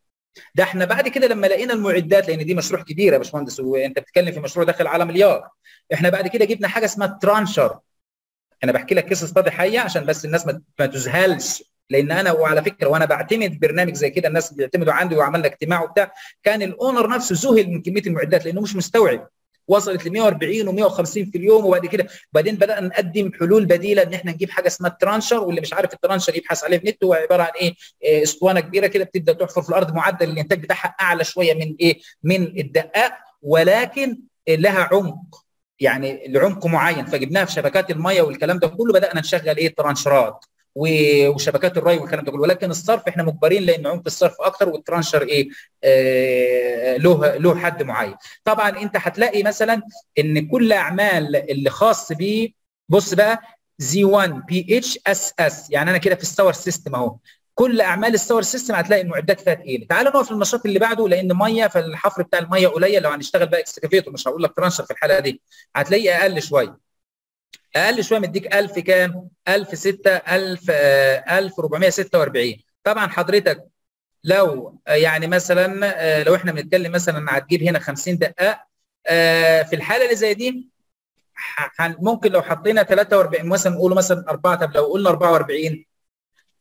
ده احنا بعد كده لما لقينا المعدات، لان دي مشروع كبير يا باشمهندس وانت بتتكلم في مشروع داخل على مليار، احنا بعد كده جبنا حاجه اسمها ترانشر. انا بحكي لك كيس استادي حي عشان بس الناس ما تذهلش، لان انا وعلى فكره وانا بعتمد برنامج زي كده الناس بيعتمدوا عندي، وعملنا اجتماع وبتاع، كان الاونر نفسه ذهل من كميه المعدات لانه مش مستوعب. وصلت ل مئة وأربعين ومئة وخمسين في اليوم، وبعد كده بعدين بدانا نقدم حلول بديله ان احنا نجيب حاجه اسمها الترانشر، واللي مش عارف الترانشر يبحث عليه في النت. هو عباره عن ايه؟ اسطوانه كبيره كده بتبدا تحفر في الارض، معدل الانتاج بتاعها اعلى شويه من ايه؟ من الدقاق، ولكن لها عمق، يعني لعمق معين. فجبناها في شبكات الميه والكلام ده كله، بدانا نشغل ايه؟ ترانشرات وشبكات الري والكلام ده كله. ولكن الصرف احنا مجبرين لان عمق الصرف اكتر، والترانشر ايه؟ آه له له حد معين. طبعا انت هتلاقي مثلا ان كل اعمال اللي خاص بيه، بص بقى زد واحد بي اتش اس اس، يعني انا كده في الساور سيستم اهو. كل اعمال الساور سيستم هتلاقي المعدات فيها تقيله. تعال نقف للنشاط اللي بعده، لان ميه فالحفر بتاع الميه قليل. لو هنشتغل بقى اكسكافيتور، مش هقول لك ترانشر في الحلقه دي، هتلاقيه اقل شويه. اقل شويه مديك ألف كام؟ ألف وستة، ألف ألف وأربعمئة وستة وأربعين. طبعا حضرتك لو يعني مثلا لو احنا بنتكلم مثلا هتجيب هنا خمسين دقه في الحاله اللي زي دي، ممكن لو حطينا ثلاثة وأربعين مثلا، نقوله مثلا أربعة. طب لو قلنا أربعة وأربعين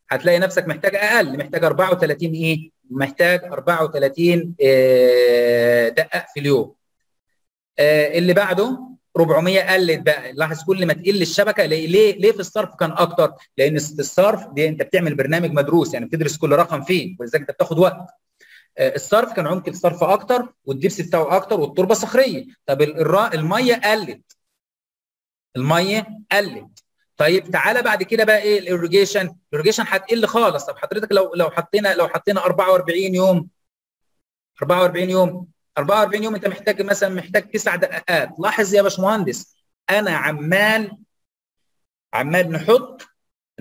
هتلاقي نفسك محتاج اقل، محتاج أربعة وثلاثين ايه؟ محتاج أربعة وثلاثين دقه في اليوم. اللي بعده أربعمئة، قلت بقى. لاحظ كل ما تقل الشبكه، ليه؟ ليه في الصرف كان اكتر؟ لان الصرف دي انت بتعمل برنامج مدروس، يعني بتدرس كل رقم فيه، ولذلك انت بتاخد وقت. الصرف كان عمق الصرف اكتر، والدبس بتاعه اكتر، والتربه صخريه. طب الميه قلت، الميه قلت. طيب تعالى بعد كده بقى ايه؟ الايريجيشن، الايريجيشن هتقل خالص. طب حضرتك لو لو حطينا لو حطينا أربعة وأربعين يوم، أربعة وأربعين يوم، أربعة وأربعين يوم، انت محتاج مثلا محتاج تسع دقائق. لاحظ يا باشمهندس انا عمال عمال نحط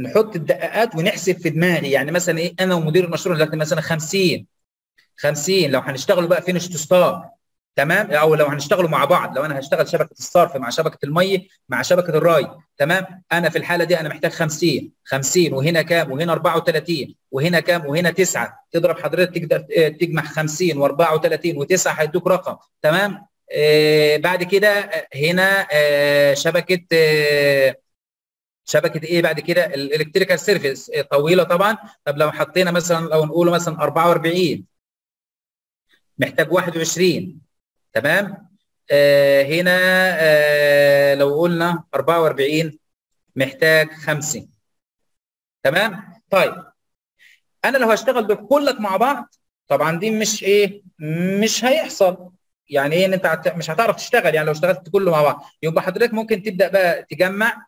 نحط الدقائق ونحسب في دماغي. يعني مثلا ايه؟ انا ومدير المشروع دلوقتي مثلا خمسين خمسين لو هنشتغلوا بقى فينش تو ستار، تمام؟ او لو هنشتغلوا مع بعض، لو انا هشتغل شبكه الصرف مع شبكه الميه مع شبكه الري، تمام؟ انا في الحاله دي انا محتاج خمسين خمسين، وهنا كام؟ وهنا أربعة وثلاثين، وهنا كام؟ وهنا تسعة. تضرب حضرتك تقدر تجمع خمسين وأربعة وثلاثين وتسعة هيدوك رقم، تمام؟ آه بعد كده هنا آه شبكه آه شبكه ايه بعد كده؟ الالكتريكال سيرفيس طويله طبعا. طب لو حطينا مثلا، لو نقول مثلا أربعة وأربعين محتاج واحد وعشرين، تمام؟ آه هنا آه لو قلنا أربعة وأربعين محتاج خمسين، تمام؟ طيب انا لو هشتغل دول كلك مع بعض، طبعا دي مش ايه؟ مش هيحصل. يعني ايه؟ ان انت مش هتعرف تشتغل، يعني لو اشتغلت كله مع بعض. يبقى حضرتك ممكن تبدا بقى تجمع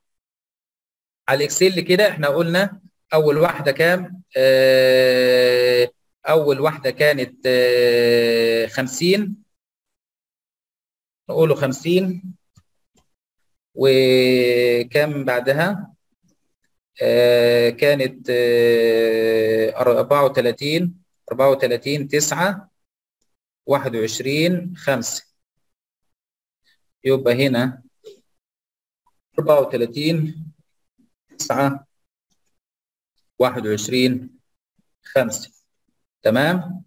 على الاكسل كده. احنا قلنا اول واحده كام؟ آه اول واحده كانت آه خمسين، نقوله خمسين، وكم بعدها؟ آه كانت آه أربعة وثلاثين أربعة وثلاثين تسعة واحد وعشرين خمسة. يبقى هنا أربعة وثلاثين تسعة واحد وعشرين خمسة، تمام؟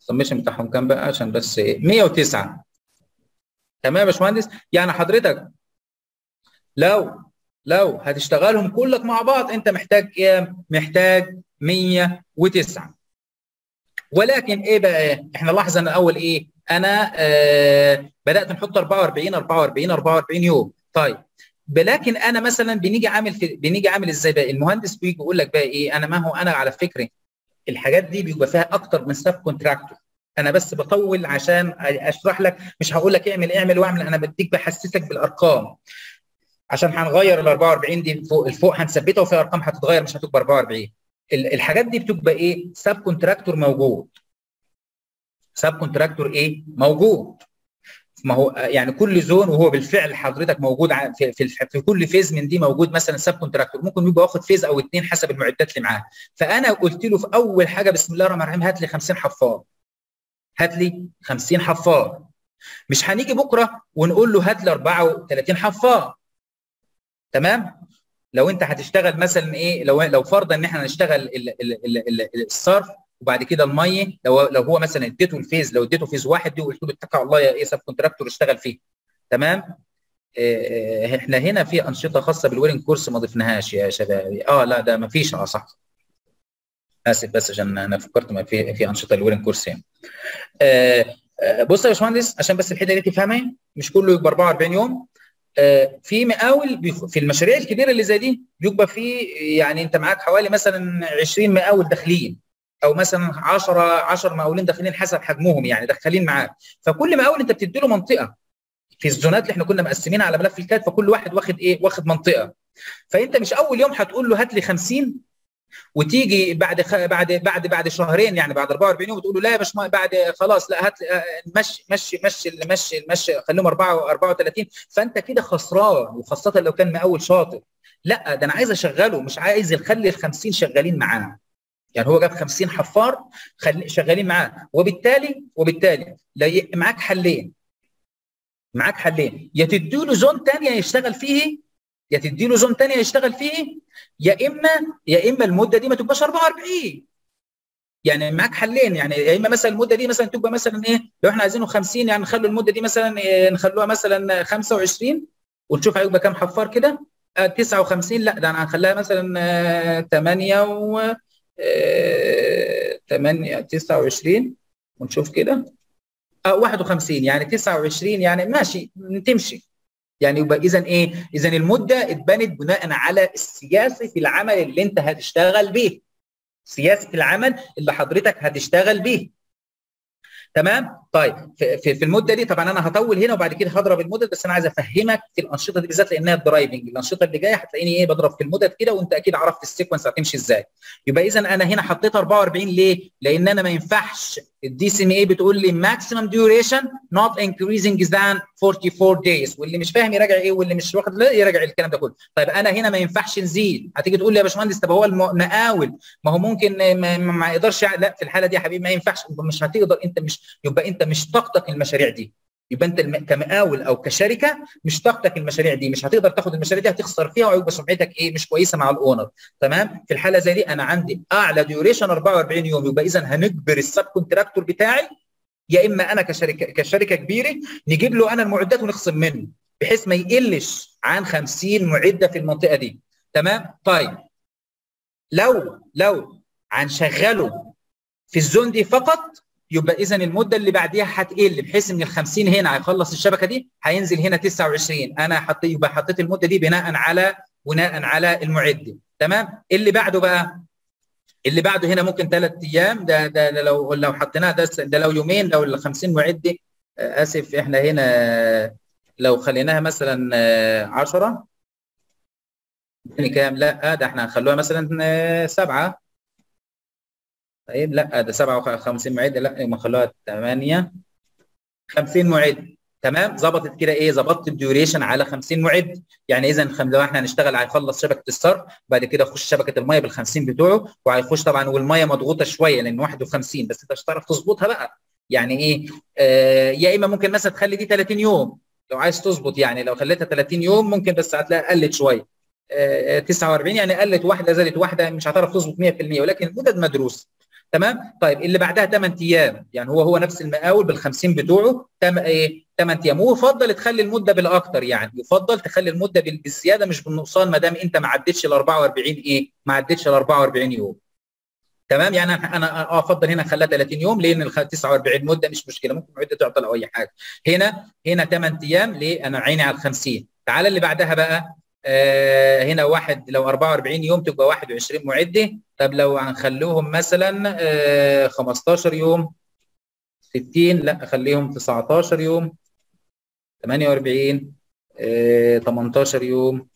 السمشن بتاعهم كام بقى؟ عشان بس مئة وتسعة. تمام يا باشمهندس؟ يعني حضرتك لو لو هتشتغلهم كلك مع بعض انت محتاج كام؟ محتاج مية وتسعة. ولكن ايه بقى؟ احنا لاحظ ان الاول ايه؟ انا آه بدات نحط أربعة وأربعين أربعة وأربعين أربعة وأربعين يوم. طيب لكن انا مثلا بنيجي عامل في بنيجي عامل ازاي بقى؟ المهندس بيجي يقول لك بقى ايه؟ انا ما هو انا على فكره الحاجات دي بيبقى فيها اكتر من سب كونتراكتور. انا بس بطول عشان اشرح لك، مش هقول لك اعمل اعمل واعمل، انا بديك بحسسك بالارقام عشان هنغير ال أربعة وأربعين دي فوق الفوق هنثبتها وفي ارقام هتتغير مش هتبقى أربعة وأربعين. الحاجات دي بتبقى ايه؟ سب كونتراكتور موجود. سب كونتراكتور ايه؟ موجود. ما هو يعني كل زون، وهو بالفعل حضرتك موجود في في, في كل فيز من دي موجود مثلا سب كونتراكتور، ممكن يبقى واخد فيز او اثنين حسب المعدات اللي معاه. فانا قلت له في اول حاجه بسم الله الرحمن الرحيم هات لي خمسين حفار. هات لي خمسين حفار. مش هنيجي بكره ونقول له هات لي أربعة وثلاثين حفار. تمام؟ لو انت هتشتغل مثلا ايه، لو لو فرضا ان احنا هنشتغل الصرف وبعد كده الميه، لو لو هو مثلا اديته الفيز، لو اديته فيز واحد دي وقلت له اتكل على الله يا ايه سب كونتراكتور اشتغل فيه. تمام؟ اه احنا هنا في انشطه خاصه بالويرنج كورس ما ضفناهاش يا شباب. اه لا ده ما فيش. اه صح. اسف بس عشان انا فكرت ما في في انشطه الويرنج كورس يعني. اه بص يا باشمهندس عشان بس الحته دي تفهمها، مش كله يبقى أربعة وأربعين يوم. في مقاول في المشاريع الكبيره اللي زي دي بيبقى في يعني انت معاك حوالي مثلا عشرين مقاول داخلين، او مثلا عشرة عشرة مقاولين داخلين حسب حجمهم يعني داخلين معاك. فكل مقاول انت بتدي له منطقه في الزونات اللي احنا كنا مقسمين على ملف الكاد، فكل واحد واخد ايه؟ واخد منطقه. فانت مش اول يوم هتقول له هات لي خمسين وتيجي بعد خ... بعد بعد بعد شهرين يعني بعد أربعة وأربعين يوم وتقول له لا يا باشمهندس بعد خلاص لا هات مشي مشي مشي مشي مشي خليهم أربعة وأربعة وثلاثين. فانت كده خسران، وخاصه لو كان مقاول شاطر. لا ده انا عايز اشغله، مش عايز اخلي ال خمسين شغالين معاه. يعني هو جاب خمسين حفار خل... شغالين معاه، وبالتالي وبالتالي لي... معاك حلين معاك حلين يا تديله زون ثانيه يشتغل فيه، يا تديله زون ثانيه يشتغل فيه، يا اما يا اما المده دي ما تبقاش أربعة وأربعين. يعني معاك حلين، يعني يا اما مثلا المده دي مثلا تبقى مثلا ايه، لو احنا عايزينه خمسين يعني نخلوا المده دي مثلا إيه، نخلوها مثلا خمسة وعشرين ونشوف هيبقى كام حفار كده. آه تسعة وخمسين. لا ده انا هنخليها مثلا آه ثمانية و آه ثمانية تسعة وعشرين ونشوف كده. اه واحد وخمسين يعني تسعة وعشرين يعني ماشي تمشي. يعني يبقى اذا ايه؟ اذا المده اتبنت بناء على السياسه في العمل اللي انت هتشتغل بيه. سياسه العمل اللي حضرتك هتشتغل بيه. تمام؟ طيب في, في المده دي طبعا انا هطول هنا وبعد كده هضرب المدد، بس انا عايز افهمك في الانشطه دي بالذات لانها الدرايفنج، الانشطه اللي جايه هتلاقيني ايه بضرب في المدد كده، وانت اكيد عرفت السيكونس هتمشي ازاي. يبقى اذا انا هنا حطيت أربعة وأربعين ليه؟ لان انا ما ينفعش الدي سي ام اي بتقول لي ماكسيمم ديوريشن نوت انكريزنج ذان أربعة وأربعين دايز، واللي مش فاهم يراجع ايه، واللي مش واخد لا يراجع الكلام ده كله. طيب انا هنا ما ينفعش نزيد. هتيجي تقول لي يا باشمهندس طب هو المقاول ما هو ممكن ما, ما يقدرش. لا في الحاله دي يا حبيبي ما ينفعش، مش هتقدر انت، مش يبقى انت مش طاقتك المشاريع دي. يبقى انت كمقاول او كشركه مش طاقتك المشاريع دي، مش هتقدر تاخد المشاريع دي، هتخسر فيها ويبقى سمعتك ايه؟ مش كويسه مع الاونر. تمام؟ في الحاله زي دي انا عندي اعلى ديوريشن أربعة وأربعين يوم. يبقى اذا هنجبر السب كونتراكتور بتاعي، يا اما انا كشركه كشركه كبيره نجيب له انا المعدات ونخصم منه بحيث ما يقلش عن خمسين معده في المنطقه دي. تمام؟ طيب لو لو هنشغله في الزون دي فقط، يبقى اذا المده اللي بعديها هتقل بحيث ان ال خمسين هنا هيخلص الشبكه دي هينزل هنا تسعة وعشرين. انا حط يبقى حطيت المده دي بناء على بناء على المعد. تمام؟ اللي بعده بقى اللي بعده هنا ممكن ثلاث ايام. ده ده لو لو حطيناه ده ده لو يومين، لو ال خمسين معد. اسف احنا هنا لو خليناها مثلا عشرة كام؟ لا ده احنا هنخلوها مثلا سبعة. طيب لا ده سبعة وخمسين معده، لا ما خلوها ثمانية خمسين معده. تمام؟ ظبطت كده ايه؟ ظبطت الديوريشن على خمسين معده. يعني اذا لو احنا هنشتغل هيخلص شبكه الصرف، بعد كده يخش شبكه الميه بال خمسين بتوعه، وهيخش طبعا والميه مضغوطه شويه لان واحد وخمسين، بس انت مش هتعرف تظبطها بقى. يعني ايه؟ آه يا اما ممكن مثلا تخلي دي ثلاثين يوم لو عايز تظبط، يعني لو خليتها ثلاثين يوم ممكن، بس هتلاقيها قلت شويه. آه تسعة وأربعين يعني قلت واحده زادت واحده، مش هتعرف تظبط مية بالمية، ولكن المدد مدروسه. تمام؟ طيب اللي بعدها ثمانية ايام، يعني هو هو نفس المقاول بال خمسين بتوعه. تم ايه؟ ثمانية ايام، ويفضل تخلي المده بالاكثر، يعني يفضل تخلي المده بالزياده مش بالنقصان ما دام انت ما عدتش ال أربعة وأربعين ايه؟ ما عدتش ال أربعة وأربعين يوم. تمام؟ يعني انا اه افضل هنا خليها ثلاثين يوم لان ال تسعة وأربعين مده مش مشكله، ممكن عده تعطل او اي حاجه. هنا هنا ثمانية ايام ليه؟ انا عيني على ال خمسين. تعالى اللي بعدها بقى آه هنا واحد لو أربعة وأربعين يوم تبقى واحد وعشرين معده، طب لو هنخلوهم مثلا آه خمستاشر يوم ستين، لا اخليهم تسعتاشر يوم ثمانية وأربعين آه تمنتاشر يوم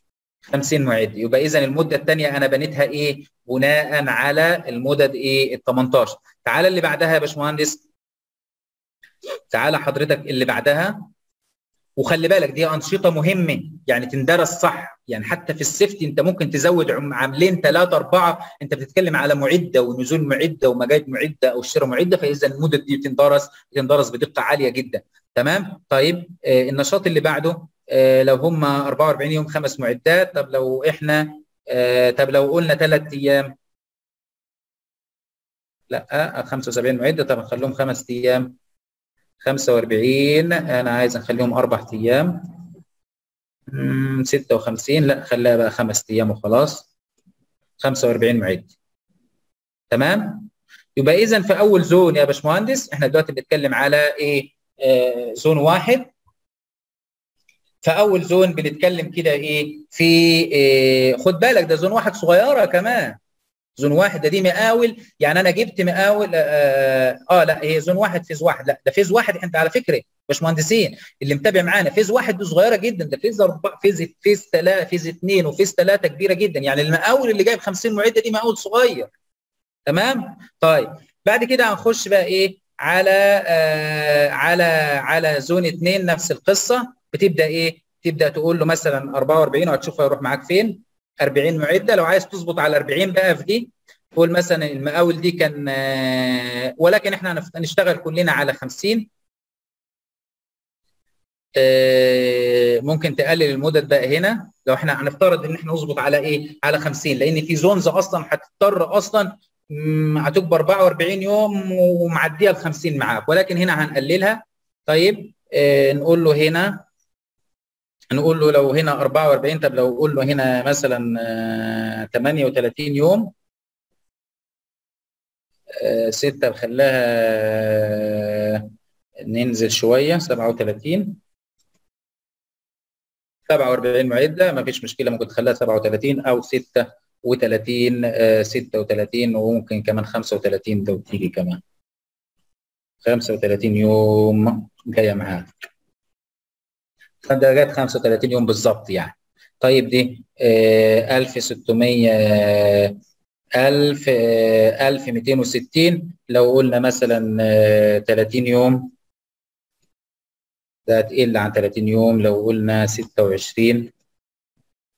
خمسين معد، يبقى اذا المده الثانيه انا بنيتها ايه؟ بناء على المدد ايه؟ ال تمنتاشر. تعالى اللي بعدها يا باشمهندس، تعالى حضرتك اللي بعدها، وخلي بالك دي انشطه مهمه يعني تندرس صح، يعني حتى في السيفتي انت ممكن تزود عاملين ثلاثه اربعه، انت بتتكلم على معده ونزول معده ومجايد معده او شراء معده، فاذا المدد دي بتندرس بتندرس بدقه عاليه جدا. تمام؟ طيب آه النشاط اللي بعده آه لو هم أربعة وأربعين يوم خمس معدات، طب لو احنا آه طب لو قلنا ثلاث ايام، لا خمسة وسبعين معده، طب نخليهم خمس ايام خمسة وأربعين، انا عايز اخليهم اربع ايام ستة وخمسين، لا خليها بقى خمس ايام وخلاص خمسة وأربعين معد. تمام؟ يبقى اذا في اول زون يا باشمهندس احنا دلوقتي بنتكلم على ايه؟ آه زون واحد. فاول زون بنتكلم كده ايه؟ في إيه؟ خد بالك ده زون واحد صغيره كمان. زون واحد ده دي مقاول، يعني انا جبت مقاول اه, آه لا هي زون واحد فيز واحد، لا ده فيز واحد. انت على فكره يا باشمهندسين اللي متابع معانا فيز واحد دي صغيره جدا، ده فيز أربعة فيز فيز ثلاثة فيز اثنين وفيز ثلاثة كبيره جدا، يعني المقاول اللي جايب خمسين معده دي مقاول صغير. تمام؟ طيب بعد كده هنخش بقى ايه؟ على آه على على زون اثنين نفس القصه، بتبدا ايه؟ تبدا تقول له مثلا أربعة وأربعين وهتشوف هيروح معاك فين؟ أربعين معده، لو عايز تظبط على أربعين بقى في دي تقول مثلا المقاول دي كان آه ولكن احنا هنشتغل كلنا على خمسين. آه ممكن تقلل المدد بقى هنا لو احنا هنفترض ان احنا نظبط على ايه؟ على خمسين، لان في زونز اصلا هتضطر اصلا هتكبر أربعة وأربعين يوم ومعديه ال خمسين معاك، ولكن هنا هنقللها. طيب آه نقول له هنا، نقول له لو هنا أربعة وأربعين، طب لو قول له هنا مثلا ثمانية وثلاثين يوم ستة، بخليها ننزل شويه سبعة وثلاثين سبعة وأربعين معده، ما فيش مشكله، ممكن تخليها سبعة وثلاثين او ستة وثلاثين ستة وثلاثين وممكن كمان خمسة وثلاثين، ده وتيجي كمان خمسة وثلاثين يوم جايه معاك، ده جت خمسة وثلاثين يوم بالظبط يعني. طيب دي آه ألف وستمية آه ألف آه ألف ومئتين وستين، لو قلنا مثلا آه ثلاثين يوم ده هتقل عن ثلاثين يوم، لو قلنا ستة وعشرين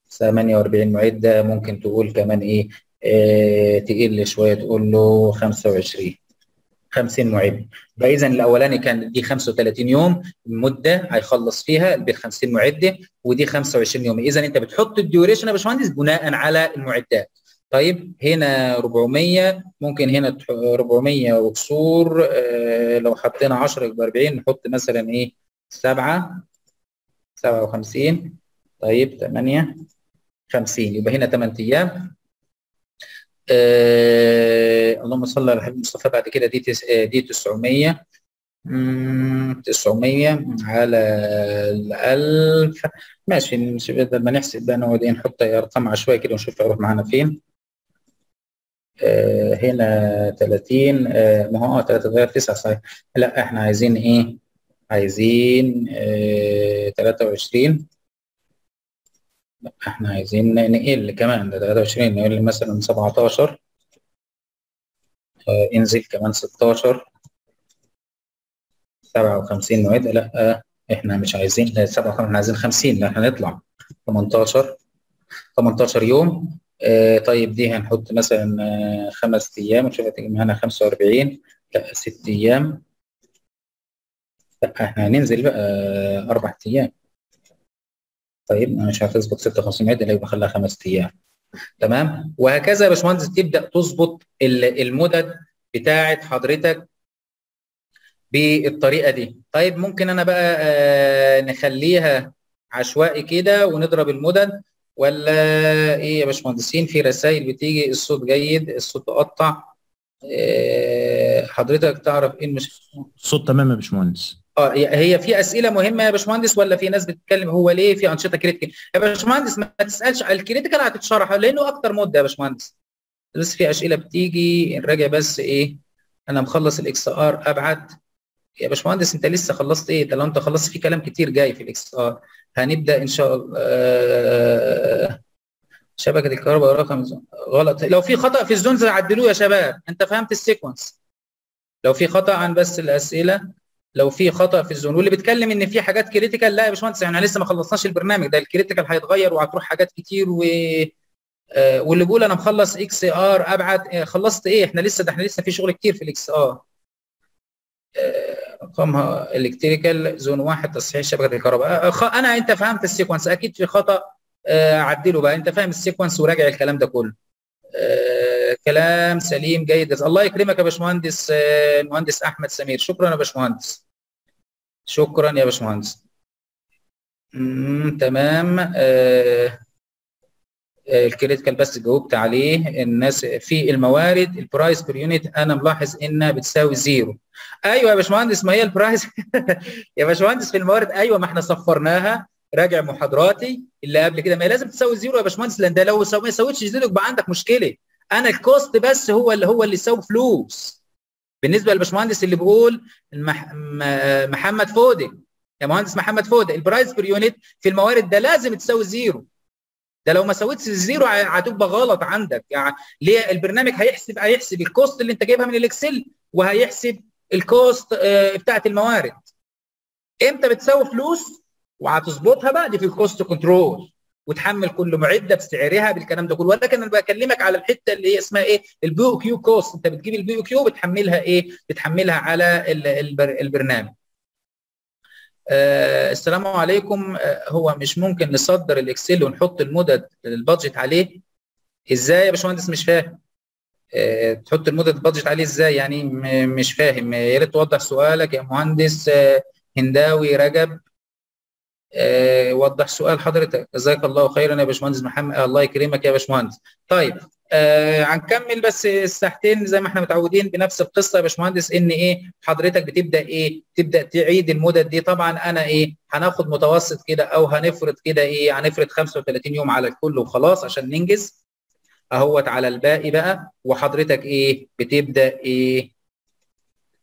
ثمانية وأربعين معده، ممكن تقول كمان ايه؟ آه تقل شويه، تقول له خمسة وعشرين خمسين معد. فاذا الاولاني كان دي خمسة وثلاثين يوم مده هيخلص فيها ب خمسين معده، ودي خمسة وعشرين يوم. اذا انت بتحط الديوريشن يا باشمهندس بناء على المعدات. طيب هنا أربعمية، ممكن هنا أربعمية وكسور، آه لو حطينا عشرة يبقى أربعين، نحط مثلا ايه؟ سبعة سبعة وخمسين، طيب ثمانية خمسين، يبقى هنا ثمانية ايام. آه، اللهم صل على الحبيب المصطفى. بعد كده دي تس... دي تسعمية مم... تسعمية على ألف، ماشي، مش بدل ما نحسب بقى نقعد نحط ارقام عشوائيه كده ونشوف هيروح معانا فين. آه، هنا ثلاثين، آه، ما هو اه ثلاثة غير تسعة صحيح، لا احنا عايزين ايه؟ عايزين آه، ثلاثة وعشرين، احنا عايزين نقل كمان، ده ثلاثة وعشرين نقل مثلا سبعتاشر، آه انزل كمان ستاشر سبعة وخمسين معده، لا احنا مش عايزين سبعة وخمسين، احنا عايزين خمسين، لا احنا نطلع تمنتاشر تمنتاشر يوم. آه طيب دي هنحط مثلا آه خمس ايام، نشوف هتيجي معانا خمسة وأربعين، لا ست ايام، لا احنا هننزل بقى آه اربع ايام. طيب مش هتظبط ستة وخمسين معده، يبقى خليها خمس ايام. تمام؟ وهكذا يا باشمهندس تبدا تظبط المدد بتاعه حضرتك بالطريقه دي. طيب ممكن انا بقى آه نخليها عشوائي كده ونضرب المدد ولا ايه يا باشمهندسين؟ في رسائل بتيجي الصوت جيد، الصوت تقطع، آه حضرتك تعرف ايه المشكله؟ الصوت تمام يا باشمهندس. اه هي في اسئله مهمه يا باشمهندس ولا في ناس بتتكلم هو ليه في انشطه كريتيكال؟ يا باشمهندس ما تسالش على الكريتيكال، هتتشرح لانه اكتر مده يا باشمهندس. بس في اسئله بتيجي نراجع بس ايه. انا مخلص الاكس ار ابعت يا باشمهندس. انت لسه خلصت ايه؟ ده لو انت خلصت في كلام كتير جاي في الاكس ار. هنبدا ان شاء الله. آه شبكه الكهرباء رقم غلط، لو في خطا في الزون عدلوه يا شباب. انت فهمت السيكونس؟ لو في خطا عن بس الاسئله، لو في خطا في الزون. واللي بيتكلم ان في حاجات كريتيكال، لا يا باشمهندس احنا لسه ما خلصناش البرنامج ده. الكريتيكال هيتغير وهتروح حاجات كتير و... آه واللي بيقول انا مخلص اكس ار ابعت، آه خلصت ايه؟ احنا لسه، ده احنا لسه في شغل كتير في الاكس ار. رقمها الكتريكال زون واحد تصحيح شبكه الكهرباء. آه خ... انا انت فهمت السيكونس، اكيد في خطا آه عدله بقى. انت فاهم السيكونس وراجع الكلام ده كله. آه كلام سليم جيد. الله يكرمك يا باشمهندس. آه المهندس احمد سمير، شكرا يا باشمهندس. شكرا يا باشمهندس. تمام. آه الكريتيكال بس جاوبت عليه. الناس في الموارد البرايس بير يونت انا ملاحظ انها بتساوي زيرو. ايوه يا باشمهندس، ما هي البرايس يا باشمهندس في الموارد. ايوه ما احنا صفرناها. راجع محاضراتي اللي قبل كده. ما هي لازم تساوي زيرو يا باشمهندس، لان ده لو ما ساوتش زيرو يبقى عندك مشكله. انا الكوست بس هو اللي هو اللي يساوي فلوس. بالنسبه للباشمهندس اللي بيقول المح... محمد فودي، يا مهندس محمد فودي، البرايس بير يونت في الموارد ده لازم تساوي زيرو. ده لو ما ساوتش الزيرو هتبقى غلط عندك. يعني ليه؟ البرنامج هيحسب هيحسب الكوست اللي انت جايبها من الاكسل، وهيحسب الكوست اه بتاعه الموارد امتى بتساوي فلوس، وهتظبطها بقى دي في الكوست كنترول، وتحمل كل معده بسعرها بالكلام ده كله. ولكن انا بكلمك على الحته اللي هي اسمها ايه؟ البي او كيو كوست. انت بتجيب البي او كيو بتحملها ايه؟ بتحملها على البر... البرنامج. آه السلام عليكم. آه هو مش ممكن نصدر الاكسل ونحط المدد البادجت عليه؟ ازاي يا باشمهندس؟ مش فاهم. آه تحط المدد البادجت عليه ازاي يعني؟ مش فاهم. آه يا ريت توضح سؤالك يا مهندس. آه هنداوي رجب، آه وضح سؤال حضرتك. جزاك الله خيرا يا باشمهندس محمد. آه الله يكرمك يا باشمهندس. طيب هنكمل آه بس الساعتين زي ما احنا متعودين بنفس القصه يا باشمهندس. ان ايه حضرتك بتبدا ايه؟ تبدا تعيد المدد دي. طبعا انا ايه هناخد متوسط كده، او هنفرض كده ايه، هنفرض خمسة وثلاثين يوم على الكل وخلاص عشان ننجز اهوت على الباقي بقى. وحضرتك ايه بتبدا ايه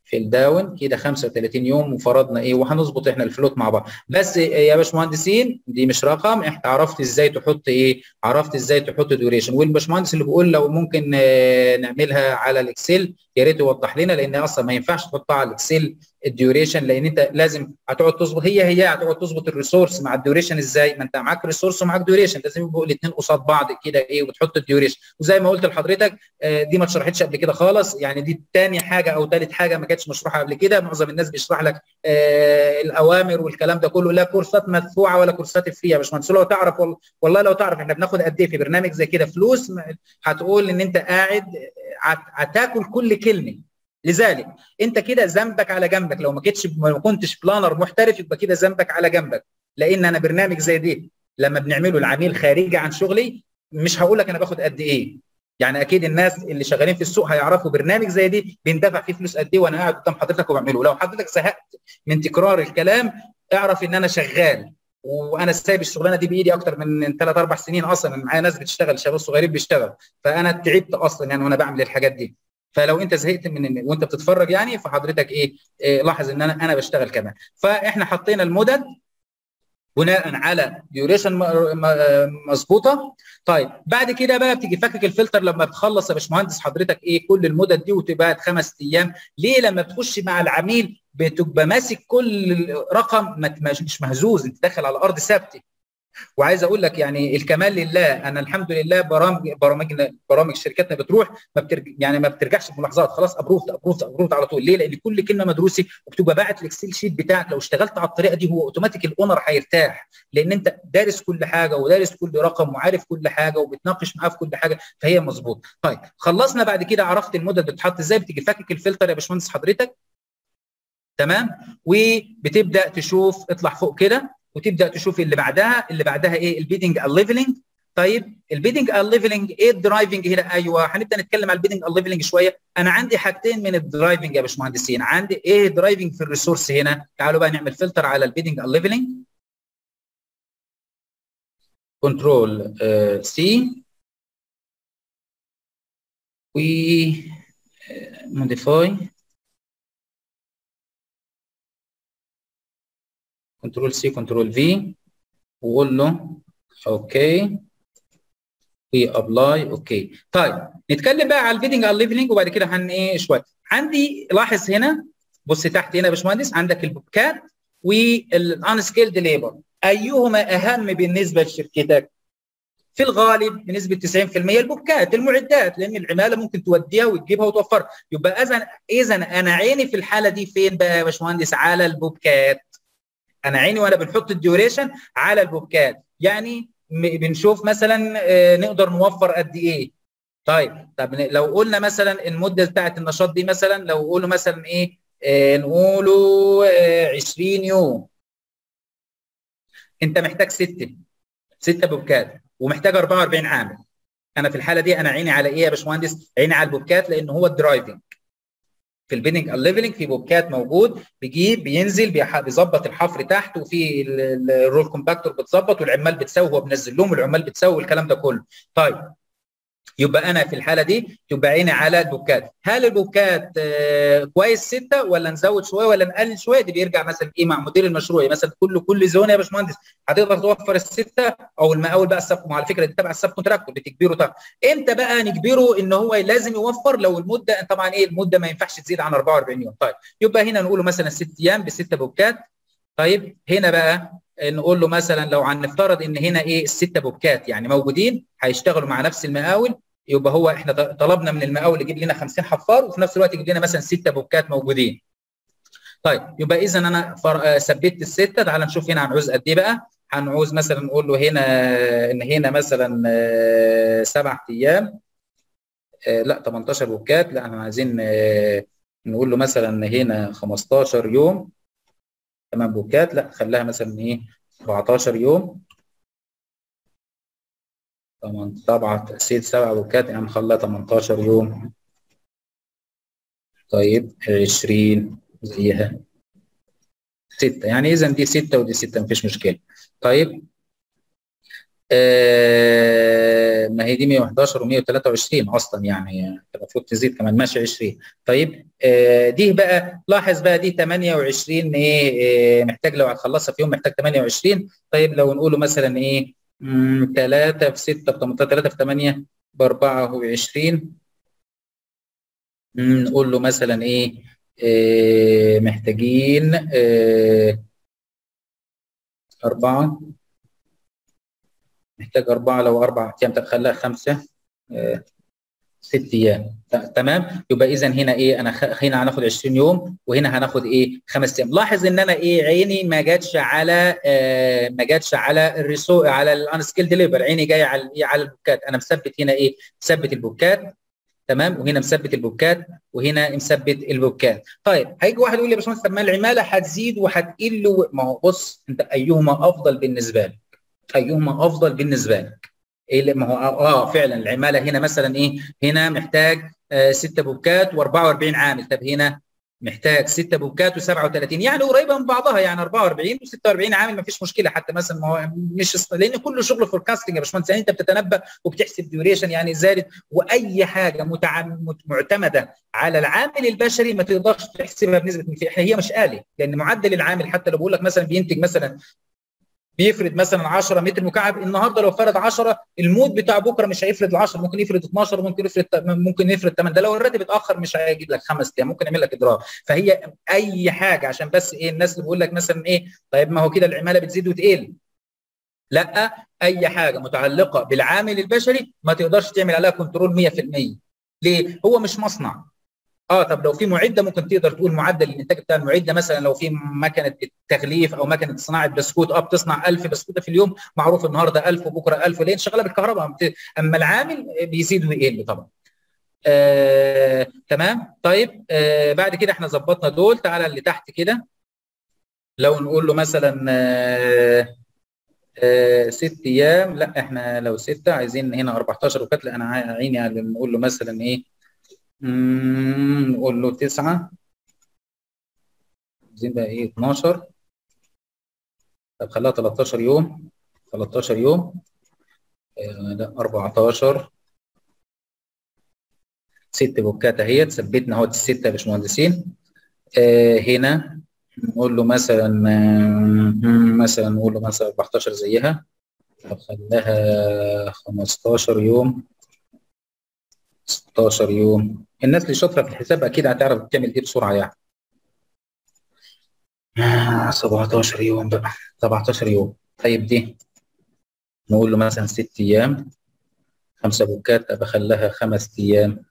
في الداون كده خمسة وثلاثين يوم، وفرضنا ايه وهنظبط احنا الفلوت مع بعض. بس يا باشمهندسين دي مش رقم. انت عرفت ازاي تحط ايه؟ عرفت ازاي تحط ديوريشن. والباشمهندس اللي بيقول لو ممكن آه نعملها على الاكسل، يا ريت يوضح لنا، لان اصلا ما ينفعش تحطها على الاكسل الديوريشن، لان انت لازم هتقعد تظبط هي هي هتقعد تظبط الريسورس مع الديوريشن. ازاي؟ ما انت معاك ريسورس ومعاك ديوريشن، لازم يبقوا الاثنين قصاد بعض كده ايه، وتحط الديوريشن. وزي ما قلت لحضرتك آه دي ما اتشرحتش قبل كده خالص، يعني دي ثاني حاجه او ثالث حاجه ما كانتش مشروحه قبل كده. معظم الناس بيشرح لك آه الاوامر والكلام ده كله. لا كورسات مدفوعه ولا كورسات فري يا باشمهندس. لو تعرف وال... والله لو تعرف احنا بناخد قد ايه في برنامج زي كده فلوس، هتقول ان انت قاعد هتاكل كل كلمه. لذلك انت كده ذنبك على جنبك. لو ما كنتش ما كنتش بلانر محترف يبقى كده ذنبك على جنبك. لان انا برنامج زي ده لما بنعمله العميل خارجي عن شغلي، مش هقول لك انا باخد قد ايه. يعني اكيد الناس اللي شغالين في السوق هيعرفوا برنامج زي دي بندفع فيه فلوس قد ايه وانا قاعد قدام حضرتك وبعمله. لو حضرتك زهقت من تكرار الكلام، اعرف ان انا شغال، وانا سايب الشغلانه دي بايدي اكتر من ثلاث اربع سنين اصلا. معايا ناس بتشتغل، شباب صغيرين بيشتغل، فانا تعبت اصلا يعني وانا بعمل الحاجات دي. فلو انت زهقت من وانت بتتفرج يعني، فحضرتك ايه, إيه لاحظ ان انا انا بشتغل كمان. فاحنا حطينا المدد بناء على ديوريشن مظبوطه. طيب بعد كده بقى بتيجي فكك الفلتر لما بتخلص يا باشمهندس حضرتك ايه كل المدد دي، وتبقى خمس ايام. ليه؟ لما بتخش مع العميل بتبقى ماسك كل رقم، مش مهزوز، انت داخل على ارض ثابته. وعايز اقول لك يعني الكمال لله، انا الحمد لله برامج برامجنا برامج شركتنا بتروح ما بترج... يعني ما بترجعش بملاحظات، خلاص ابروفد ابروفد ابروفد على طول. ليه؟ لان كل كلمه مدروسه، وبتبقى باعت الاكسل شيت بتاعك. لو اشتغلت على الطريقه دي هو اوتوماتيك الاونر هيرتاح، لان انت دارس كل حاجه ودارس كل رقم وعارف كل حاجه وبتناقش معاه في كل حاجه، فهي مظبوطه. طيب خلصنا بعد كده، عرفت المدد بتتحط ازاي. بتيجي فكك الفلتر يا باشمهندس حضرتك تمام؟ وبتبدا تشوف، اطلع فوق كده وتبدا تشوف اللي بعدها، اللي بعدها ايه؟ البيدنج الليفلنج. طيب البيدنج الليفلنج ايه الدرايفنج هنا؟ ايوه هنبدا نتكلم على البيدنج الليفلنج شويه. انا عندي حاجتين من الدرايفنج يا باشمهندسين، عندي ايه درايفنج في الريسورس هنا. تعالوا بقى نعمل فلتر على البيدنج الليفلنج، كنترول سي و موديفاي كنترول سي كنترول في، وقول له اوكي وابلاي اوكي. طيب نتكلم بقى على البيدنج الليفلنج وبعد كده هن ايه شويه. عندي لاحظ هنا، بص تحت هنا يا باشمهندس، عندك البوبكات والانسكيلد ليبر، ايهما اهم بالنسبه لشركتك؟ في الغالب بنسبه تسعين في المية البوكات، المعدات، لان العماله ممكن توديها وتجيبها وتوفرها. يبقى اذا اذا انا عيني في الحاله دي فين بقى يا باشمهندس؟ على البوكات. انا عيني وانا بنحط الديوريشن على البوكات، يعني بنشوف مثلا نقدر نوفر قد ايه. طيب طب لو قلنا مثلا المده بتاعت النشاط دي مثلا، لو قولوا مثلا ايه، نقولوا عشرين يوم، انت محتاج سته سته بوكات ومحتاج اربعة واربعين عامل. انا في الحاله دي انا عيني على ايه يا باشمهندس؟ عيني على البوبكات، لان هو الدرايفنج. في البيدنج الليفلنج في بوبكات موجود، بيجيب بينزل بيظبط الحفر تحت، وفي الرول كومباكتور بتظبط، والعمال بتساوي، هو بينزل لهم والعمال بتساوي والكلام ده كله. طيب يبقى انا في الحاله دي تبقى عيني على البوبكات. هل البوبكات آه كويس سته، ولا نزود شويه ولا نقلل شويه؟ دي بيرجع مثلا ايه مع مدير المشروع مثلا. كل كل زون يا باشمهندس هتقدر توفر السته او المقاول بقى السب، على فكره دي تبع السب كونتراكتور بتجبره. طب امتى بقى نجبره ان هو لازم يوفر؟ لو المده طبعا ايه، المده ما ينفعش تزيد عن اربعة واربعين يوم. طيب يبقى هنا نقول له مثلا ست ايام بسته بوبكات. طيب هنا بقى نقول له مثلا لو هنفترض ان هنا ايه السته بوبكات يعني موجودين هيشتغلوا مع نفس المقاول، يبقى هو احنا طلبنا من المقاول يجيب لنا خمسين حفار، وفي نفس الوقت يجيب لنا مثلا سته بوبكات موجودين. طيب يبقى اذا انا ثبتت السته. تعال نشوف هنا هنعوز قد ايه بقى. هنعوز مثلا نقول له هنا ان هنا مثلا سبع ايام، لا ثمانية عشر بوبكات، لا احنا عايزين نقول له مثلا هنا خمستاشر يوم، تمام بوكات، لا خليها مثلا ايه اربعتاشر يوم، طبعا سبعه ست سبع بوكات، يعني خليها تمنتاشر يوم. طيب عشرين زيها سته، يعني اذا دي سته ودي سته مفيش مشكله. طيب آه ما هي دي مية وحداشر ومية وتلاتة وعشرين اصلا، يعني المفروض تزيد كمان، ماشي عشرين. طيب آه دي بقى لاحظ بقى دي تمنية وعشرين ايه، آه محتاج لو هتخلصها في يوم محتاج تمنية وعشرين. طيب لو نقوله مثلا ايه تلاتة في ستة في تمنتاشر، تلاتة في تمنية ب اربعة وعشرين، نقول له مثلا ايه آه محتاجين آه اربعه، محتاج أربعة، لو أربع أيام تخليها خمسة آه، ست أيام، تمام؟ يبقى إذا هنا إيه؟ أنا خ... هنا هناخد عشرين يوم، وهنا هناخد إيه؟ خمس أيام. لاحظ إن أنا إيه؟ عيني ما جاتش على آه ما جاتش على الريسو على الأنسكيلد ليبر، عيني جاية على إيه؟ على البوكات. أنا مثبت هنا إيه؟ مثبت البوكات، تمام؟ وهنا مثبت البوكات، وهنا مثبت البوكات. طيب هيجي واحد يقول لي يا باشمهندس طب ما العمالة هتزيد وهتقل، ما هو بص أنت أيهما أفضل بالنسبة لك؟ ايهما افضل بالنسبه لك؟ ايه ما هو اه فعلا العماله هنا مثلا ايه؟ هنا محتاج آه سته بوكات واربعة واربعين عامل، طب هنا محتاج سته بوكات وسبعة وتلاتين، يعني قريبه من بعضها، يعني اربعة واربعين وستة واربعين عامل ما فيش مشكله. حتى مثلا ما هو مش، لان كله شغل فوركاستنج يا باشمهندس، يعني انت بتتنبأ وبتحسب ديوريشن، يعني زادت واي حاجه متعم... معتمده على العامل البشري ما تقدرش تحسبها بنسبه هي مش آلي، لان معدل العامل حتى لو بقول لك مثلا بينتج مثلا بيفرد مثلا عشرة متر مكعب النهارده، لو فرد عشرة المود بتاع بكره مش هيفرد ال10، ممكن يفرد اتناشر، ممكن يفرد ممكن يفرد تمنية، ده لو الراتب اتاخر مش هيجيب لك خمس ايام، ممكن يعمل لك اضرار. فهي اي حاجه عشان بس ايه الناس اللي بيقول لك مثلا ايه طيب ما هو كده العماله بتزيد وتقل، لا اي حاجه متعلقه بالعامل البشري ما تقدرش تعمل عليها كنترول مية في المية. ليه؟ هو مش مصنع. اه طب لو في معده ممكن تقدر تقول معدل الانتاج بتاع المعده مثلا، لو في مكنه تغليف او مكنه صناعه بسكوت اه بتصنع ألف بسكوته في اليوم، معروف النهارده ألف وبكره ألف، ليه؟ شغاله بالكهرباء. اما العامل بيزيد ويقل طبعا. آه تمام. طيب آه بعد كده احنا ظبطنا دول. تعالى اللي تحت كده، لو نقول له مثلا آه آه ست ايام، لا احنا لو سته عايزين هنا اربعتاشر وكتله، انا عيني على نقول له مثلا ايه، نقول له تسعه، عايزين بقى ايه اتناشر، طب خليها تلتاشر يوم، تلتاشر يوم، لا اربعتاشر، ست بوكات اهيت، ثبتنا اهوت السته يا باشمهندسين. آه هنا نقول له مثلا مثلا نقول له مثلا اربعتاشر زيها، طب خليها خمستاشر يوم، ستاشر يوم. الناس اللي شاطره في الحساب اكيد هتعرف بتعمل ايه بسرعه يعني. سبعتاشر يوم بقى، سبعتاشر يوم. طيب دي نقول له مثلا ست ايام، خمسه بوكات بخليها خمس ايام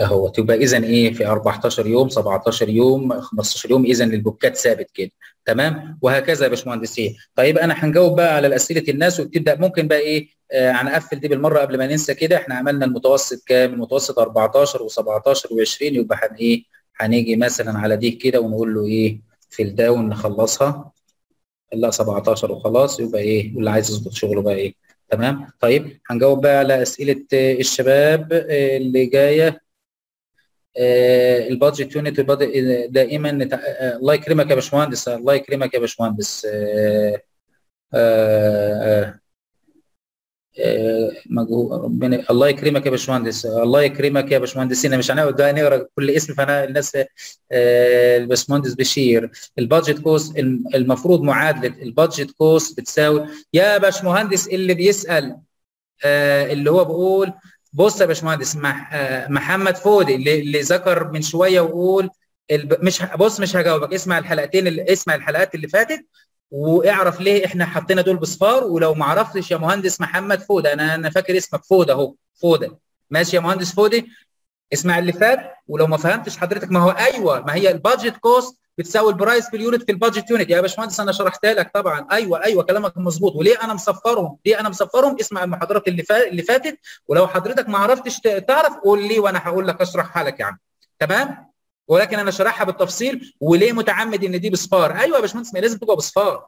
اهو، تبقى اذا ايه في اربعتاشر يوم، سبعتاشر يوم، خمستاشر يوم، اذا البوكات ثابت كده تمام، وهكذا يا باشمهندسين. طيب انا هنجاوب بقى على اسئله الناس وبتبدا ممكن بقى ايه، هنقفل آه دي بالمره قبل ما ننسى كده. احنا عملنا المتوسط كام؟ المتوسط اربعتاشر و17 و20، يبقى هن ايه هنيجي مثلا على دي كده ونقول له ايه في الداون نخلصها، لا سبعتاشر وخلاص، يبقى ايه واللي عايز يظبط شغله بقى ايه تمام. طيب هنجاوب بقى على اسئله الشباب اللي جايه. آه البادجت يونت دائما نتع... آه الله يكرمك يا باشمهندس، الله يكرمك يا باشمهندس. آه آه آه مجهو... الله يكرمك يا باشمهندس، الله يكرمك يا باشمهندسين. مش هنقعد بقى نقرا كل اسم، فانا الناس آه الباشمهندس بشير. البادجت كوست المفروض معادله البادجت كوست بتساوي، يا باشمهندس اللي بيسال آه اللي هو بيقول بص يا باشمهندس مح... محمد فودي اللي ذكر من شويه وقول الب... مش بص مش هجاوبك، اسمع الحلقتين اللي... اسمع الحلقات اللي فاتت واعرف ليه احنا حطينا دول بصفار. ولو ما عرفتش يا مهندس محمد فودي، انا انا فاكر اسمك فودي اهو، فودي ماشي يا مهندس فودي، اسمع اللي فات. ولو ما فهمتش حضرتك، ما هو ايوه، ما هي البادجت كوست بتساوي البرايس باليونت في البادجت يونت يا باشمهندس، انا شرحتها لك طبعا. ايوه ايوه كلامك مظبوط. وليه انا مصفرهم؟ ليه انا مصفرهم؟ اسمع المحاضرات اللي فا... اللي فاتت، ولو حضرتك ما عرفتش تعرف قول لي وانا هقول لك اشرحها لك يا عم تمام. ولكن انا شرحها بالتفصيل. وليه متعمد ان دي بصفار؟ ايوه يا باشمهندس، ما لازم تبقى بصفار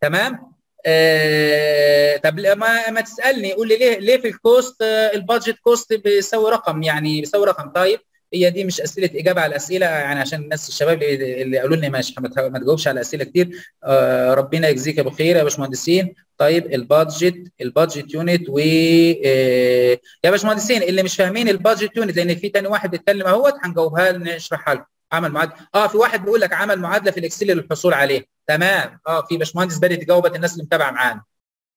تمام. آه... طب ما... ما تسالني قول لي ليه ليه في الكوست البادجت كوست بيساوي رقم، يعني بيساوي رقم. طيب هي دي مش اسئله اجابه على الاسئله يعني، عشان الناس الشباب اللي قالوا لي ماشي ما تجاوبش على اسئله كتير. آه ربنا يجزيك ابو خير يا باشمهندسين. طيب البادجت البادجت يونت و آه يا باشمهندسين اللي مش فاهمين البادجت يونت، لان في تاني واحد بيتكلم اهوت هنجاوبها نشرحها لكم. عمل معادله، اه في واحد بيقول لك عمل معادله في الاكسل للحصول عليه تمام. اه في باشمهندس بدات جاوبت الناس اللي متابعه معانا.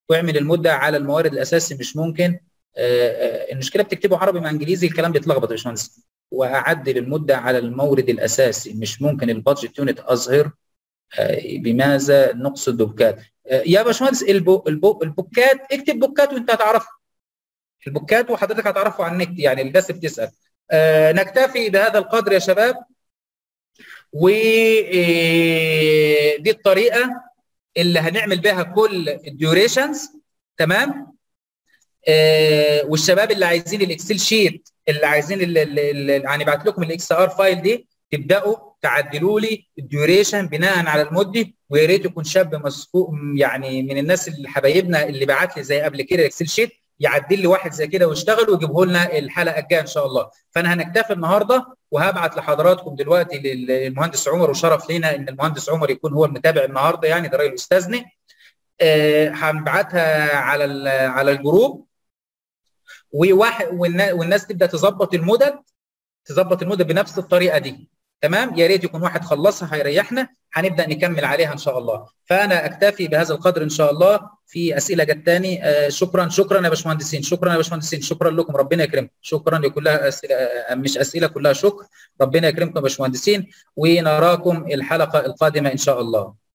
واعمل المده على الموارد الاساسي مش ممكن. آه المشكله بتكتبه عربي مع انجليزي الكلام بيتلخبط يا باشمهندس. واعدل المده على المورد الاساسي مش ممكن البادجت يونت، اظهر بماذا نقصد بوكات. يا باشمهندس البو البو البوكات، اكتب بوكات وانت هتعرفه، البوكات وحضرتك هتعرفه على النت يعني اللي بس بتسال. أه نكتفي بهذا القدر يا شباب، ودي الطريقه اللي هنعمل بها كل الديوريشنز تمام. أه والشباب اللي عايزين الاكسل شيت، اللي عايزين اللي هنبعت لكم الاكس ار فايل دي، تبداوا تعدلوا لي الديوريشن بناء على المده. ويا ريت يكون شاب مسؤول يعني من الناس اللي حبايبنا اللي بعت لي زي قبل كده الاكسل شيت، يعدل لي واحد زي كده واشتغل ويجيبه لنا الحلقه الجايه ان شاء الله. فانا هنكتفي النهارده، وهبعت لحضراتكم دلوقتي للمهندس عمر، وشرف لينا ان المهندس عمر يكون هو المتابع النهارده يعني، ده راجل استاذنا. أه هنبعتها على على الجروب، والناس تبدا تظبط المدد، تظبط المدد بنفس الطريقه دي تمام. يا ريت يكون واحد خلصها هيريحنا، هنبدا نكمل عليها ان شاء الله. فانا اكتفي بهذا القدر ان شاء الله. في اسئله جت تاني. آه شكرا شكرا يا باشمهندسين، شكرا يا باشمهندسين، شكرا لكم ربنا يكرمكم. شكرا كلها اسئله، مش اسئله كلها شكر. ربنا يكرمكم يا باشمهندسين، ونراكم الحلقه القادمه ان شاء الله.